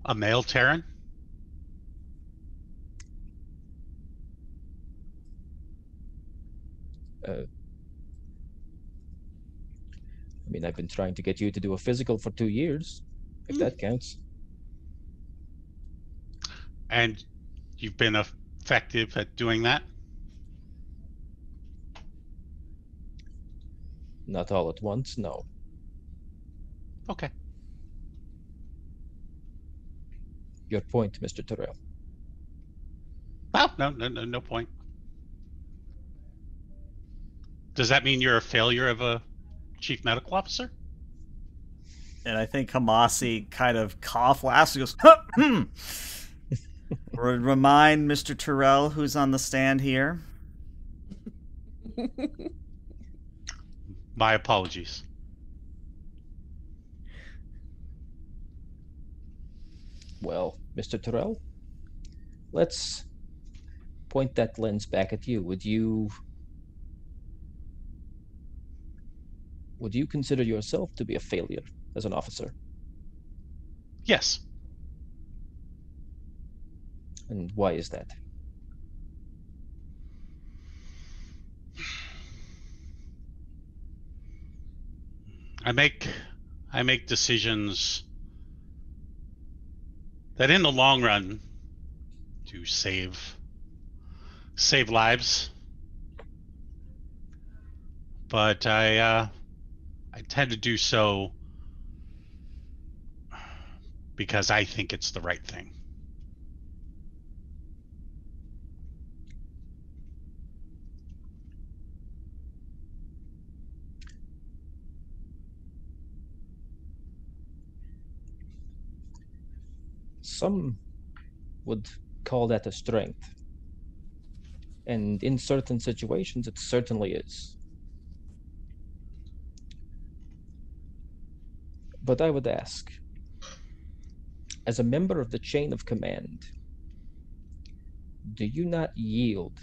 a male Terran? Uh, I mean, I've been trying to get you to do a physical for two years, if mm. that counts. And you've been effective at doing that? Not all at once, no. Okay. Your point, Mister Terrell. Well, no, no, no, no point. Does that mean you're a failure of a chief medical officer? And I think Hamasi kind of cough laughs and goes, huh, hmm. Remind Mister Terrell who's on the stand here. My apologies. Well, Mister Terrell, let's point that lens back at you. Would you... Would you consider yourself to be a failure as an officer? Yes. And why is that? I make I make decisions that in the long run to save save lives. But I uh I tend to do so because I think it's the right thing. Some would call that a strength, and in certain situations it certainly is. But I would ask, as a member of the chain of command, do you not yield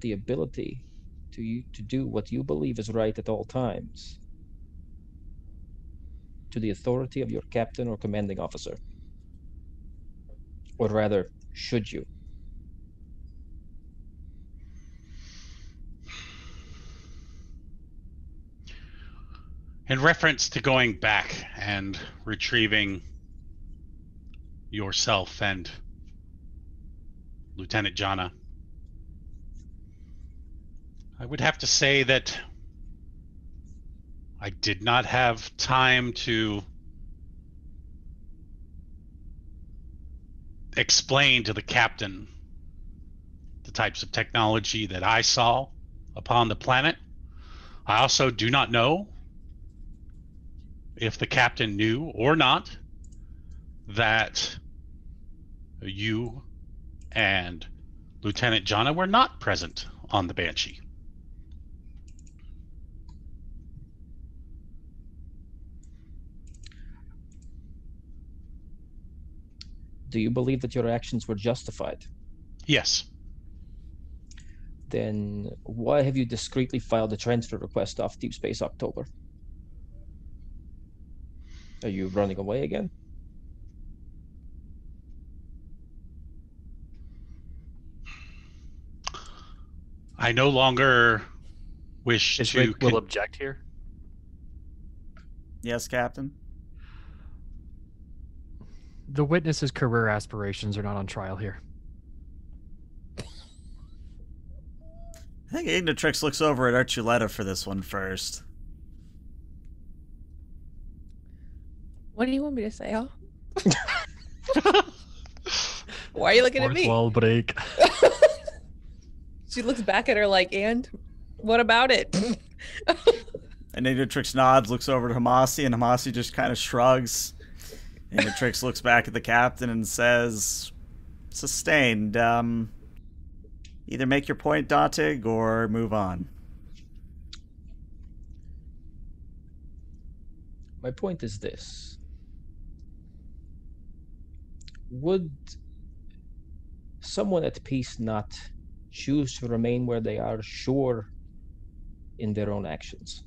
the ability to you to do what you believe is right at all times to the authority of your captain or commanding officer. Or rather, should you? In reference to going back and retrieving yourself and Lieutenant Jana, I would have to say that I did not have time to explain to the captain the types of technology that I saw upon the planet. I also do not know if the captain knew or not that you and Lieutenant Jana were not present on the Banshee. Do you believe that your actions were justified? Yes. Then why have you discreetly filed a transfer request off Deep Space October? Are you running away again? I no longer wish Is to... Will object here? Yes, Captain. The witness's career aspirations are not on trial here. I think Ignatrix looks over at Archuleta for this one first. What do you want me to say, huh? Why are you looking Fourth at me? Wall break. She looks back at her like, and what about it? And Ignatrix nods, looks over to Hamasi, and Hamasi just kind of shrugs. Ignatrix looks back at the captain and says, sustained. Um, either make your point, Dottig, or move on. My point is this. Would someone at peace not choose to remain where they are, sure in their own actions?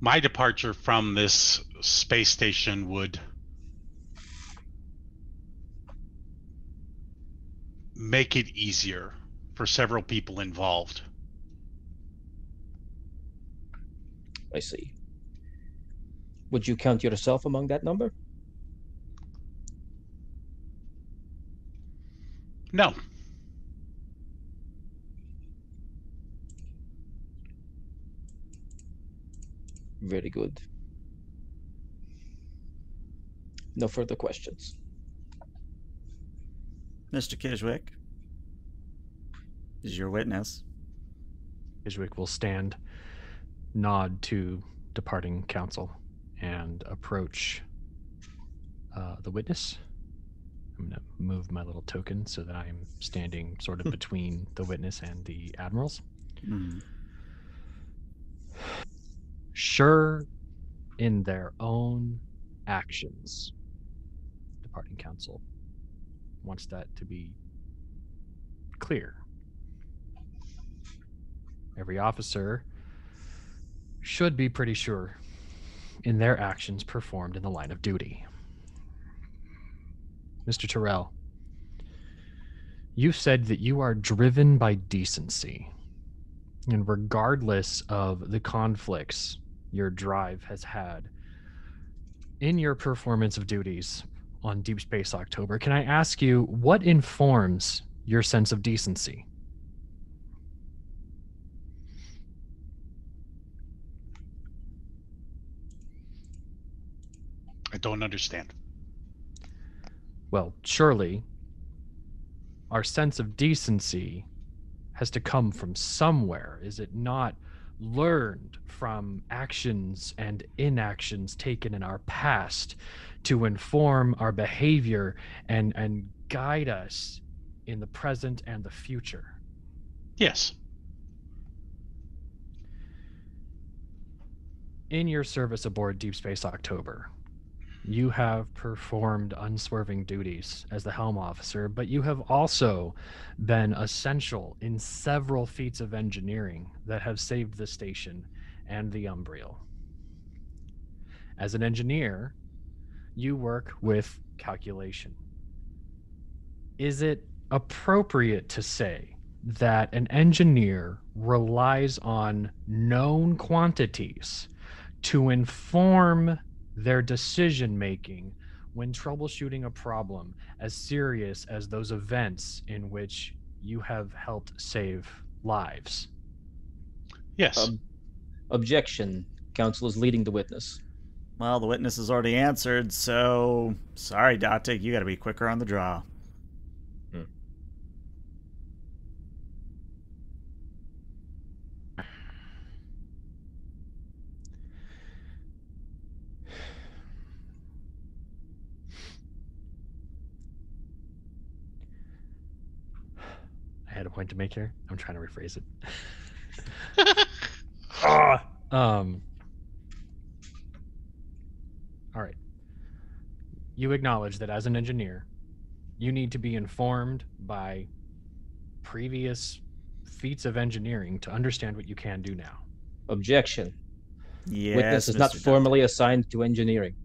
My departure from this space station would make it easier for several people involved. I see. Would you count yourself among that number? No. Very good. No further questions. Mister Kizwick is your witness. Kizwick will stand, nod to departing counsel, and approach uh, the witness. I'm going to move my little token so that I'm standing sort of between the witness and the admirals. Mm. Sure in their own actions. Departing counsel wants that to be clear. Every officer should be pretty sure in their actions performed in the line of duty. Mister Terrell, you said that you are driven by decency, and regardless of the conflicts your drive has had in your performance of duties on Deep Space October, can I ask you what informs your sense of decency? I don't understand. Well, surely our sense of decency has to come from somewhere. Is it not learned from actions and inactions taken in our past to inform our behavior and and guide us in the present and the future? Yes. In your service aboard Deep Space October, You have performed unswerving duties as the helm officer, but you have also been essential in several feats of engineering that have saved the station and the Umbriel. As an engineer, you work with calculation. Is it appropriate to say that an engineer relies on known quantities to inform their decision-making when troubleshooting a problem as serious as those events in which you have helped save lives? Yes. Um, objection. Counsel is leading the witness. Well, the witness has already answered, so sorry, Dottig, you got to be quicker on the draw. Hmm. I had a point to make here. I'm trying to rephrase it. uh, um. All right. You acknowledge that as an engineer, you need to be informed by previous feats of engineering to understand what you can do now. Objection. Yes, witness is Mister not formally assigned to engineering.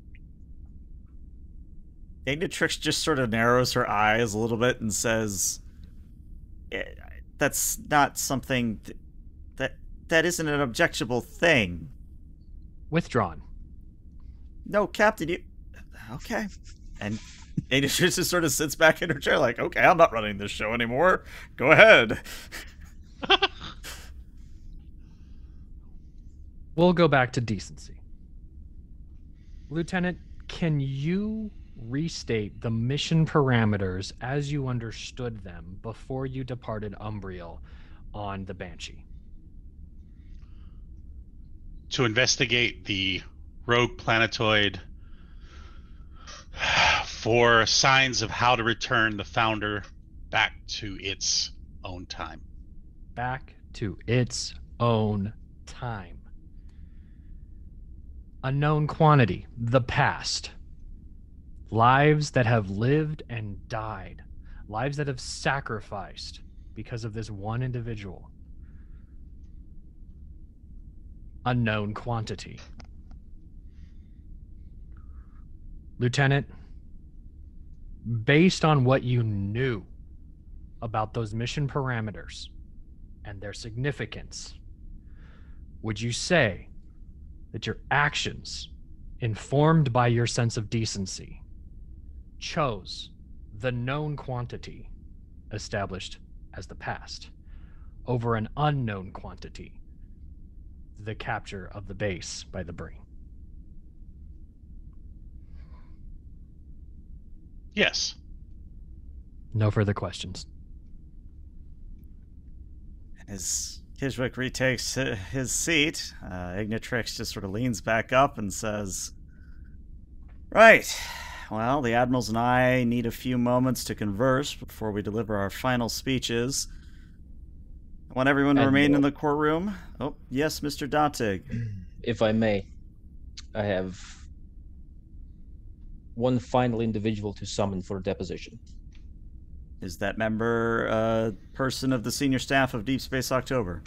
Ignatrix just sort of narrows her eyes a little bit and says, that's not something th that that isn't an objectionable thing. Withdrawn. No, Captain, you okay. And Ignatrix just sort of sits back in her chair like, okay, I'm not running this show anymore. Go ahead. We'll go back to decency. Lieutenant, can you restate the mission parameters as you understood them before you departed Umbriel on the Banshee? To investigate the rogue planetoid for signs of how to return the founder back to its own time. Back to its own time. A known quantity, the past. Lives that have lived and died. Lives that have sacrificed because of this one individual. A known quantity. Lieutenant, based on what you knew about those mission parameters and their significance, would you say that your actions, informed by your sense of decency, chose the known quantity established as the past over an unknown quantity, the capture of the base by the Breen? Yes. No further questions. As Kizwick retakes his seat, uh, Ignatrix just sort of leans back up and says, right. Well, the admirals and I need a few moments to converse before we deliver our final speeches. I want everyone to remain in the courtroom. Oh, yes, Mister Dottig. If I may, I have one final individual to summon for deposition. Is that member a person of the senior staff of Deep Space October?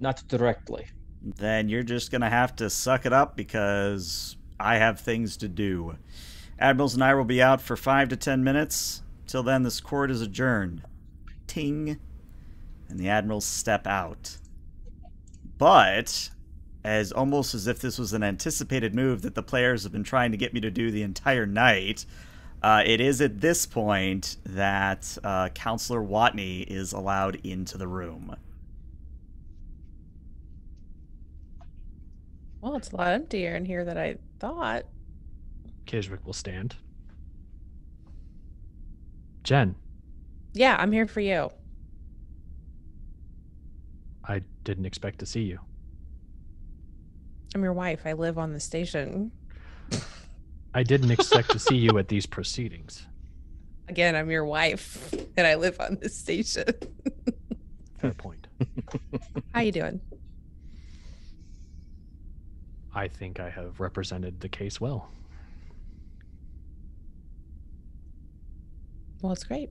Not directly. Then you're just going to have to suck it up because I have things to do. Admirals and I will be out for five to ten minutes. Till then, this court is adjourned. Ting. And the admirals step out. But, as almost as if this was an anticipated move that the players have been trying to get me to do the entire night, uh, it is at this point that uh, Counselor Watney is allowed into the room. Well, it's a lot emptier in here than I thought. Kizwick will stand. Jen. Yeah, I'm here for you. I didn't expect to see you. I'm your wife. I live on the station. I didn't expect to see you at these proceedings. Again, I'm your wife, and I live on the station. Fair point. How you doing? I think I have represented the case well. Well, it's great.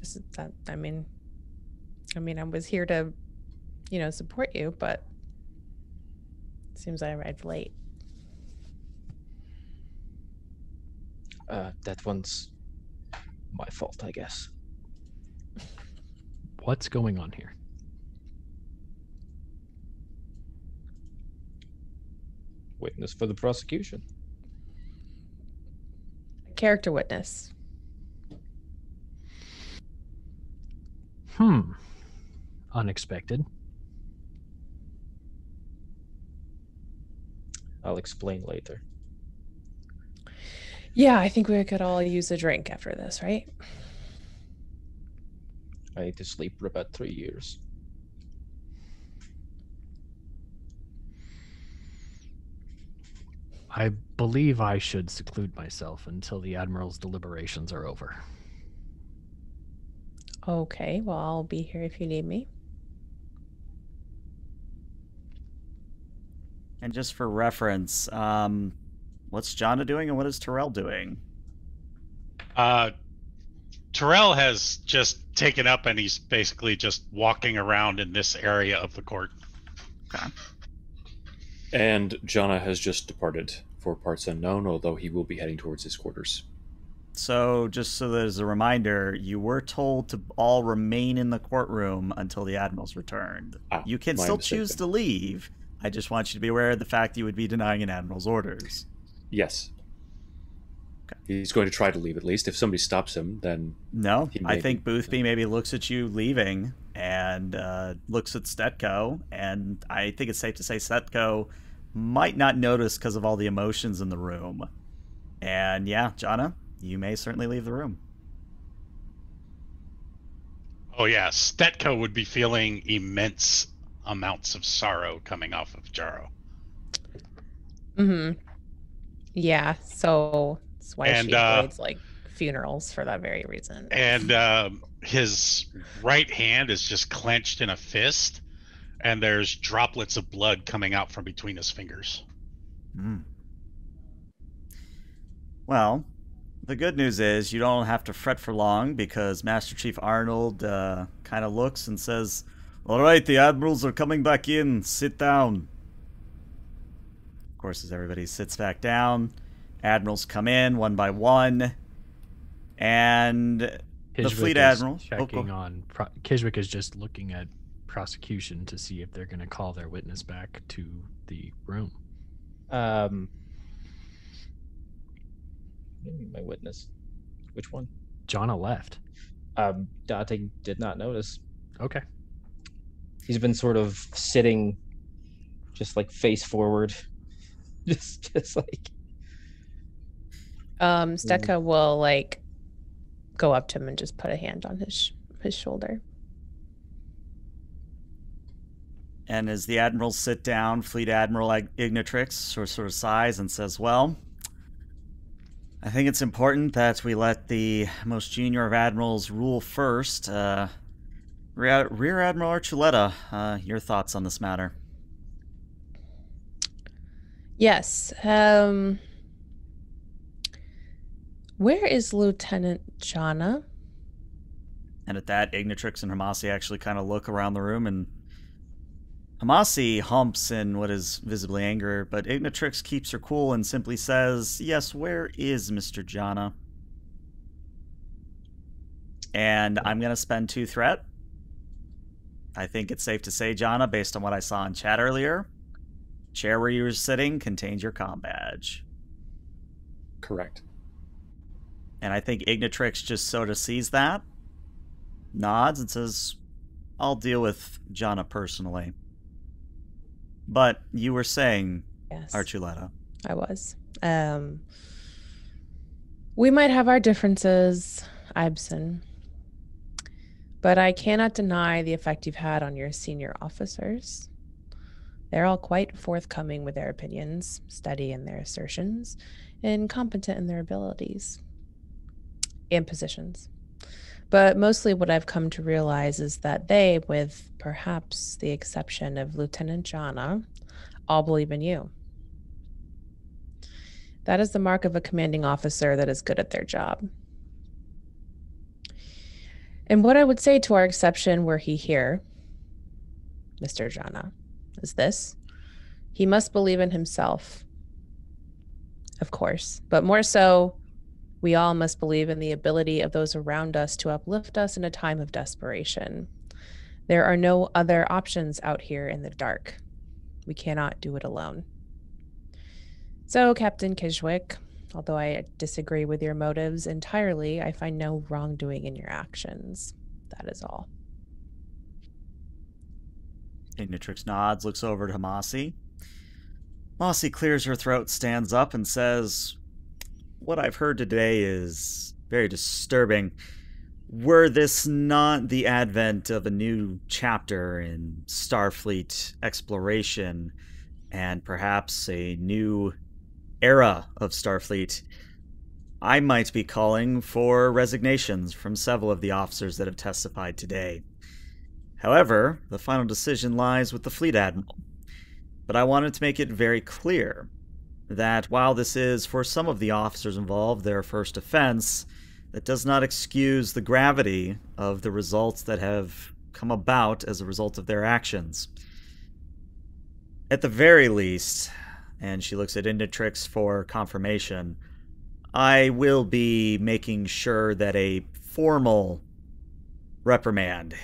This is that, I mean, I mean, I was here to, you know, support you, but it seems I arrived late. Uh, that one's my fault, I guess. What's going on here? Witness for the prosecution. Character witness. Hmm. Unexpected. I'll explain later. Yeah, I think we could all use a drink after this, right? I need to sleep for about three years. I believe I should seclude myself until the Admiral's deliberations are over. Okay, well, I'll be here if you need me. And just for reference, um, what's Jana doing and what is Terrell doing? Uh, Terrell has just taken up and he's basically just walking around in this area of the court. Okay. And Jana has just departed for parts unknown, although he will be heading towards his quarters. So, just so there's a reminder, you were told to all remain in the courtroom until the Admiral's returned. Ah, you can still mistake, choose then. to leave. I just want you to be aware of the fact that you would be denying an Admiral's orders. Yes. Okay. He's going to try to leave, at least. If somebody stops him, then... No, I think Boothby maybe looks at you leaving and uh, looks at Stetko, and I think it's safe to say Stetko might not notice because of all the emotions in the room. And yeah, Jana, you may certainly leave the room. Oh yeah, Stetko would be feeling immense amounts of sorrow coming off of Jaro. Mm-hmm. Yeah, so that's why and, she avoids uh, like funerals for that very reason. And um, his right hand is just clenched in a fist, and there's droplets of blood coming out from between his fingers. Mm. Well, the good news is you don't have to fret for long, because Master Chief Arnold uh, kind of looks and says, "All right, the admirals are coming back in. Sit down." Of course, as everybody sits back down, admirals come in one by one, and Kizwick the fleet admiral checking oh, on. Pro Kizwick is just looking at prosecution to see if they're going to call their witness back to the room. Um, my witness, which one? Jana left. Um, Dottig did not notice. Okay. He's been sort of sitting just like face forward. Just just like Um Stetko will like go up to him and just put a hand on his his shoulder. And as the admirals sit down, Fleet Admiral Ignatrix sort of sighs and says, "Well, I think it's important that we let the most junior of admirals rule first. Uh Rear Admiral Archuleta, uh, your thoughts on this matter?" Yes. Um, where is Lieutenant Jana? And at that, Ignatrix and Hamasi actually kind of look around the room, and Hamasi humps in what is visibly anger, but Ignatrix keeps her cool and simply says, "Yes, where is Mister Jana?" And I'm going to spend two threat. I think it's safe to say, Jana, based on what I saw in chat earlier, chair where you were sitting contained your comm badge. Correct. And I think Ignatrix just sort of sees that, nods, and says, "I'll deal with Jana personally." But you were saying, yes, Archuleta. I was. Um, we might have our differences, Ibsen, but I cannot deny the effect you've had on your senior officers. They're all quite forthcoming with their opinions, steady in their assertions, and competent in their abilities and positions. But mostly what I've come to realize is that they, with perhaps the exception of Lieutenant Jana, all believe in you. That is the mark of a commanding officer that is good at their job. And what I would say to our exception, were he here, Mister Jana, is this: he must believe in himself, of course, but more so, we all must believe in the ability of those around us to uplift us in a time of desperation. There are no other options out here in the dark. We cannot do it alone. So, Captain Kizwick, although I disagree with your motives entirely, I find no wrongdoing in your actions. That is all. Ignatrix nods, looks over to Hamasi. Hamasi clears her throat, stands up, and says, "What I've heard today is very disturbing. Were this not the advent of a new chapter in Starfleet exploration and perhaps a new era of Starfleet, I might be calling for resignations from several of the officers that have testified today. However, the final decision lies with the fleet admiral. But I wanted to make it very clear that while this is, for some of the officers involved, their first offense, that does not excuse the gravity of the results that have come about as a result of their actions. At the very least," and she looks at Ignatrix for confirmation, "I will be making sure that a formal reprimand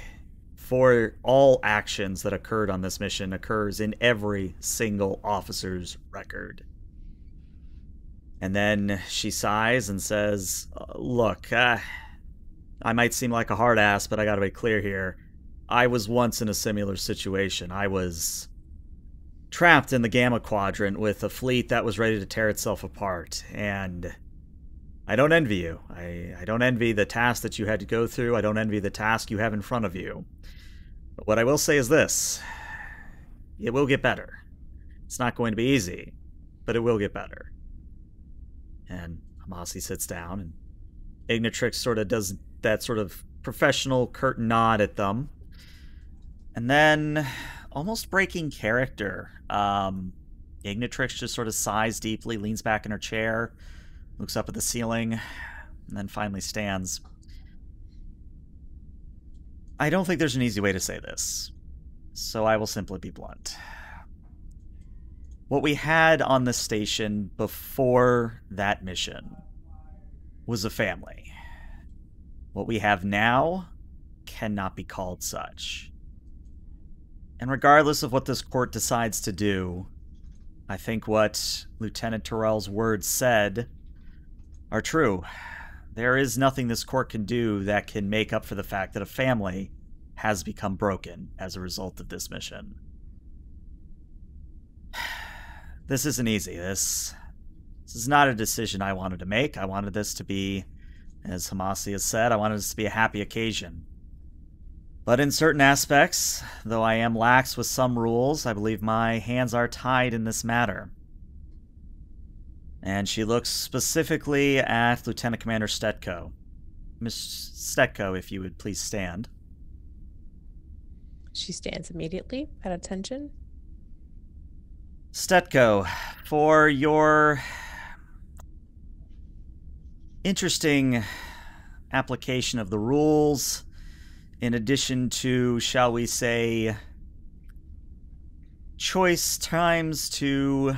for all actions that occurred on this mission occurs in every single officer's record." And then she sighs and says, "Look, uh, I might seem like a hard ass, but I gotta be clear here. I was once in a similar situation. I was trapped in the Gamma Quadrant with a fleet that was ready to tear itself apart. And I don't envy you. I, I don't envy the task that you had to go through. I don't envy the task you have in front of you. But what I will say is this: it will get better. It's not going to be easy, but it will get better." And Hamasi sits down, and Ignatrix sort of does that sort of professional curtain nod at them. And then, almost breaking character, um, Ignatrix just sort of sighs deeply, leans back in her chair, looks up at the ceiling, and then finally stands. "I don't think there's an easy way to say this, so I will simply be blunt. What we had on the station before that mission was a family. What we have now cannot be called such. And regardless of what this court decides to do, I think what Lieutenant Terrell's words said are true. There is nothing this court can do that can make up for the fact that a family has become broken as a result of this mission. This isn't easy. This, this is not a decision I wanted to make. I wanted this to be, as Hamasi has said, I wanted this to be a happy occasion. But in certain aspects, though I am lax with some rules, I believe my hands are tied in this matter." And she looks specifically at Lieutenant Commander Stetko. Miss Stetko, if you would please stand. She stands immediately at attention. "Stetko, for your interesting application of the rules, in addition to, shall we say, choice times to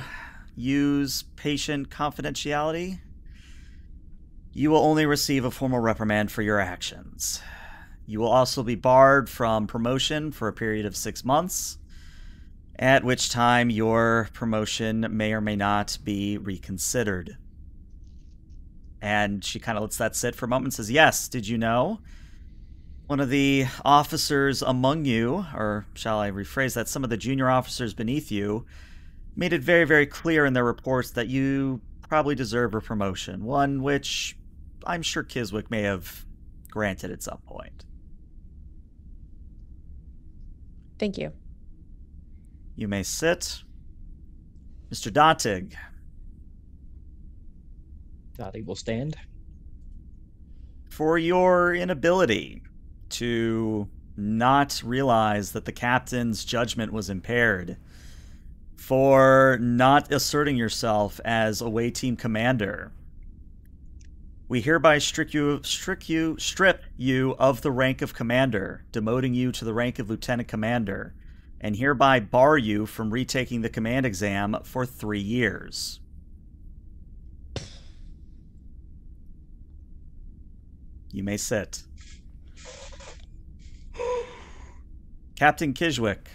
use patient confidentiality, you will only receive a formal reprimand for your actions. You will also be barred from promotion for a period of six months. At which time your promotion may or may not be reconsidered." And she kind of lets that sit for a moment and says, "Yes, did you know? One of the officers among you, or shall I rephrase that, some of the junior officers beneath you, made it very, very clear in their reports that you probably deserve a promotion, one which I'm sure Kizwick may have granted at some point." "Thank you." "You may sit. Mister Dottig." Dottig will stand. for your inability to not realize that the captain's judgment was impaired, for not asserting yourself as away team commander. We hereby strip you, strip you, strip you of the rank of commander, demoting you to the rank of lieutenant commander, and hereby bar you from retaking the command exam for three years. You may sit. Captain Kizwick,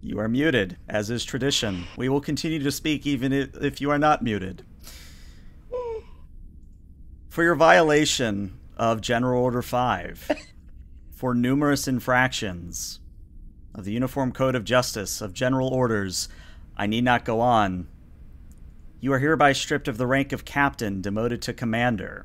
you are muted, as is tradition. We will continue to speak even if you are not muted. For your violation of General Order five, for numerous infractions of the Uniform Code of Justice of General Orders, I need not go on. You are hereby stripped of the rank of captain, demoted to commander.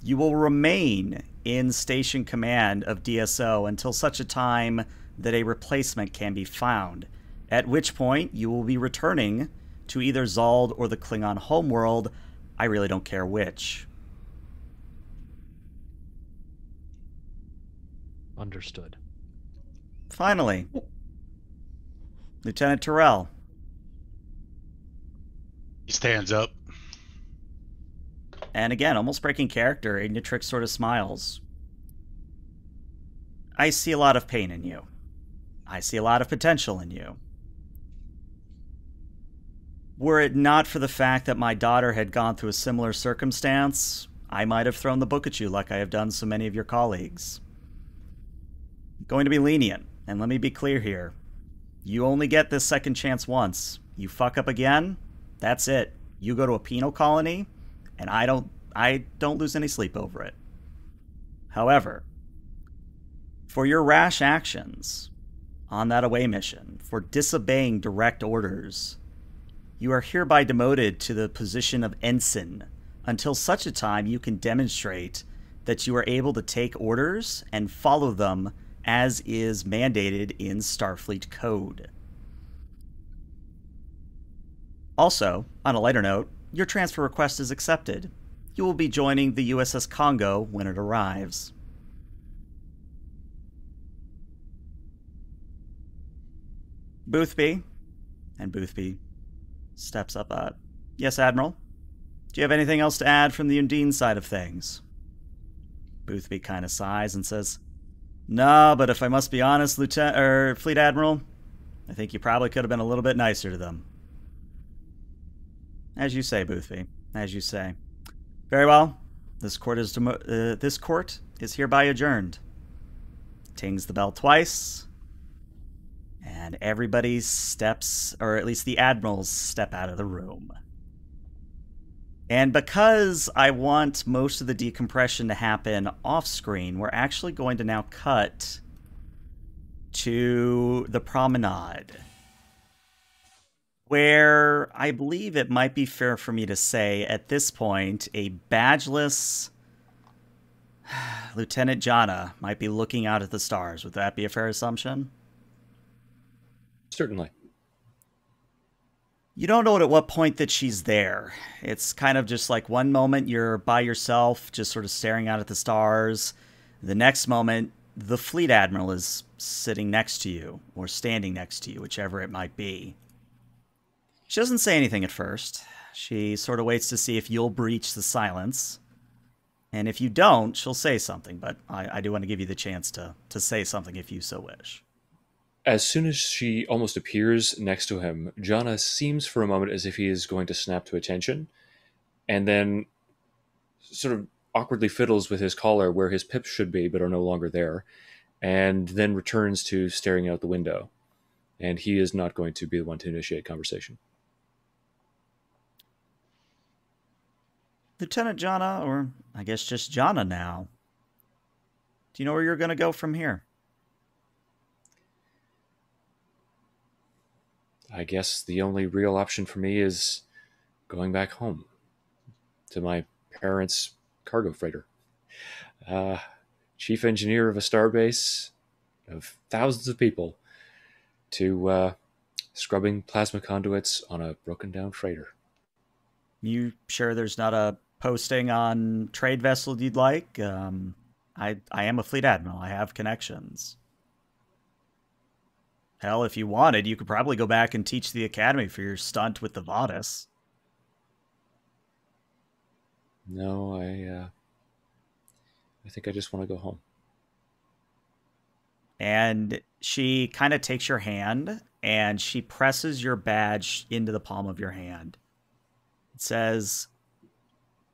You will remain in station command of D S O until such a time that a replacement can be found, at which point you will be returning to either Zald or the Klingon homeworld. I really don't care which. Understood. Finally, Lieutenant Terrell. He stands up. And again, almost breaking character, Ignatrix sort of smiles. I see a lot of pain in you. I see a lot of potential in you. Were it not for the fact that my daughter had gone through a similar circumstance, I might have thrown the book at you like I have done so many of your colleagues. I'm going to be lenient, and let me be clear here. You only get this second chance once. You fuck up again, that's it. You go to a penal colony, and I don't I don't lose any sleep over it. However, for your rash actions on that away mission, for disobeying direct orders, you are hereby demoted to the position of ensign until such a time you can demonstrate that you are able to take orders and follow them as is mandated in Starfleet Code. Also, on a lighter note, your transfer request is accepted. You will be joining the U S S Congo when it arrives. Boothby, and Boothby steps up. Uh, yes, Admiral? Do you have anything else to add from the Undine side of things? Boothby kind of sighs and says, "No, but if I must be honest, Lieutenant or Fleet Admiral, I think you probably could have been a little bit nicer to them." As you say, Boothby. As you say. Very well. This court is demo uh, this court is hereby adjourned. Tings the bell twice. And everybody steps, or at least the admirals step out of the room. And because I want most of the decompression to happen off screen, we're actually going to now cut to the promenade, where I believe it might be fair for me to say at this point, a badgeless Lieutenant Jana might be looking out at the stars. Would that be a fair assumption? Certainly. You don't know at what point that she's there. It's kind of just like one moment you're by yourself, just sort of staring out at the stars. The next moment, the fleet admiral is sitting next to you or standing next to you, whichever it might be. She doesn't say anything at first. She sort of waits to see if you'll breach the silence. And if you don't, she'll say something, but I, I do want to give you the chance to, to say something if you so wish. As soon as she almost appears next to him, Jana seems for a moment as if he is going to snap to attention, and then sort of awkwardly fiddles with his collar where his pips should be but are no longer there, and then returns to staring out the window. And he is not going to be the one to initiate conversation. Lieutenant Jana, or I guess just Jana now, do you know where you're going to go from here? I guess the only real option for me is going back home to my parents' cargo freighter. Uh, chief engineer of a starbase of thousands of people to uh, scrubbing plasma conduits on a broken down freighter. You sure there's not a posting on trade vessel you'd like? Um, I, I am a fleet admiral. I have connections. Hell, if you wanted, you could probably go back and teach the academy for your stunt with the Vadis. No, I, uh, I think I just want to go home. And she kind of takes your hand and she presses your badge into the palm of your hand. It says,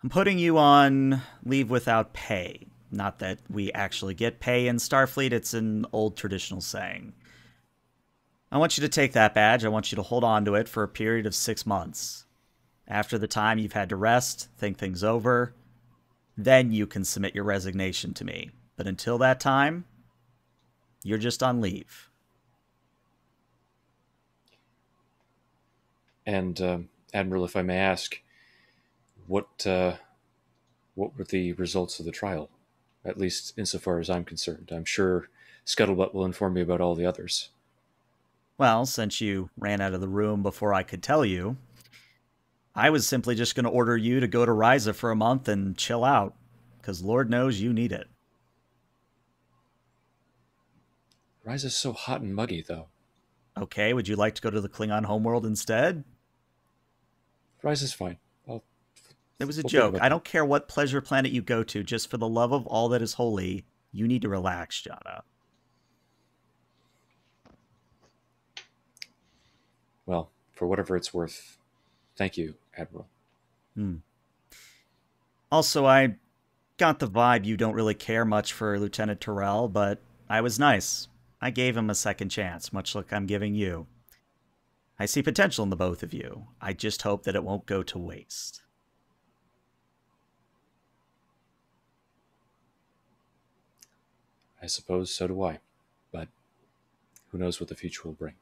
I'm putting you on leave without pay. Not that we actually get pay in Starfleet. It's an old traditional saying. I want you to take that badge. I want you to hold on to it for a period of six months. After the time you've had to rest, think things over, then you can submit your resignation to me. But until that time, you're just on leave. And, um, Admiral, if I may ask, what, uh, what were the results of the trial? At least insofar as I'm concerned. I'm sure Scuttlebutt will inform me about all the others. Well, since you ran out of the room before I could tell you, I was simply just going to order you to go to Ryza for a month and chill out, because Lord knows you need it. Ryza's so hot and muggy, though. Okay, would you like to go to the Klingon homeworld instead? Ryza's fine. I'll, it was a joke. I don't care what pleasure planet you go to. Just for the love of all that is holy, you need to relax, Jana. Well, for whatever it's worth, thank you, Admiral. Hmm. Also, I got the vibe you don't really care much for Lieutenant Terrell, but I was nice. I gave him a second chance, much like I'm giving you. I see potential in the both of you. I just hope that it won't go to waste. I suppose so do I, but who knows what the future will bring.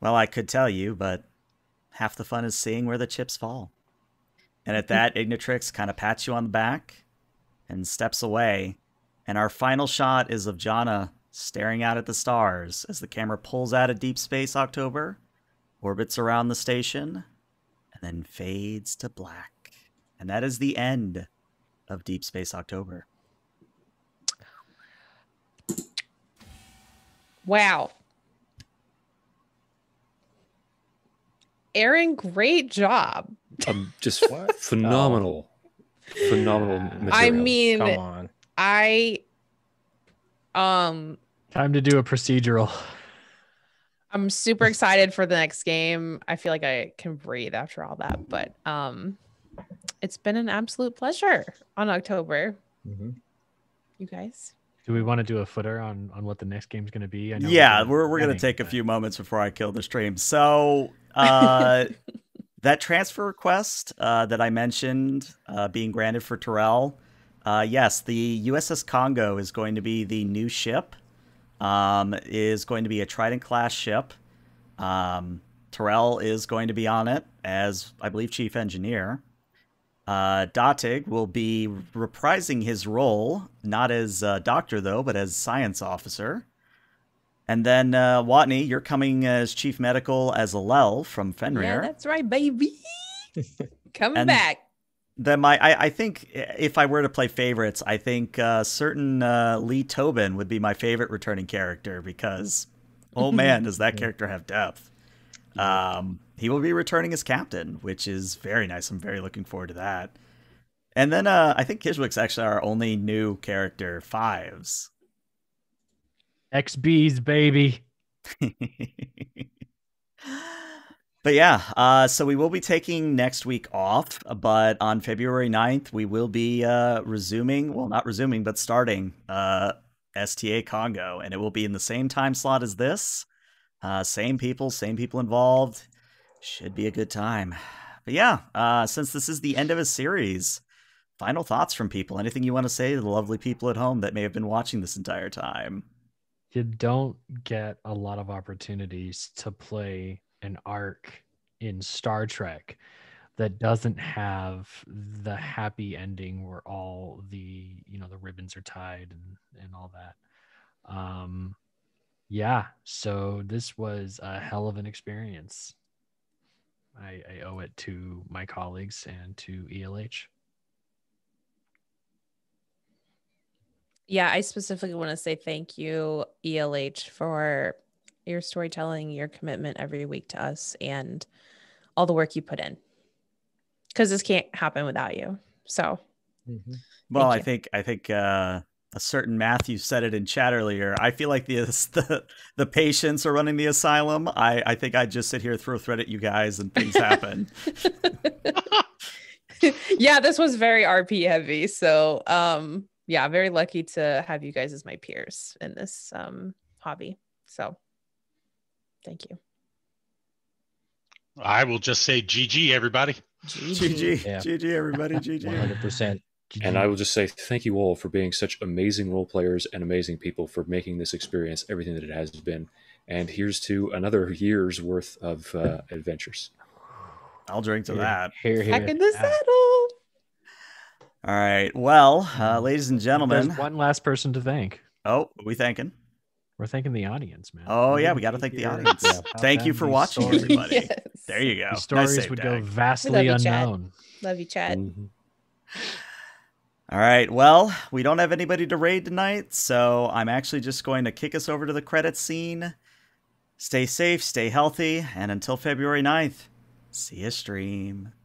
Well, I could tell you, but half the fun is seeing where the chips fall. And at that, Ignatrix kind of pats you on the back and steps away. And our final shot is of Jana staring out at the stars as the camera pulls out of Deep Space October, orbits around the station, and then fades to black. And that is the end of Deep Space October. Wow. Aaron, great job. Um, just phenomenal. Oh. Phenomenal material. I mean, come on. I um time to do a procedural. I'm super excited for the next game. I feel like I can breathe after all that, but um it's been an absolute pleasure on October. Mm-hmm. You guys, do we want to do a footer on on what the next game's going to be? I know. Yeah, we're we're going to take but... a few moments before I kill the stream. So, uh that transfer request uh that I mentioned uh being granted for Terrell, Uh, yes, the U S S Congo is going to be the new ship. Um, is going to be a Trident-class ship. Um, Terrell is going to be on it as, I believe, chief engineer. Uh, Dottig will be reprising his role, not as uh, doctor, though, but as science officer. And then, uh, Watney, you're coming as chief medical as Alel from Fenrir. Yeah, that's right, baby. Coming and back. Then my, I, I think if I were to play favorites, I think uh, certain uh, Lee Tobin would be my favorite returning character because, oh man, does that character have depth. Um, he will be returning as captain, which is very nice. I'm very looking forward to that. And then uh, I think Kizwick's actually our only new character, Fives. X B's, baby. But yeah, uh, so we will be taking next week off, but on February ninth, we will be uh, resuming, well, not resuming, but starting uh, S T A Congo, and it will be in the same time slot as this. Uh, same people, same people involved. Should be a good time. But yeah, uh, since this is the end of a series, final thoughts from people. Anything you want to say to the lovely people at home that may have been watching this entire time? You don't get a lot of opportunities to play an arc in Star Trek that doesn't have the happy ending where all the, you know, the ribbons are tied and, and all that. Um, yeah. So this was a hell of an experience. I, I owe it to my colleagues and to E L H. Yeah, I specifically want to say thank you, E L H, for your storytelling, your commitment every week to us, and all the work you put in. Because this can't happen without you. So, mm-hmm. well, I you. think I think uh, a certain Matthew said it in chat earlier. I feel like the the, the patients are running the asylum. I, I think I just sit here, throw thread at you guys, and things happen. Yeah, this was very R P heavy. So. Um, Yeah, very lucky to have you guys as my peers in this um, hobby. So, thank you. I will just say G G, everybody. G G. Yeah. G G, everybody. G G. one hundred percent. And I will just say thank you all for being such amazing role players and amazing people for making this experience everything that it has been. And here's to another year's worth of uh, adventures. I'll drink to here, that. Here, here. Back in the saddle. All right. Well, uh, ladies and gentlemen, there's one last person to thank. Oh, we thanking? We're thanking the audience, man. Oh, yeah. We got to thank the audience. Yeah, thank you for watching, stories. everybody. Yes. There you go. The stories nice would tag. go vastly love you, unknown. Chad. Love you, Chad. Mm-hmm. All right. Well, we don't have anybody to raid tonight, so I'm actually just going to kick us over to the credits scene. Stay safe, stay healthy, and until February ninth, see you stream.